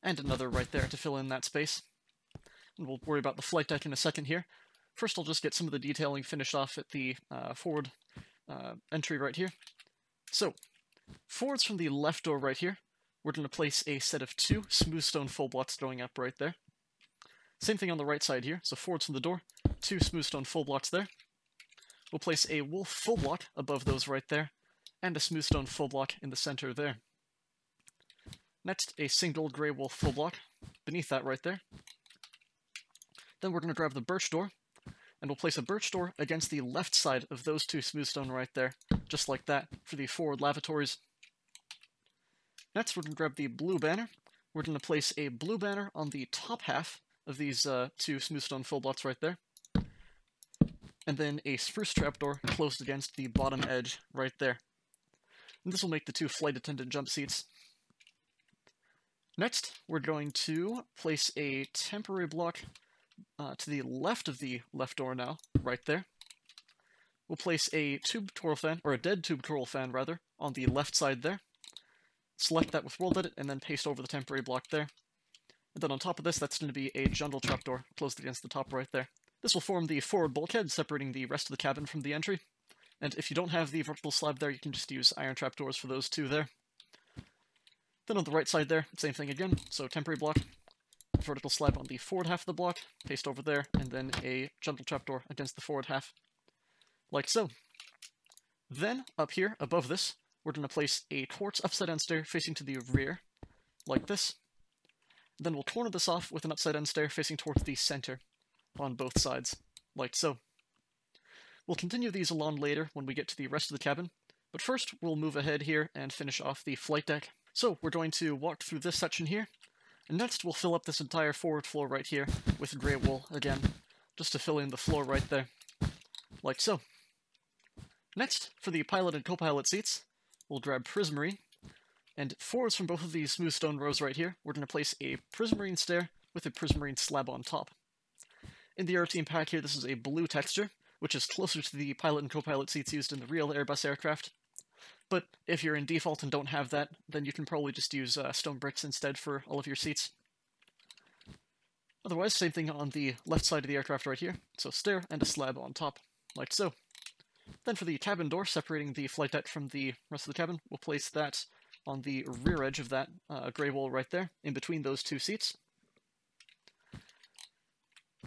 and another right there to fill in that space. And we'll worry about the flight deck in a second here. First, I'll just get some of the detailing finished off at the forward entry right here. So, forwards from the left door right here, we're going to place a set of 2 smooth stone full blocks going up right there. Same thing on the right side here, so forwards from the door, 2 smooth stone full blocks there. We'll place a wool full block above those right there, and a smooth stone full block in the center there. Next, a single grey wool full block beneath that right there. Then we're going to grab the birch door, and we'll place a birch door against the left side of those two smooth stone right there, just like that, for the forward lavatories. Next, we're going to grab the blue banner. We're going to place a blue banner on the top half of these two smooth stone full blocks right there, and then a spruce trapdoor closed against the bottom edge right there. And this will make the two flight attendant jump seats. Next, we're going to place a temporary block to the left of the left door now, right there. We'll place a tube twirl fan, or a dead tube twirl fan rather, on the left side there. Select that with WorldEdit and then paste over the temporary block there. And then on top of this, that's going to be a jundal trapdoor closed against the top right there. This will form the forward bulkhead separating the rest of the cabin from the entry. And if you don't have the vertical slab there, you can just use iron trapdoors for those two there. Then on the right side there, same thing again. So temporary block, vertical slab on the forward half of the block, paste over there, and then a jundal trapdoor against the forward half, like so. Then up here, above this, we're going to place a quartz upside-down stair facing to the rear, like this. Then we'll corner this off with an upside-down stair facing towards the center on both sides, like so. We'll continue these along later when we get to the rest of the cabin, but first we'll move ahead here and finish off the flight deck. So we're going to walk through this section here, and next we'll fill up this entire forward floor right here with gray wool again, just to fill in the floor right there, like so. Next, for the pilot and co-pilot seats, we'll grab prismarine, and forwards from both of these smooth stone rows right here, we're going to place a prismarine stair with a prismarine slab on top. In the Aeroteam pack here, this is a blue texture, which is closer to the pilot and co-pilot seats used in the real Airbus aircraft. But if you're in default and don't have that, then you can probably just use stone bricks instead for all of your seats. Otherwise, same thing on the left side of the aircraft right here. So stair and a slab on top, like so. Then for the cabin door, separating the flight deck from the rest of the cabin, we'll place that on the rear edge of that gray wall right there, in between those two seats.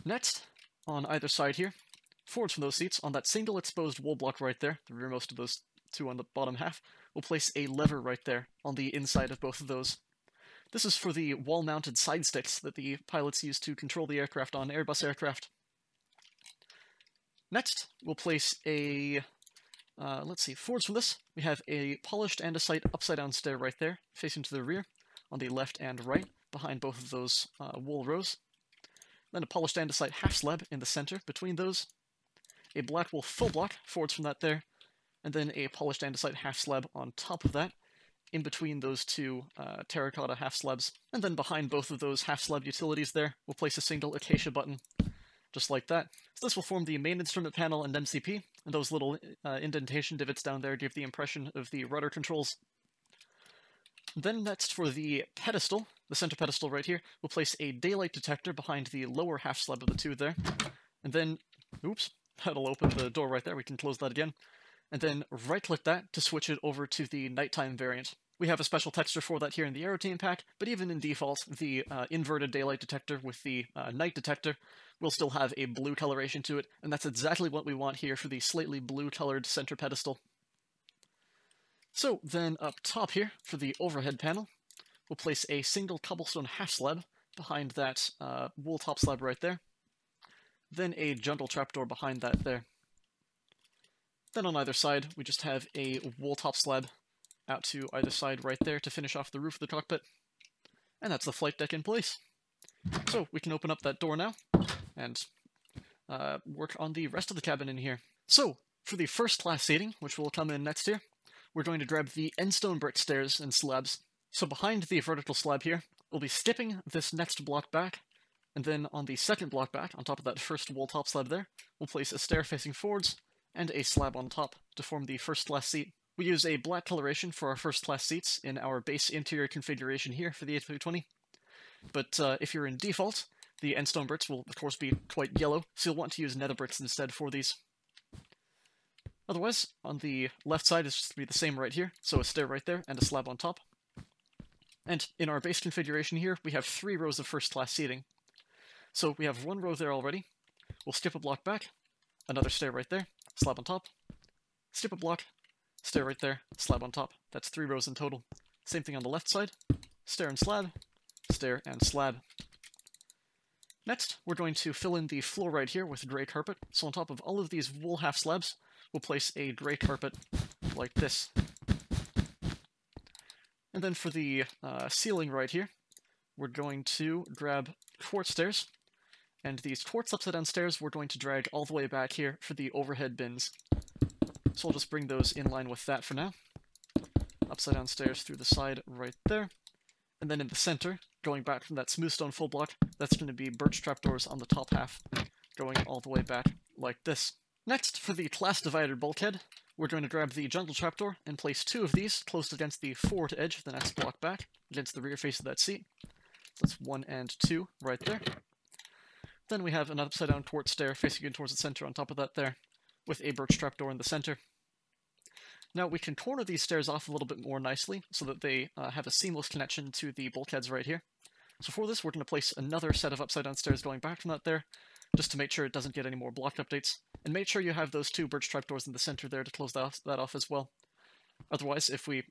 Next, on either side here, forwards from those seats, on that single exposed wall block right there, the rearmost of those two on the bottom half, we'll place a lever right there on the inside of both of those. This is for the wall-mounted side sticks that the pilots use to control the aircraft on Airbus aircraft. Next, we'll place a, forwards from this, we have a polished andesite upside-down stair right there, facing to the rear, on the left and right, behind both of those wall rows. Then a polished andesite half slab in the center between those. A black wool full block, forwards from that there, and then a polished andesite half slab on top of that, in between those two terracotta half slabs. And then behind both of those half slab utilities there, we'll place a single acacia button, just like that. So this will form the main instrument panel and MCP, and those little indentation divots down there give the impression of the rudder controls. Then next for the pedestal, the center pedestal right here, we'll place a daylight detector behind the lower half slab of the two there, and then, oops, that'll open the door right there, we can close that again. And then right-click that to switch it over to the nighttime variant. We have a special texture for that here in the Aeroteam pack, but even in default, the inverted daylight detector with the night detector will still have a blue coloration to it, and that's exactly what we want here for the slightly blue-colored center pedestal. So then up top here, for the overhead panel, we'll place a single cobblestone half slab behind that wool top slab right there. Then a jundal trapdoor behind that there. Then on either side, we just have a wool top slab out to either side right there to finish off the roof of the cockpit. And that's the flight deck in place. So we can open up that door now and work on the rest of the cabin in here. So for the first class seating, which will come in next here, we're going to grab the end stone brick stairs and slabs. So behind the vertical slab here, we'll be skipping this next block back. And then on the second block back, on top of that first wall top slab there, we'll place a stair facing forwards and a slab on top to form the first class seat. We use a black coloration for our first class seats in our base interior configuration here for the A320. But if you're in default, the end stone bricks will of course be quite yellow, so you'll want to use nether bricks instead for these. Otherwise, on the left side is just to be the same right here, so a stair right there and a slab on top. And in our base configuration here, we have three rows of first class seating. So we have one row there already, we'll skip a block back, another stair right there, slab on top, skip a block, stair right there, slab on top. That's three rows in total. Same thing on the left side, stair and slab, stair and slab. Next, we're going to fill in the floor right here with gray carpet. So on top of all of these wool half slabs, we'll place a gray carpet like this. And then for the ceiling right here, we're going to grab quartz stairs. And these quartz upside down stairs, we're going to drag all the way back here for the overhead bins. So I'll just bring those in line with that for now. Upside down stairs through the side right there. And then in the center, going back from that smooth stone full block, that's going to be birch trapdoors on the top half, going all the way back like this. Next, for the class divider bulkhead, we're going to grab the jungle trapdoor and place two of these close against the forward edge of the next block back, against the rear face of that seat. That's 1 and 2 right there. Then we have an upside down quartz stair facing in towards the center on top of that there, with a birch trapdoor in the center. Now we can corner these stairs off a little bit more nicely so that they have a seamless connection to the bulkheads right here. So for this, we're going to place another set of upside down stairs going back from that there, just to make sure it doesn't get any more block updates. And make sure you have those two birch trapdoors in the center there to close that off as well. Otherwise, if we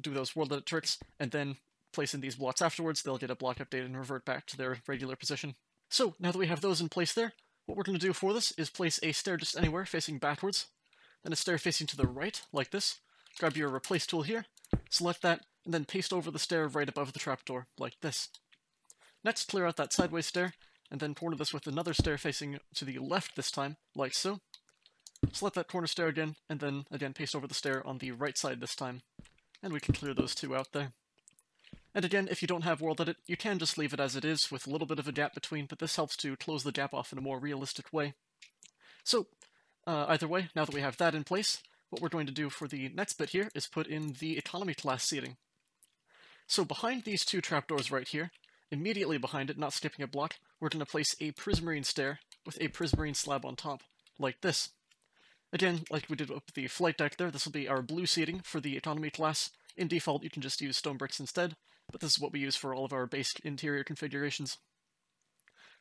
do those WorldEdit tricks and then place in these blocks afterwards, they'll get a block update and revert back to their regular position. So now that we have those in place there, what we're going to do for this is place a stair just anywhere facing backwards, then a stair facing to the right, like this. Grab your replace tool here, select that, and then paste over the stair right above the trapdoor, like this. Next, clear out that sideways stair, and then corner this with another stair facing to the left this time, like so. Select that corner stair again, and then again paste over the stair on the right side this time. And we can clear those two out there. And again, if you don't have WorldEdit, you can just leave it as it is, with a little bit of a gap between, but this helps to close the gap off in a more realistic way. So, either way, now that we have that in place, what we're going to do for the next bit here is put in the economy class seating. So behind these two trapdoors right here, immediately behind it, not skipping a block, we're going to place a prismarine stair with a prismarine slab on top, like this. Again, like we did with the flight deck there, this will be our blue seating for the economy class. In default, you can just use stone bricks instead, but this is what we use for all of our base interior configurations.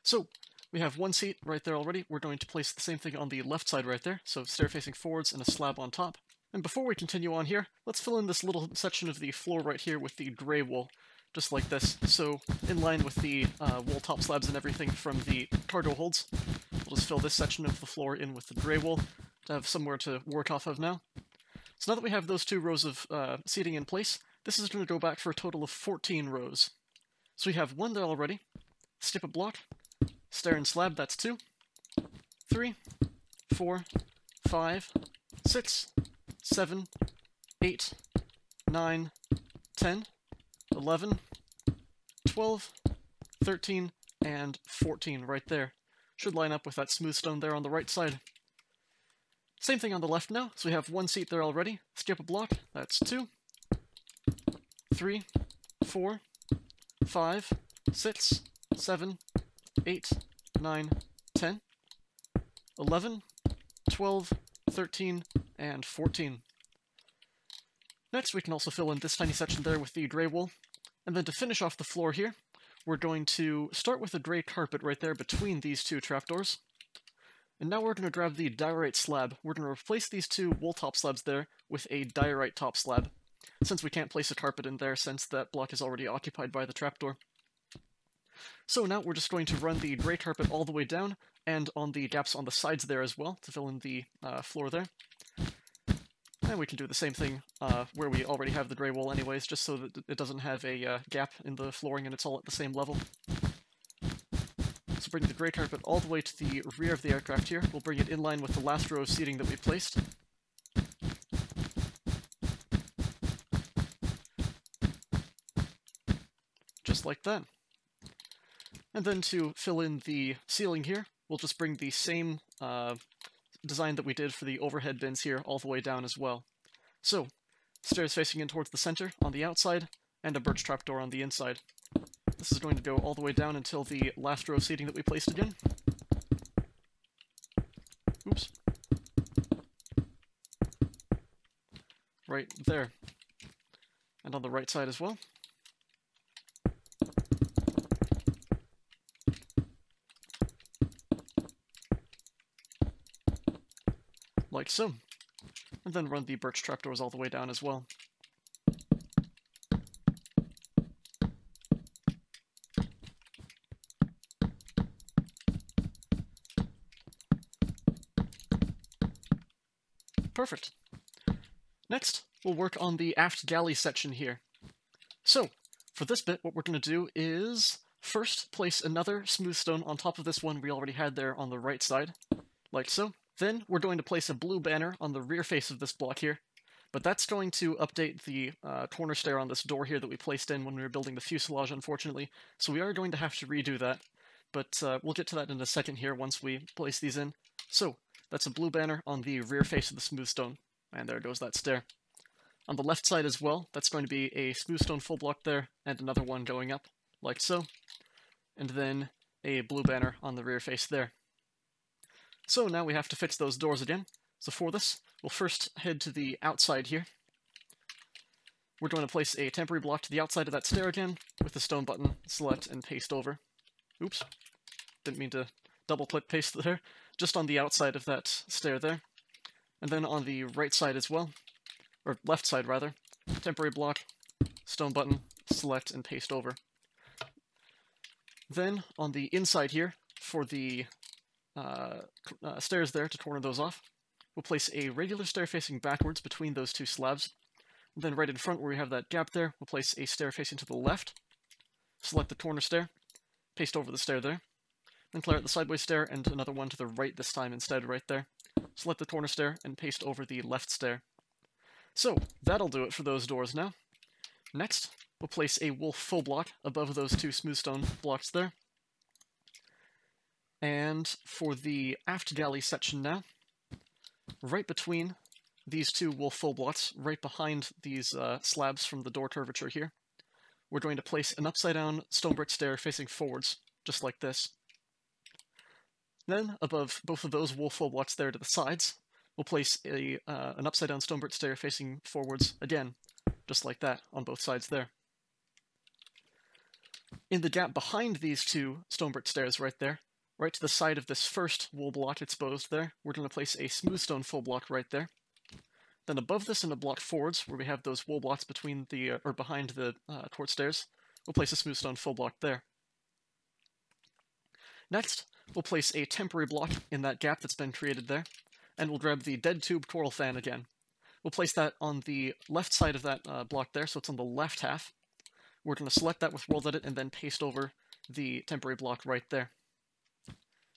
So, we have one seat right there already. We're going to place the same thing on the left side right there, so stair facing forwards and a slab on top. And before we continue on here, let's fill in this little section of the floor right here with the gray wool, just like this. So in line with the wool top slabs and everything from the cargo holds, we'll just fill this section of the floor in with the gray wool to have somewhere to work off of now. So now that we have those two rows of seating in place, this is going to go back for a total of 14 rows. So we have one there already, skip a block, stair and slab, that's 2, 3, 4, 5, 6, 7, 8, 9, 10, 11, 12, 13, and 14 right there. Should line up with that smooth stone there on the right side. Same thing on the left now, so we have one seat there already, skip a block, that's 2, 3, 4, 5, 6, 7, 8, 9, 10, 11, 12, 13, and 14. Next, we can also fill in this tiny section there with the gray wool. And then to finish off the floor here, we're going to start with a gray carpet right there between these two trapdoors. And now we're going to grab the diorite slab. We're going to replace these two wool top slabs there with a diorite top slab, since we can't place a carpet in there since that block is already occupied by the trapdoor. So now we're just going to run the gray carpet all the way down, and on the gaps on the sides there as well, to fill in the floor there. And we can do the same thing where we already have the gray wool anyways, just so that it doesn't have a gap in the flooring and it's all at the same level. So bring the gray carpet all the way to the rear of the aircraft here. We'll bring it in line with the last row of seating that we placed. Just like that. And then to fill in the ceiling here, we'll just bring the same design that we did for the overhead bins here all the way down as well. So, stairs facing in towards the center on the outside, and a birch trapdoor on the inside. This is going to go all the way down until the last row of seating that we placed again. Oops. Right there. And on the right side as well. Like so, and then run the birch trapdoors all the way down as well. Perfect. Next, we'll work on the aft galley section here. So, for this bit, what we're going to do is first place another smooth stone on top of this one we already had there on the right side, like so. Then we're going to place a blue banner on the rear face of this block here, but that's going to update the corner stair on this door here that we placed in when we were building the fuselage, unfortunately, so we are going to have to redo that, but we'll get to that in a second here once we place these in. So, that's a blue banner on the rear face of the smooth stone, and there goes that stair. On the left side as well, that's going to be a smooth stone full block there, and another one going up, like so, and then a blue banner on the rear face there. So now we have to fix those doors again. So for this, we'll first head to the outside here. We're going to place a temporary block to the outside of that stair again, with the stone button, select, and paste over. Oops, didn't mean to double-click paste there, just on the outside of that stair there. And then on the right side as well, or left side rather, temporary block, stone button, select, and paste over. Then on the inside here, for the stairs there to corner those off, we'll place a regular stair facing backwards between those two slabs. And then right in front where we have that gap there, we'll place a stair facing to the left, select the corner stair, paste over the stair there, then clear out the sideways stair and another one to the right this time instead right there. Select the corner stair and paste over the left stair. So that'll do it for those doors now. Next, we'll place a wolf full block above those two smooth stone blocks there. And for the aft galley section now, right between these two wolf full blocks, right behind these slabs from the door curvature here, we're going to place an upside-down stone brick stair facing forwards, just like this. Then, above both of those wolf full blocks there to the sides, we'll place a, an upside-down stone brick stair facing forwards again, just like that, on both sides there. In the gap behind these two stone brick stairs right there, right to the side of this first wool block exposed there, we're going to place a smooth stone full block right there. Then above this in the block forwards, where we have those wool blocks between the, or behind the quartz stairs, we'll place a smooth stone full block there. Next, we'll place a temporary block in that gap that's been created there, and we'll grab the dead tube coral fan again. We'll place that on the left side of that block there, so it's on the left half. We're going to select that with WorldEdit and then paste over the temporary block right there.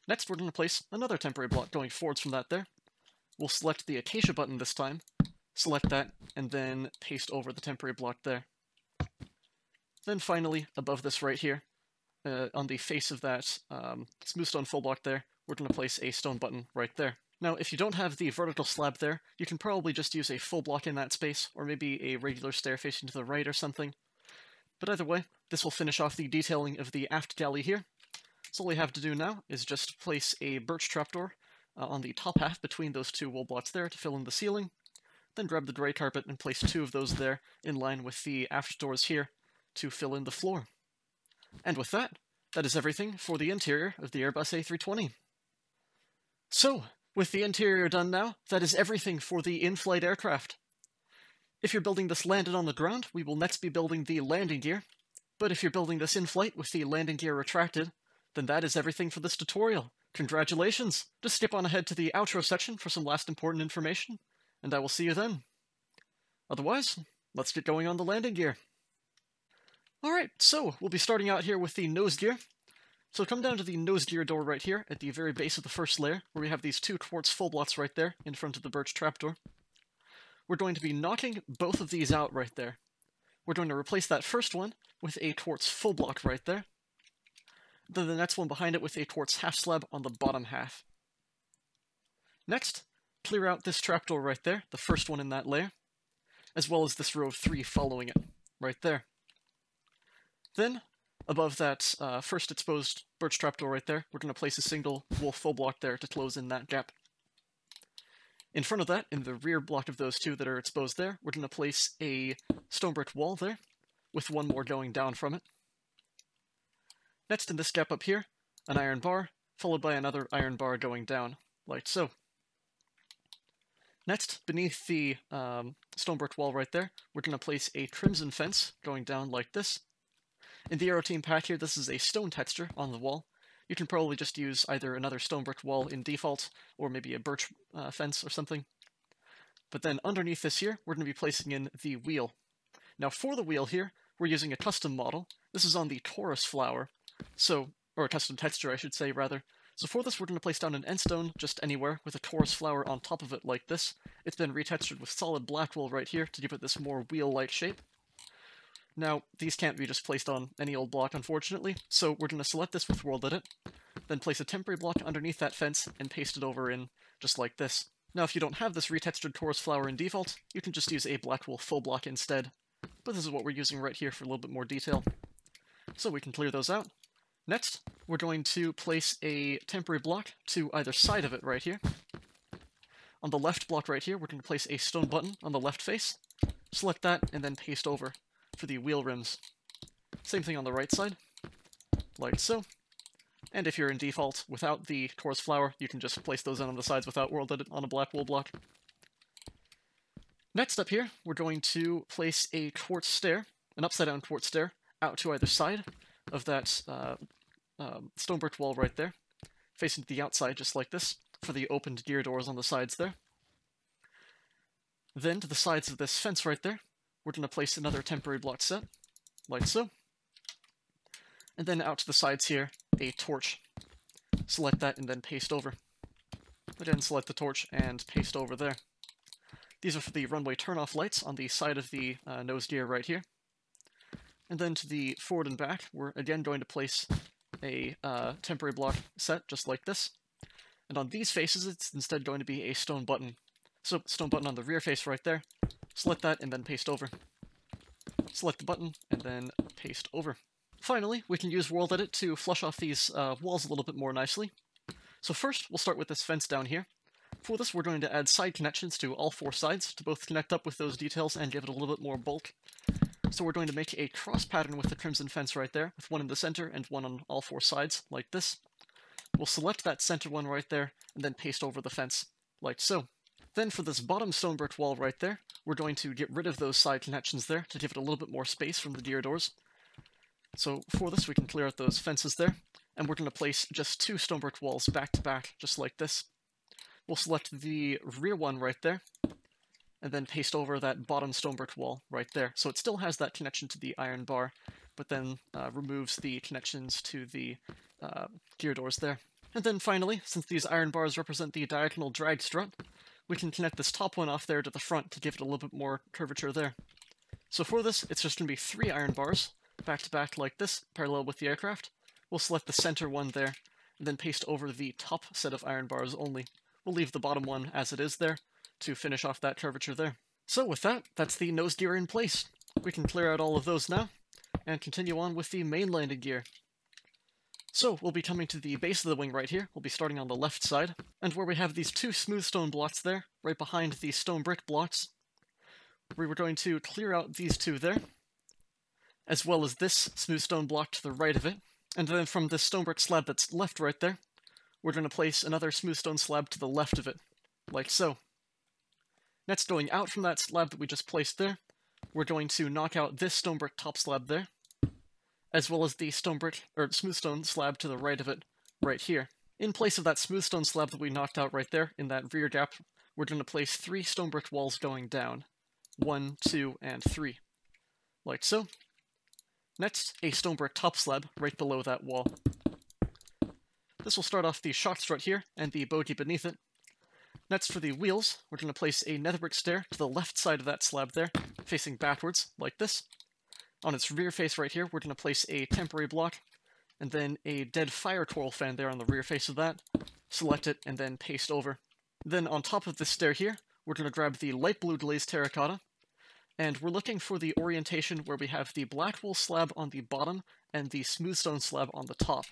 Next, we're going to place another temporary block going forwards from that there. We'll select the acacia button this time, select that, and then paste over the temporary block there. Then finally, above this right here, on the face of that smooth stone full block there, we're going to place a stone button right there. Now, if you don't have the vertical slab there, you can probably just use a full block in that space, or maybe a regular stair facing to the right or something. But either way, this will finish off the detailing of the aft galley here. So all we have to do now is just place a birch trapdoor on the top half between those two wool blocks there to fill in the ceiling, then grab the gray carpet and place two of those there in line with the aft doors here to fill in the floor. And with that, that is everything for the interior of the Airbus A320. So, with the interior done now, that is everything for the in-flight aircraft. If you're building this landed on the ground, we will next be building the landing gear, but if you're building this in flight with the landing gear retracted, then that is everything for this tutorial. Congratulations! Just skip on ahead to the outro section for some last important information, and I will see you then. Otherwise, let's get going on the landing gear. Alright, so we'll be starting out here with the nose gear. So come down to the nose gear door right here, at the very base of the first layer, where we have these two quartz full blocks right there, in front of the birch trapdoor. We're going to be knocking both of these out right there. We're going to replace that first one with a quartz full block right there, then the next one behind it with a quartz half slab on the bottom half. Next, clear out this trapdoor right there, the first one in that layer, as well as this row of three following it, right there. Then, above that first exposed birch trapdoor right there, we're going to place a single wolf full block there to close in that gap. In front of that, in the rear block of those two that are exposed there, we're going to place a stone brick wall there, with one more going down from it. Next, in this gap up here, an iron bar, followed by another iron bar going down, like so. Next, beneath the stone brick wall right there, we're going to place a crimson fence going down like this. In the Aeroteam pack here, this is a stone texture on the wall. You can probably just use either another stone brick wall in default, or maybe a birch fence or something. But then underneath this here, we're going to be placing in the wheel. Now for the wheel here, we're using a custom model. This is on the Taurus flower, so, or a custom texture, I should say, rather. So for this, we're going to place down an endstone just anywhere with a Taurus flower on top of it like this. It's been retextured with solid black wool right here to give it this more wheel-like shape. Now, these can't be just placed on any old block, unfortunately, so we're going to select this with WorldEdit, then place a temporary block underneath that fence and paste it over in just like this. Now, if you don't have this retextured Taurus flower in default, you can just use a black wool faux block instead. But this is what we're using right here for a little bit more detail. So we can clear those out. Next, we're going to place a temporary block to either side of it right here. On the left block right here, we're going to place a stone button on the left face, select that, and then paste over for the wheel rims. Same thing on the right side, like so. And if you're in default without the Taurus flower, you can just place those in on the sides without WorldEdit on a black wool block. Next up here, we're going to place a quartz stair, an upside-down quartz stair, out to either side of that stone brick wall right there, facing to the outside just like this, for the opened gear doors on the sides there. Then to the sides of this fence right there, we're going to place another temporary block set, like so. And then out to the sides here, a torch. Select that and then paste over. Again, select the torch and paste over there. These are for the runway turn-off lights on the side of the nose gear right here. And then to the forward and back, we're again going to place a temporary block set, just like this. And on these faces, it's instead going to be a stone button. So, stone button on the rear face right there. Select that and then paste over. Select the button and then paste over. Finally, we can use WorldEdit to flush off these walls a little bit more nicely. So first, we'll start with this fence down here. For this, we're going to add side connections to all four sides to both connect up with those details and give it a little bit more bulk. So we're going to make a cross pattern with the crimson fence right there, with one in the center and one on all four sides, like this. We'll select that center one right there, and then paste over the fence, like so. Then for this bottom stone brick wall right there, we're going to get rid of those side connections there to give it a little bit more space from the gear doors. So for this, we can clear out those fences there, and we're going to place just two stone brick walls back to back, just like this. We'll select the rear one right there, and then paste over that bottom stone brick wall right there. So it still has that connection to the iron bar, but then removes the connections to the gear doors there. And then finally, since these iron bars represent the diagonal drag strut, we can connect this top one off there to the front to give it a little bit more curvature there. So for this, it's just going to be three iron bars, back to back like this, parallel with the aircraft. We'll select the center one there, and then paste over the top set of iron bars only. We'll leave the bottom one as it is there to finish off that curvature there. So with that, that's the nose gear in place. We can clear out all of those now, and continue on with the main landing gear. So we'll be coming to the base of the wing right here. We'll be starting on the left side, and where we have these two smooth stone blocks there, right behind the stone brick blocks, we were going to clear out these two there, as well as this smooth stone block to the right of it. And then from this stone brick slab that's left right there, we're going to place another smooth stone slab to the left of it, like so. Next, going out from that slab that we just placed there, we're going to knock out this stone brick top slab there, as well as the stone brick, or smooth stone slab to the right of it, right here. In place of that smooth stone slab that we knocked out right there, in that rear gap, we're going to place three stone brick walls going down. 1, 2, and 3. Like so. Next, a stone brick top slab right below that wall. This will start off the shock strut here, and the bogie beneath it. Next, for the wheels, we're going to place a netherbrick stair to the left side of that slab there, facing backwards, like this. On its rear face right here, we're going to place a temporary block, and then a dead fire coil fan there on the rear face of that. Select it, and then paste over. Then on top of this stair here, we're going to grab the light blue glazed terracotta, and we're looking for the orientation where we have the black wool slab on the bottom and the smooth stone slab on the top.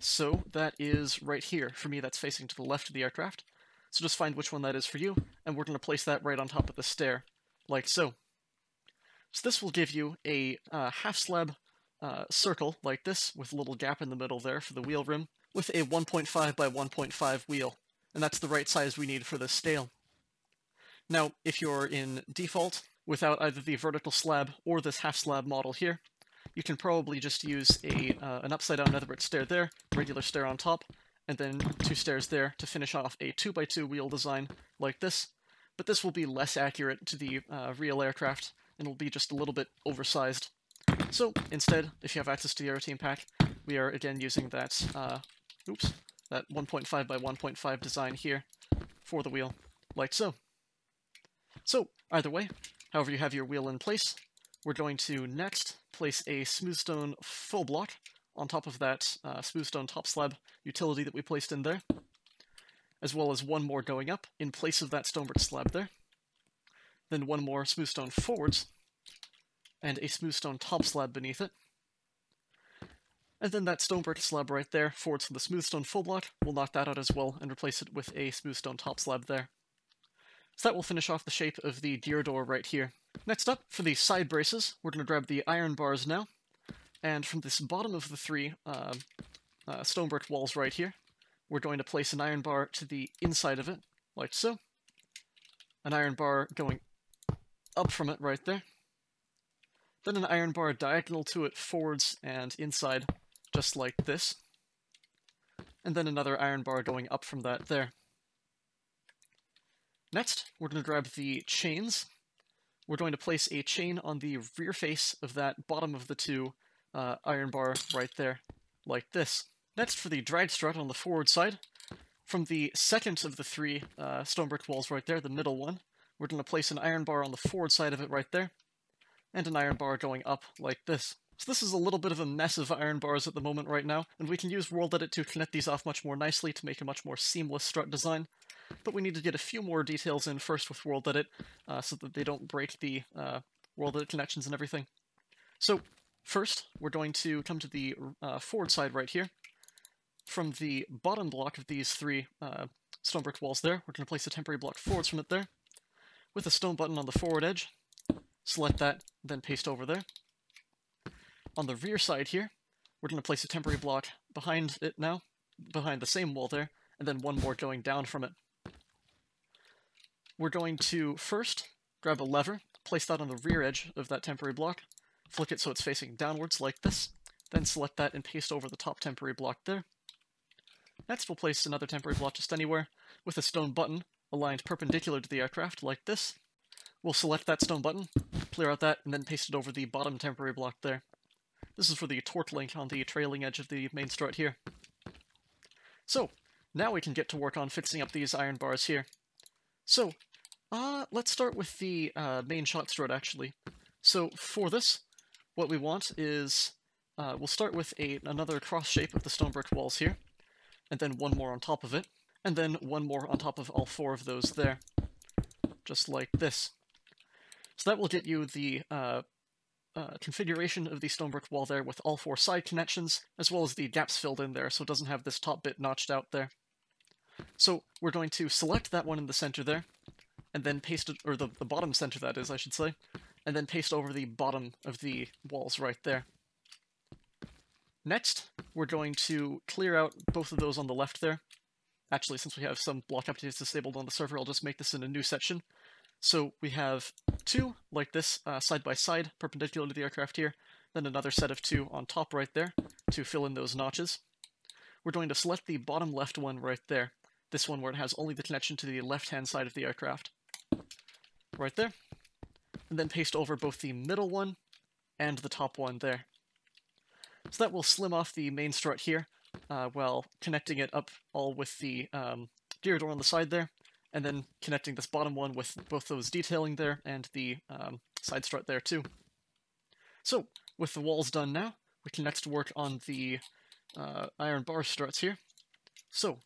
So that is right here. For me, that's facing to the left of the aircraft. So just find which one that is for you, and we're going to place that right on top of the stair, like so. So this will give you a half slab circle, like this, with a little gap in the middle there for the wheel rim, with a 1.5 by 1.5 wheel, and that's the right size we need for this scale. Now, if you're in default, without either the vertical slab or this half slab model here, you can probably just use an upside-down netherbrick stair there, regular stair on top, and then two stairs there to finish off a 2x2 wheel design like this, but this will be less accurate to the real aircraft and will be just a little bit oversized. So instead, if you have access to the Aeroteam pack, we are again using that, that 1.5 by 1.5 design here for the wheel, like so. So either way, however you have your wheel in place, we're going to next place a smoothstone full block on top of that smoothstone top slab utility that we placed in there, as well as one more going up in place of that stoneward slab there, then one more smoothstone forwards, and a smoothstone top slab beneath it. And then that stonework slab right there, forwards for the smoothstone full block, we'll knock that out as well and replace it with a smoothstone top slab there. So that will finish off the shape of the gear door right here. Next up, for the side braces, we're going to grab the iron bars now, and from this bottom of the three stonework walls right here, we're going to place an iron bar to the inside of it, like so. An iron bar going up from it right there. Then an iron bar diagonal to it forwards and inside, just like this. And then another iron bar going up from that there. Next, we're going to grab the chains. We're going to place a chain on the rear face of that bottom of the two iron bar right there, like this. Next, for the drag strut on the forward side, from the second of the three stone brick walls right there, the middle one, we're going to place an iron bar on the forward side of it right there, and an iron bar going up like this. So this is a little bit of a mess of iron bars at the moment right now, and we can use WorldEdit to connect these off much more nicely to make a much more seamless strut design, but we need to get a few more details in first with WorldEdit so that they don't break the WorldEdit connections and everything. So first, we're going to come to the forward side right here. From the bottom block of these three stone brick walls there, we're going to place a temporary block forwards from it there, with a stone button on the forward edge. Select that, then paste over there. On the rear side here, we're going to place a temporary block behind it now, behind the same wall there, and then one more going down from it. We're going to first grab a lever, place that on the rear edge of that temporary block, flick it so it's facing downwards like this, then select that and paste over the top temporary block there. Next, we'll place another temporary block just anywhere with a stone button aligned perpendicular to the aircraft like this. We'll select that stone button, clear out that, and then paste it over the bottom temporary block there. This is for the torque link on the trailing edge of the main strut here. So, now we can get to work on fixing up these iron bars here. So, let's start with the main shot strut, actually. So, for this, what we want is, we'll start with another cross shape of the stone brick walls here, and then one more on top of it, and then one more on top of all four of those there, just like this. So that will get you the configuration of the stone brick wall there with all four side connections, as well as the gaps filled in there so it doesn't have this top bit notched out there. So we're going to select that one in the center there, and then paste it, or the bottom center that is, I should say, and then paste over the bottom of the walls right there. Next, we're going to clear out both of those on the left there. Actually, since we have some block updates disabled on the server, I'll just make this in a new section. So we have two, like this, side by side, perpendicular to the aircraft here, then another set of two on top right there to fill in those notches. We're going to select the bottom left one right there, this one where it has only the connection to the left-hand side of the aircraft, right there, and then paste over both the middle one and the top one there. So that will slim off the main strut here, while connecting it up all with the gear door on the side there, and then connecting this bottom one with both those detailing there and the side strut there too. So with the walls done now, we can next work on the iron bar struts here. So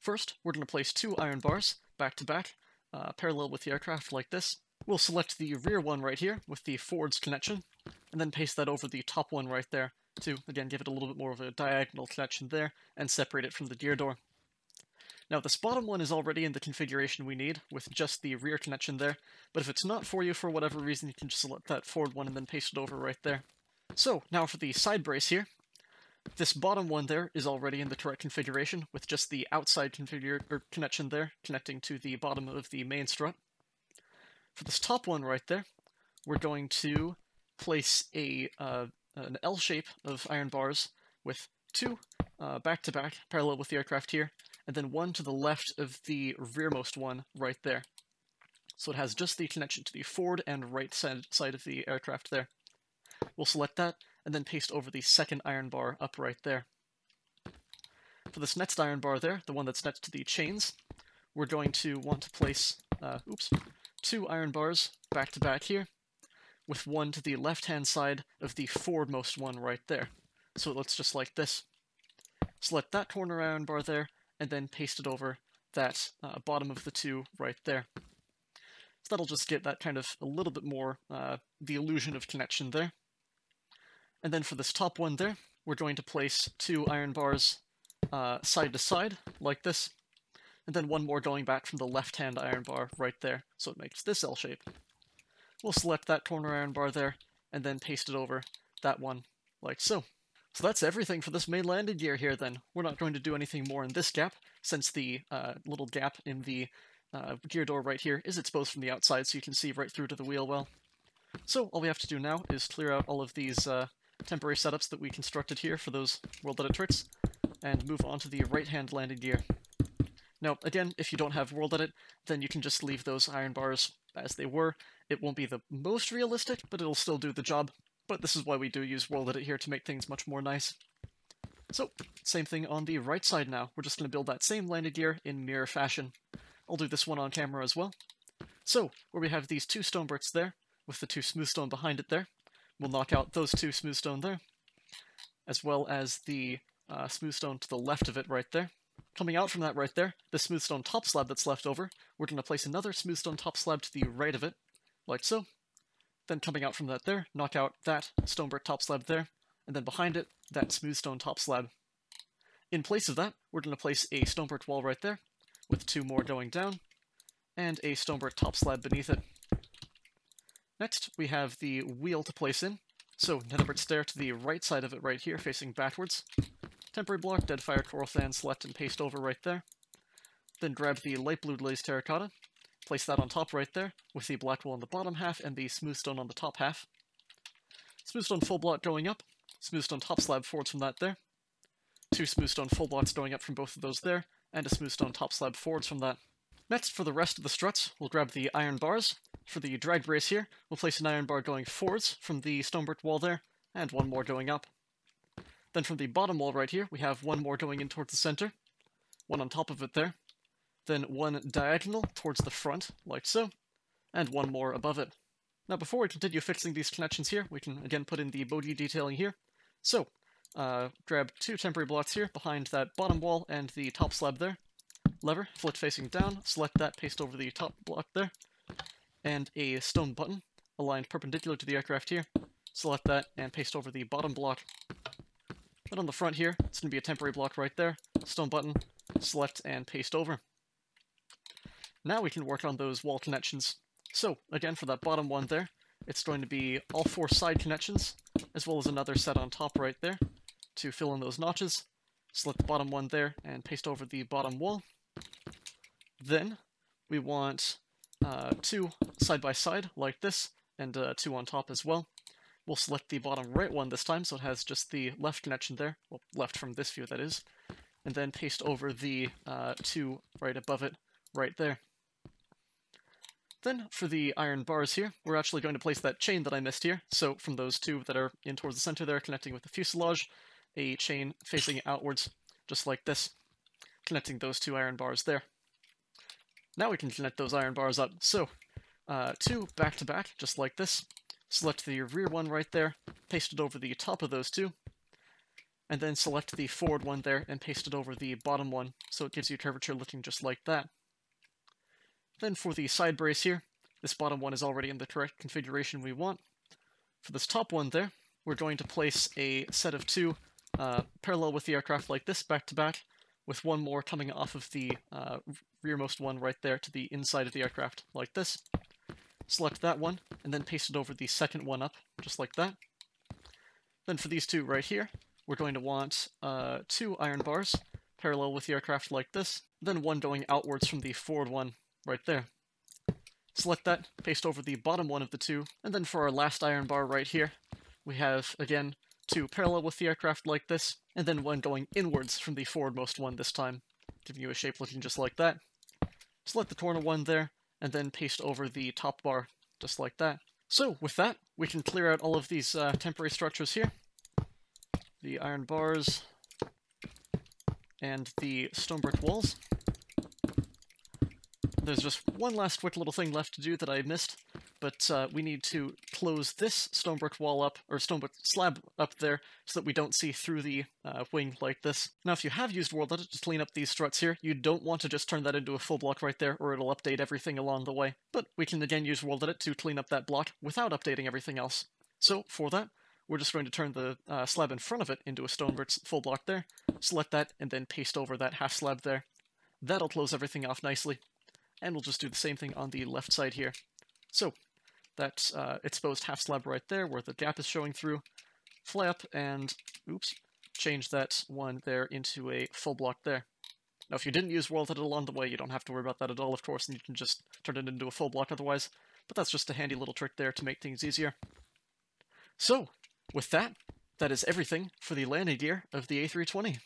first, we're going to place two iron bars back to back, parallel with the aircraft like this. We'll select the rear one right here with the forwards connection, and then paste that over the top one right there to, again, give it a little bit more of a diagonal connection there, and separate it from the gear door. Now, this bottom one is already in the configuration we need, with just the rear connection there, but if it's not for you for whatever reason, you can just select that forward one and then paste it over right there. So, now for the side brace here. This bottom one there is already in the correct configuration, with just the outside connection there, connecting to the bottom of the main strut. For this top one right there, we're going to place an L shape of iron bars with two back-to-back parallel with the aircraft here, and then one to the left of the rearmost one right there. So it has just the connection to the forward and right side of the aircraft there. We'll select that and then paste over the second iron bar up right there. For this next iron bar there, the one that's next to the chains, we're going to want to place two iron bars back to back here, with one to the left-hand side of the forwardmost one right there. So it looks just like this. Select that corner iron bar there, and then paste it over that bottom of the two right there. So that'll just get that kind of a little bit more, the illusion of connection there. And then for this top one there, we're going to place two iron bars side to side, like this, and then one more going back from the left-hand iron bar right there, so it makes this L shape. We'll select that corner iron bar there, and then paste it over that one, like so. So that's everything for this main landing gear here then. We're not going to do anything more in this gap, since the little gap in the gear door right here is exposed from the outside, so you can see right through to the wheel well. So all we have to do now is clear out all of these temporary setups that we constructed here for those WorldEdit tricks, and move on to the right-hand landing gear. Now, again, if you don't have WorldEdit, then you can just leave those iron bars as they were. It won't be the most realistic, but it'll still do the job. But this is why we do use WorldEdit here, to make things much more nice. So, same thing on the right side now. We're just going to build that same landing gear in mirror fashion. I'll do this one on camera as well. So, where we have these two stone bricks there, with the two smooth stone behind it there, we'll knock out those two smooth stone there, as well as the smooth stone to the left of it right there. Coming out from that right there, the smooth stone top slab that's left over, we're going to place another smooth stone top slab to the right of it, like so. Then coming out from that there, knock out that stone brick top slab there, and then behind it, that smooth stone top slab. In place of that, we're going to place a stone brick wall right there, with two more going down, and a stone brick top slab beneath it. Next, we have the wheel to place in, so nether brick stair to the right side of it right here, facing backwards. Temporary block, dead fire, coral fan, select and paste over right there. Then grab the light blue glazed terracotta, place that on top right there, with the black wool on the bottom half and the smooth stone on the top half. Smooth stone full block going up, smooth stone top slab forwards from that there. Two smooth stone full blocks going up from both of those there, and a smooth stone top slab forwards from that. Next, for the rest of the struts, we'll grab the iron bars. For the drag brace here, we'll place an iron bar going forwards from the stone brick wall there, and one more going up. Then from the bottom wall right here, we have one more going in towards the center, one on top of it there, then one diagonal towards the front, like so, and one more above it. Now before we continue fixing these connections here, we can again put in the bogey detailing here. So, grab two temporary blocks here behind that bottom wall and the top slab there. Lever, flipped facing down, select that, paste over the top block there, and a stone button aligned perpendicular to the aircraft here. Select that and paste over the bottom block. Then on the front here, it's going to be a temporary block right there, stone button, select and paste over. Now we can work on those wall connections. So, again for that bottom one there, it's going to be all four side connections, as well as another set on top right there, to fill in those notches. Select the bottom one there and paste over the bottom wall. Then, we want two side by side, like this, and two on top as well. We'll select the bottom right one this time, so it has just the left connection there, well, left from this view, that is, and then paste over the two right above it, right there. Then, for the iron bars here, we're actually going to place that chain that I missed here, so from those two that are in towards the center there, connecting with the fuselage, a chain facing outwards, just like this, connecting those two iron bars there. Now we can connect those iron bars up, so two back-to-back, just like this. Select the rear one right there, paste it over the top of those two, and then select the forward one there and paste it over the bottom one, so it gives you curvature looking just like that. Then for the side brace here, this bottom one is already in the correct configuration we want. For this top one there, we're going to place a set of two parallel with the aircraft like this, back to back, with one more coming off of the rearmost one right there to the inside of the aircraft, like this. Select that one, and then paste it over the second one up, just like that. Then for these two right here, we're going to want two iron bars, parallel with the aircraft like this, then one going outwards from the forward one right there. Select that, paste over the bottom one of the two, and then for our last iron bar right here, we have, again, two parallel with the aircraft like this, and then one going inwards from the forwardmost one this time, giving you a shape looking just like that. Select the corner one there, and then paste over the top bar just like that. So with that, we can clear out all of these temporary structures here. The iron bars and the stone brick walls. There's just one last quick little thing left to do that I missed, but we need to close this stone brick wall up, or stone brick slab up there, so that we don't see through the wing like this. Now, if you have used WorldEdit to clean up these struts here, you don't want to just turn that into a full block right there, or it'll update everything along the way. But we can again use WorldEdit to clean up that block without updating everything else. So for that, we're just going to turn the slab in front of it into a stone brick full block there, select that, and then paste over that half slab there. That'll close everything off nicely, and we'll just do the same thing on the left side here. So that exposed half slab right there where the gap is showing through, fly up and, oops, change that one there into a full block there. Now, if you didn't use WorldEdit along the way, you don't have to worry about that at all, of course, and you can just turn it into a full block otherwise, but that's just a handy little trick there to make things easier. So with that, that is everything for the landing gear of the A320.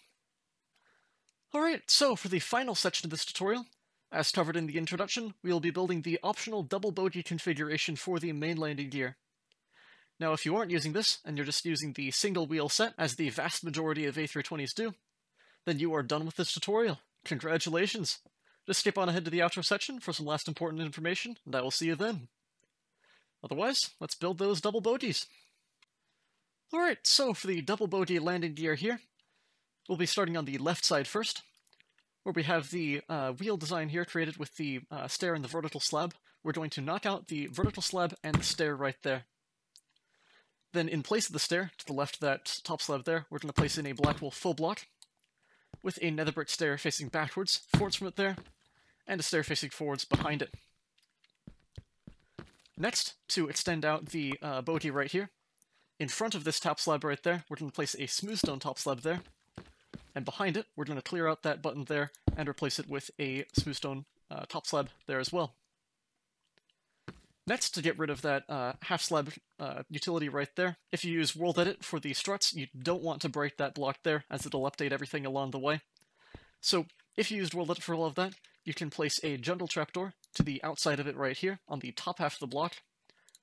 Alright, so for the final section of this tutorial, as covered in the introduction, we will be building the optional double bogie configuration for the main landing gear. Now, if you aren't using this, and you're just using the single wheel set, as the vast majority of A320s do, then you are done with this tutorial. Congratulations! Just skip on ahead to the outro section for some last important information, and I will see you then. Otherwise, let's build those double bogies. Alright, so for the double bogie landing gear here, we'll be starting on the left side first, where we have the wheel design here created with the stair and the vertical slab. We're going to knock out the vertical slab and the stair right there. Then in place of the stair, to the left of that top slab there, we're going to place in a black wool full block, with a nether brick stair facing backwards, forwards from it there, and a stair facing forwards behind it. Next, to extend out the bogie right here, in front of this top slab right there, we're going to place a smooth stone top slab there, and behind it, we're going to clear out that button there and replace it with a smooth stone top slab there as well. Next, to get rid of that half slab utility right there, if you use WorldEdit for the struts, you don't want to break that block there, as it'll update everything along the way. So if you used WorldEdit for all of that, you can place a jungle trapdoor to the outside of it right here on the top half of the block,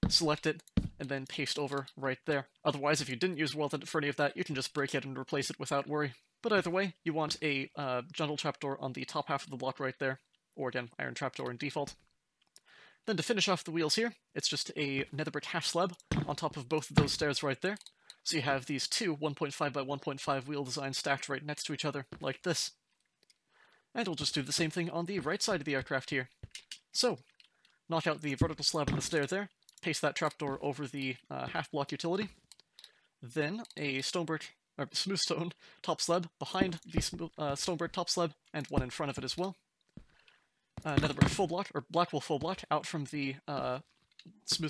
select it, and then paste over right there. Otherwise, if you didn't use WorldEdit for any of that, you can just break it and replace it without worry. But either way, you want a jungle trapdoor on the top half of the block right there, or again, iron trapdoor in default. Then to finish off the wheels here, it's just a nether brick half slab on top of both of those stairs right there. So you have these two 1.5 by 1.5 wheel designs stacked right next to each other, like this. And we'll just do the same thing on the right side of the aircraft here. So, knock out the vertical slab and the stair there, paste that trapdoor over the half block utility, then a stone brick, or smooth stone top slab behind the stone brick top slab, and one in front of it as well. Another brick full block, or black wool full block, out from the smooth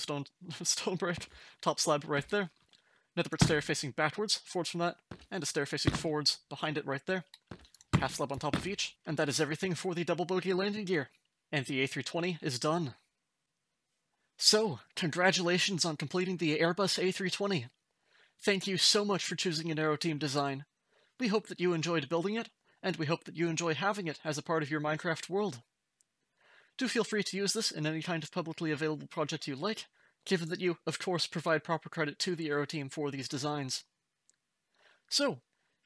stone brick top slab right there. Another brick stair facing backwards, forwards from that, and a stair facing forwards behind it right there. Half slab on top of each, and that is everything for the double bogie landing gear. And the A320 is done. So, congratulations on completing the Airbus A320. Thank you so much for choosing an Aeroteam design. We hope that you enjoyed building it, and we hope that you enjoy having it as a part of your Minecraft world. Do feel free to use this in any kind of publicly available project you like, given that you, of course, provide proper credit to the Aeroteam for these designs. So,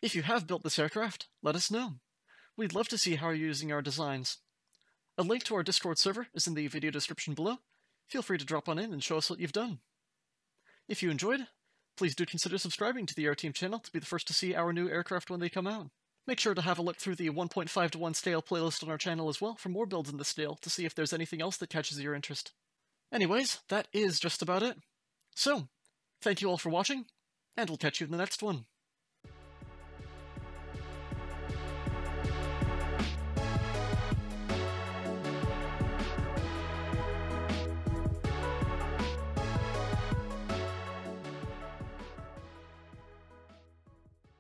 if you have built this aircraft, let us know. We'd love to see how you're using our designs. A link to our Discord server is in the video description below. Feel free to drop on in and show us what you've done. If you enjoyed, please do consider subscribing to the Aeroteam channel to be the first to see our new aircraft when they come out. Make sure to have a look through the 1.5 to 1 scale playlist on our channel as well for more builds in this scale to see if there's anything else that catches your interest. Anyways, that is just about it. So, thank you all for watching, and we'll catch you in the next one.